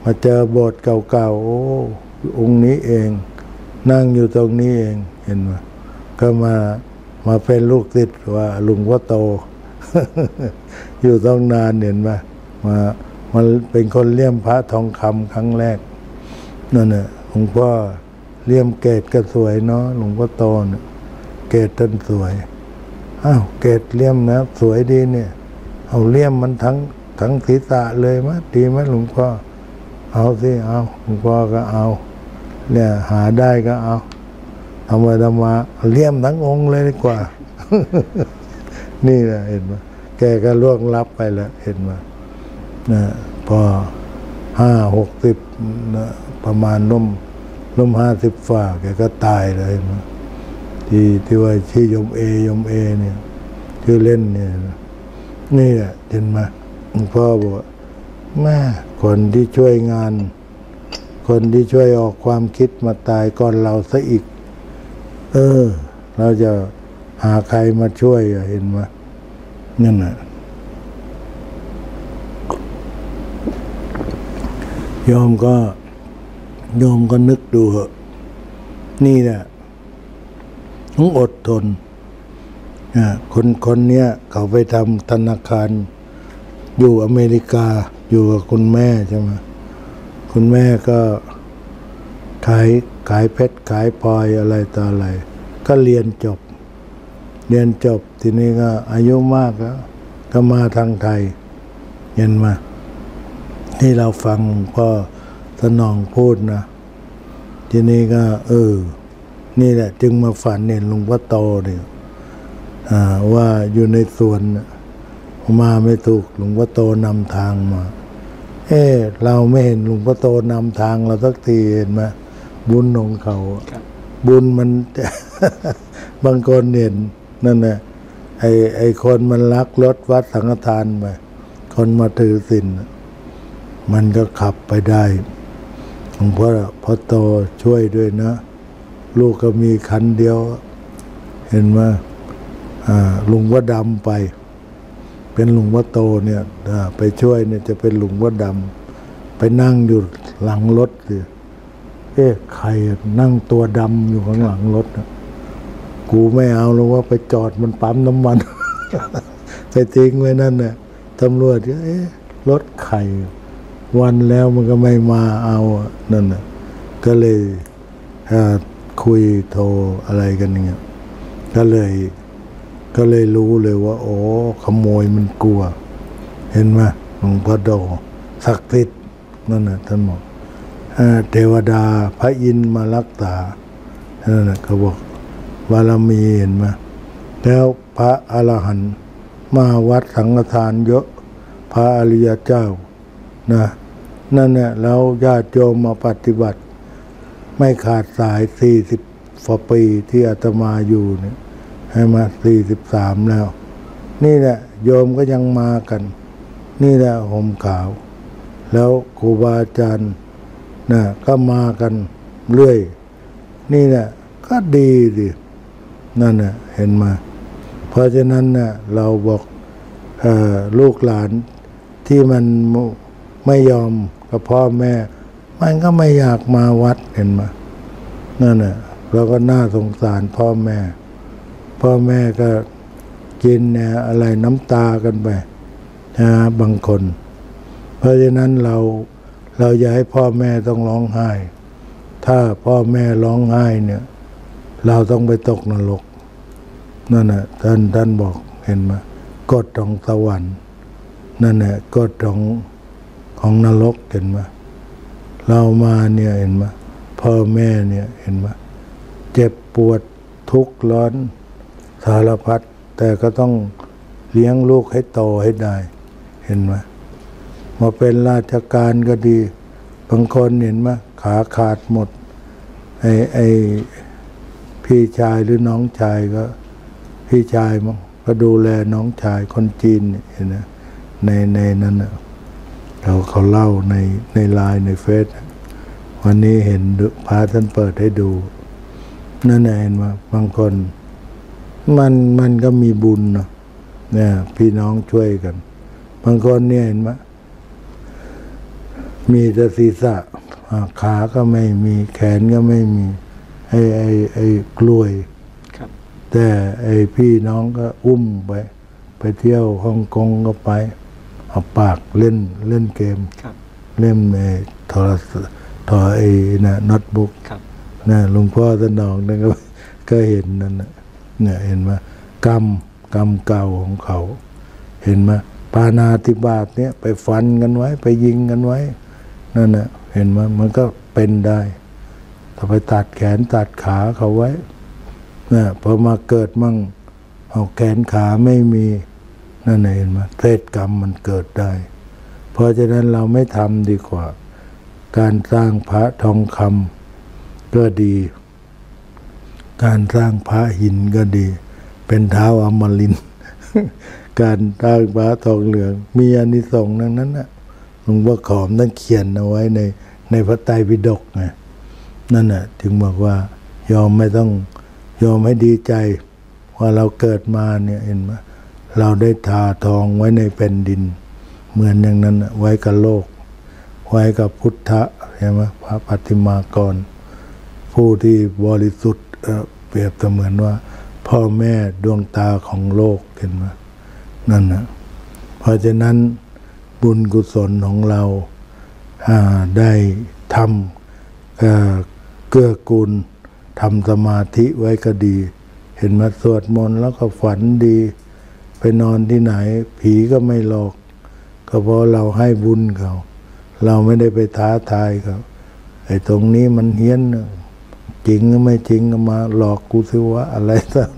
มาเจอโบสถ์เก่าๆโอ้องค์นี้เองนั่งอยู่ตรงนี้เองเห็นไหมก็มาเป็นลูกศิษย์ว่าหลวงพ่อโต อยู่ต้องนานเห็นไหมมันเป็นคนเลี่ยมพระทองคำครั้งแรกนั่นน่ะหลวงพ่อเลี่ยมเกศก็สวยเนาะหลวงพ่อโตเนี่ยเกศท่านสวยอ้าวเกศเลี่ยมนะสวยดีเนี่ยเอาเลี่ยมมันทั้งศีรษะเลยมะดีไหมหลวงพ่อเอาสิเอาหลวงพ่อก็เอาเนี่ยหาได้ก็เอาทำไมทำมาเลี่ยมทั้งองค์เลยดีกว่า นี่แหละเห็นไหมแกก็ล่วงลับไปแล้วเห็นไหมนะพอ50-60นะประมาณล่ม50 ฝ่าแกก็ตายเลยนะที่ว่าชื่อยมเอยมเอเนี่ยชื่อเล่นเนี่ยนี่แหละเห็นไหมพ่อบอกแม่คนที่ช่วยงานคนที่ช่วยออกความคิดมาตายก่อนเราซะอีกเราจะหาใครมาช่วยเห็นไหมนั่นน่ะโยมก็นึกดูเหอะนี่แหละต้องอดทนคนเนี้ยเขาไปทำธนาคารอยู่อเมริกาอยู่กับคุณแม่ใช่ไหมคุณแม่ก็ขายเพชรขายพลอยอะไรต่ออะไรก็เรียนจบทีนี้ก็อายุมากแล้วก็มาทางไทยเห็นมาที่เราฟังพ่อสนองพูดนะทีนี้ก็นี่แหละจึงมาฝันเห็นหลวงพ่อโตเนี่ยว่าอยู่ในสวนมาไม่ถูกหลวงพ่อโตนำทางมาเราไม่เห็นหลวงพ่อโตนำทางเราสักทีเห็นไหมบุญของเขาบุญมัน บางคนเห็นนั่นแหละไอคนมันลักรถวัดสังฆทานไปคนมาถือศีลมันก็ขับไปได้หลวงพ่อโตช่วยด้วยนะลูกก็มีคันเดียวเห็นไหมหลวงพ่อดำไปเป็นหลวงพ่อโตเนี่ยไปช่วยเนี่ยจะเป็นหลวงพ่อดำไปนั่งอยู่หลังรถเลยใครนั่งตัวดำอยู่ข้างหลังรถนะกูไม่เอาแล้วว่าไปจอดมันปั๊มน้ำมัน ไปทิ้งไว้นั่นเนี่ยตำรวจก็รถใครวันแล้วมันก็ไม่มาเอานั่นน่ะก็เลยคุยโทรอะไรกันอย่างเงี้ยก็เลยรู้เลยว่าโอ้ขโมยมันกลัวเห็นไหมหลวงพ่อโตศักดิ์สิทธิ์นั่นน่ะท่านบอกเทวดาพระอินทร์มารักษานั่นน่ะเขาบอกบารมีเห็นไหมแล้วพระอรหันต์มาวัดสังฆทานเยอะพระอริยเจ้านะนั่นเนี่ยแล้วญาติโยมมาปฏิบัติไม่ขาดสาย40 กว่าปีที่อาตมาอยู่เนี่ยให้มา43แล้วนี่แหละโยมก็ยังมากันนี่แหละห่มขาวแล้วครูบาอาจารย์นะก็มากันเรื่อยนี่แหละก็ดีดินั่นน่ะเห็นมาเพราะฉะนั้นน่ะเราบอกลูกหลานที่มันไม่ยอมกับพ่อแม่มันก็ไม่อยากมาวัดเห็นไหมนั่นน่ะเราก็น่าสงสารพ่อแม่ก็กินอะไรน้ำตากันไปบางคนเพราะฉะนั้นเราอย่าให้พ่อแม่ต้องร้องไห้ถ้าพ่อแม่ร้องไห้เนี่ยเราต้องไปตกนรกนั่นน่ะท่านบอกเห็นไหมกฎของสวรรค์นั่นแหละกฎของนรกเห็นไหมเรามาเนี่ยเห็นไหมพ่อแม่เนี่ยเห็นไหม เจ็บปวดทุกข์ร้อนสารพัดแต่ก็ต้องเลี้ยงลูกให้โตให้ได้เห็นไหมมาเป็นราชการก็ดีบางคนเห็นไหมขาขาดหมดไอ้พี่ชายหรือน้องชายก็พี่ชายมั้งก็ดูแลน้องชายคนจีนเห็นไหมในนั้นเขาเล่าในไลน์ในเฟซวันนี้เห็นพระท่านเปิดให้ดูนั่นเห็นว่าบางคนมันก็มีบุญเนาะเนี่ยพี่น้องช่วยกันบางคนเนี่ยเห็นว่ามีแต่ศีรษะขาก็ไม่มีแขนก็ไม่มีไอ้กล้วยแต่ไอ้พี่น้องก็อุ้มไปเที่ยวฮ่องกงก็ไปเอาปากเล่นเล่นเกมเล่นในโทรศัพท์ไอ้นะโน้ตบุ๊กนะหลวงพ่อสนองนั่นก็เห็นนั่นเนี่ยเห็นว่กรรมเก่าของเขาเห็นว่าปาณาติบาตเนี่ยไปฟันกันไว้ไปยิงกันไว้นั่นน่ะเห็นว่ามันก็เป็นได้ถ้าไปตัดแขนตัดขาเขาไว้นะพอมาเกิดมั่งเอาแขนขาไม่มีนั่นเห็นว่าเศษกรรมมันเกิดได้เพราะฉะนั้นเราไม่ทำดีกว่าการสร้างพระทองคำก็ดีการสร้างพระหินก็ดีเป็นท้าวอมรินทร์การสร้างพระทองเหลืองมีอานิสงส์ทั้งนั้นนะหลวงพ่อขอมนั่นเขียนเอาไว้ในพระไตรปิฎกไงนั่นน่ะถึงบอกว่ายอมไม่ต้องยอมให้ดีใจว่าเราเกิดมาเนี่ยเห็นไหมเราได้ทาทองไว้ในแผ่นดินเหมือนอย่างนั้นไว้กับโลกไว้กับพุทธะใช่ไหมพระปฏิมากรผู้ที่บริสุทธิ์เปรียบเสมือนว่าพ่อแม่ดวงตาของโลกเห็นไหมนั่นนะเพราะฉะนั้นบุญกุศลของเราได้ทำเกื้อกูลทำสมาธิไว้ก็ดีเห็นมาสวดมนต์แล้วก็ฝันดีไปนอนที่ไหนผีก็ไม่หลอกก็เพราะเราให้บุญเขาเราไม่ได้ไปท้าทายเขาไอ้ตรงนี้มันเฮี้ยนจริงก็ไม่จริงก็มาหลอกกูซิวะอะไรต่าง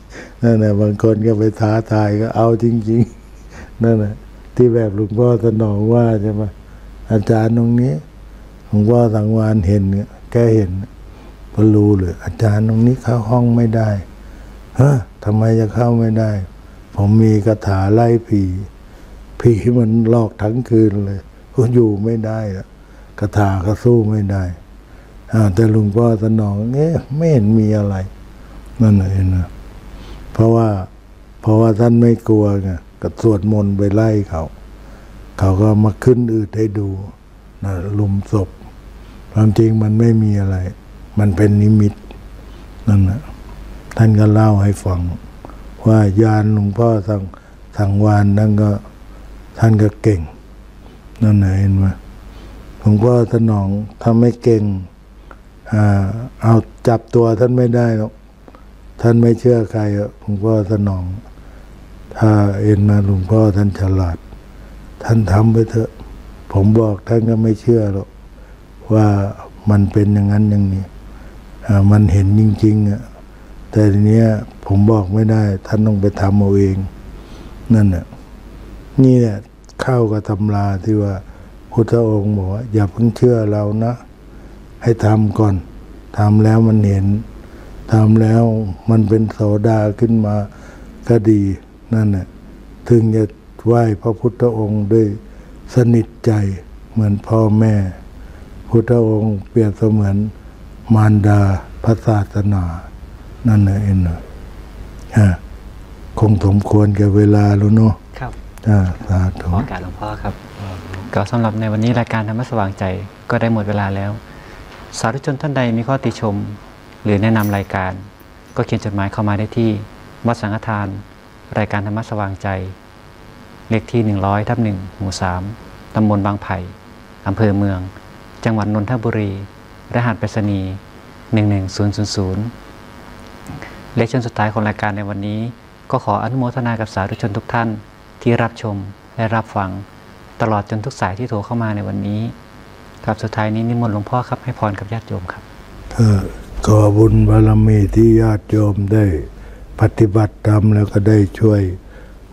ๆนั่นแหละบางคนก็ไปท้าทายก็เอาจริงๆนั่นแหละที่แบบหลวงพ่อสนองว่าใช่ไหมอาจารย์ตรงนี้หลวงพ่อสังวานเห็นแกเห็นพอรู้เลยอาจารย์ตรงนี้เข้าห้องไม่ได้ฮะทำไมจะเข้าไม่ได้ผมมีคาถาไล่ผีมันหลอกทั้งคืนเลยก็อยู่ไม่ได้คาถาก็สู้ไม่ได้แต่หลวงพ่อสนองไม่เห็นมีอะไรนั่นเองนะเพราะว่าท่านไม่กลัวไงก็สวดมนต์ไปไล่เขาก็มาขึ้นอืดให้ดูนะลุมศพความจริงมันไม่มีอะไรมันเป็นนิมิตนั่นนะท่านก็เล่าให้ฟังว่าญาณหลวงพ่อสังวานนั่นก็ท่านก็เก่งนั่นไหนเห็นไหมหลวงพ่อสนองถ้าไม่เก่งเอาจับตัวท่านไม่ได้หรอกท่านไม่เชื่อใครหลวงพ่อสนองถ้าเอ็นมาหลวงพ่อท่านฉลาดท่านทำไปเถอะผมบอกท่านก็ไม่เชื่อหรอกว่ามันเป็นอย่างนั้นอย่างนี้มันเห็นจริงๆแต่ทีเนี้ยผมบอกไม่ได้ท่านต้องไปทำเอาเองนั่นน่ะนี่แหละเข้ากับตำราที่ว่าพุทธองค์บอกว่าอย่าเพิ่งเชื่อเรานะให้ทำก่อนทำแล้วมันเห็นทำแล้วมันเป็นโสดาขึ้นมาก็ดีนั่นน่ะถึงจะไหว้พระพุทธองค์ด้วยสนิทใจเหมือนพ่อแม่พุทธองค์เปรียบเสมือนมารดาพระศาสนานั่นน่ะเองนะคงสมควรกับเวลาแล้วเนาะครับสาธุขอการหลวงพ่อครับก็สำหรับในวันนี้รายการธรรมะสว่างใจก็ได้หมดเวลาแล้วสาธุชนท่านใดมีข้อติชมหรือแนะนำรายการก็เขียนจดหมายเข้ามาได้ที่วัดสังฆทานรายการธรรมะสว่างใจเลขที่100/1หมู่3ตำบลบางไผ่อำเภอเมืองจังหวัดนนทบุรีรหัสไปรษณีย์11000เลขช่วงสุดท้ายของรายการในวันนี้ก็ขออนุโมทนากับสาธุชนทุกท่านที่รับชมและรับฟังตลอดจนทุกสายที่โทรเข้ามาในวันนี้ครับสุดท้ายนี้นิมนต์หลวงพ่อครับให้พรกับญาติโยมครับ ขอบุญบารมีที่ญาติโยมได้ปฏิบัติธรรมแล้วก็ได้ช่วย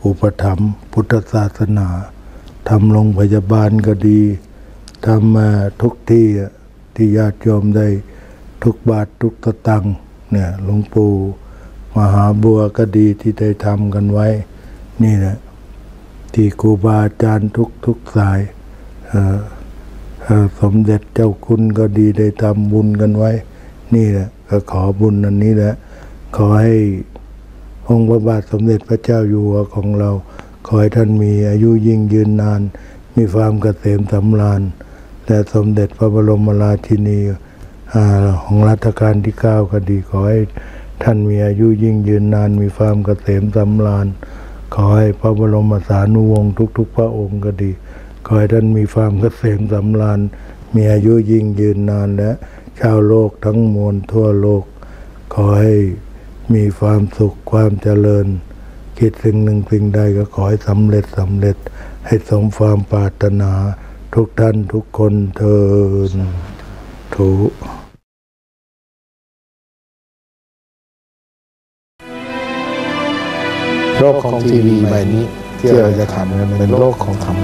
อุปถัมภ์พุทธศาสนาทำโรงพยาบาลก็ดีทำมาทุกที่ที่ญาติโยมได้ทุกบาททุกตะตังเนี่ยหลวงปู่มหาบัวก็ดีที่ได้ทำกันไว้นี่แหละที่ครูบาอาจารย์ทุกสายสมเด็จเจ้าคุณก็ดีได้ทำบุญกันไว้นี่แหละก็ขอบุญอันนี้แหละขอให้องค์พระบาทสมเด็จพระเจ้าอยู่หัวของเราขอให้ท่านมีอายุยิ่งยืนนานมีความเกษมสำราญและสมเด็จพระบรมราชินีของรัชกาลที่ 9 ก็ดีขอให้ท่านมีอายุยิ่งยืนนานมีความเกษมสำราญขอให้พระบรมสานุวงศ์ทุกๆพระองค์ก็ดีขอให้ท่านมีความเกษมสำราญมีอายุยิ่งยืนนานและชาวโลกทั้งมวลทั่วโลกขอให้มีความสุขความเจริญคิดสิ่งหนึ่งสิ่งใดก็ขอให้สำเร็จให้สมความปรารถนาทุกท่านทุกคนเถิดถูกโลกของทีวีใบนี้ที่เราจะทำเป็นโลกของธรรม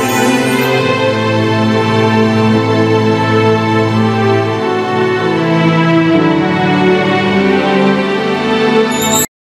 ะ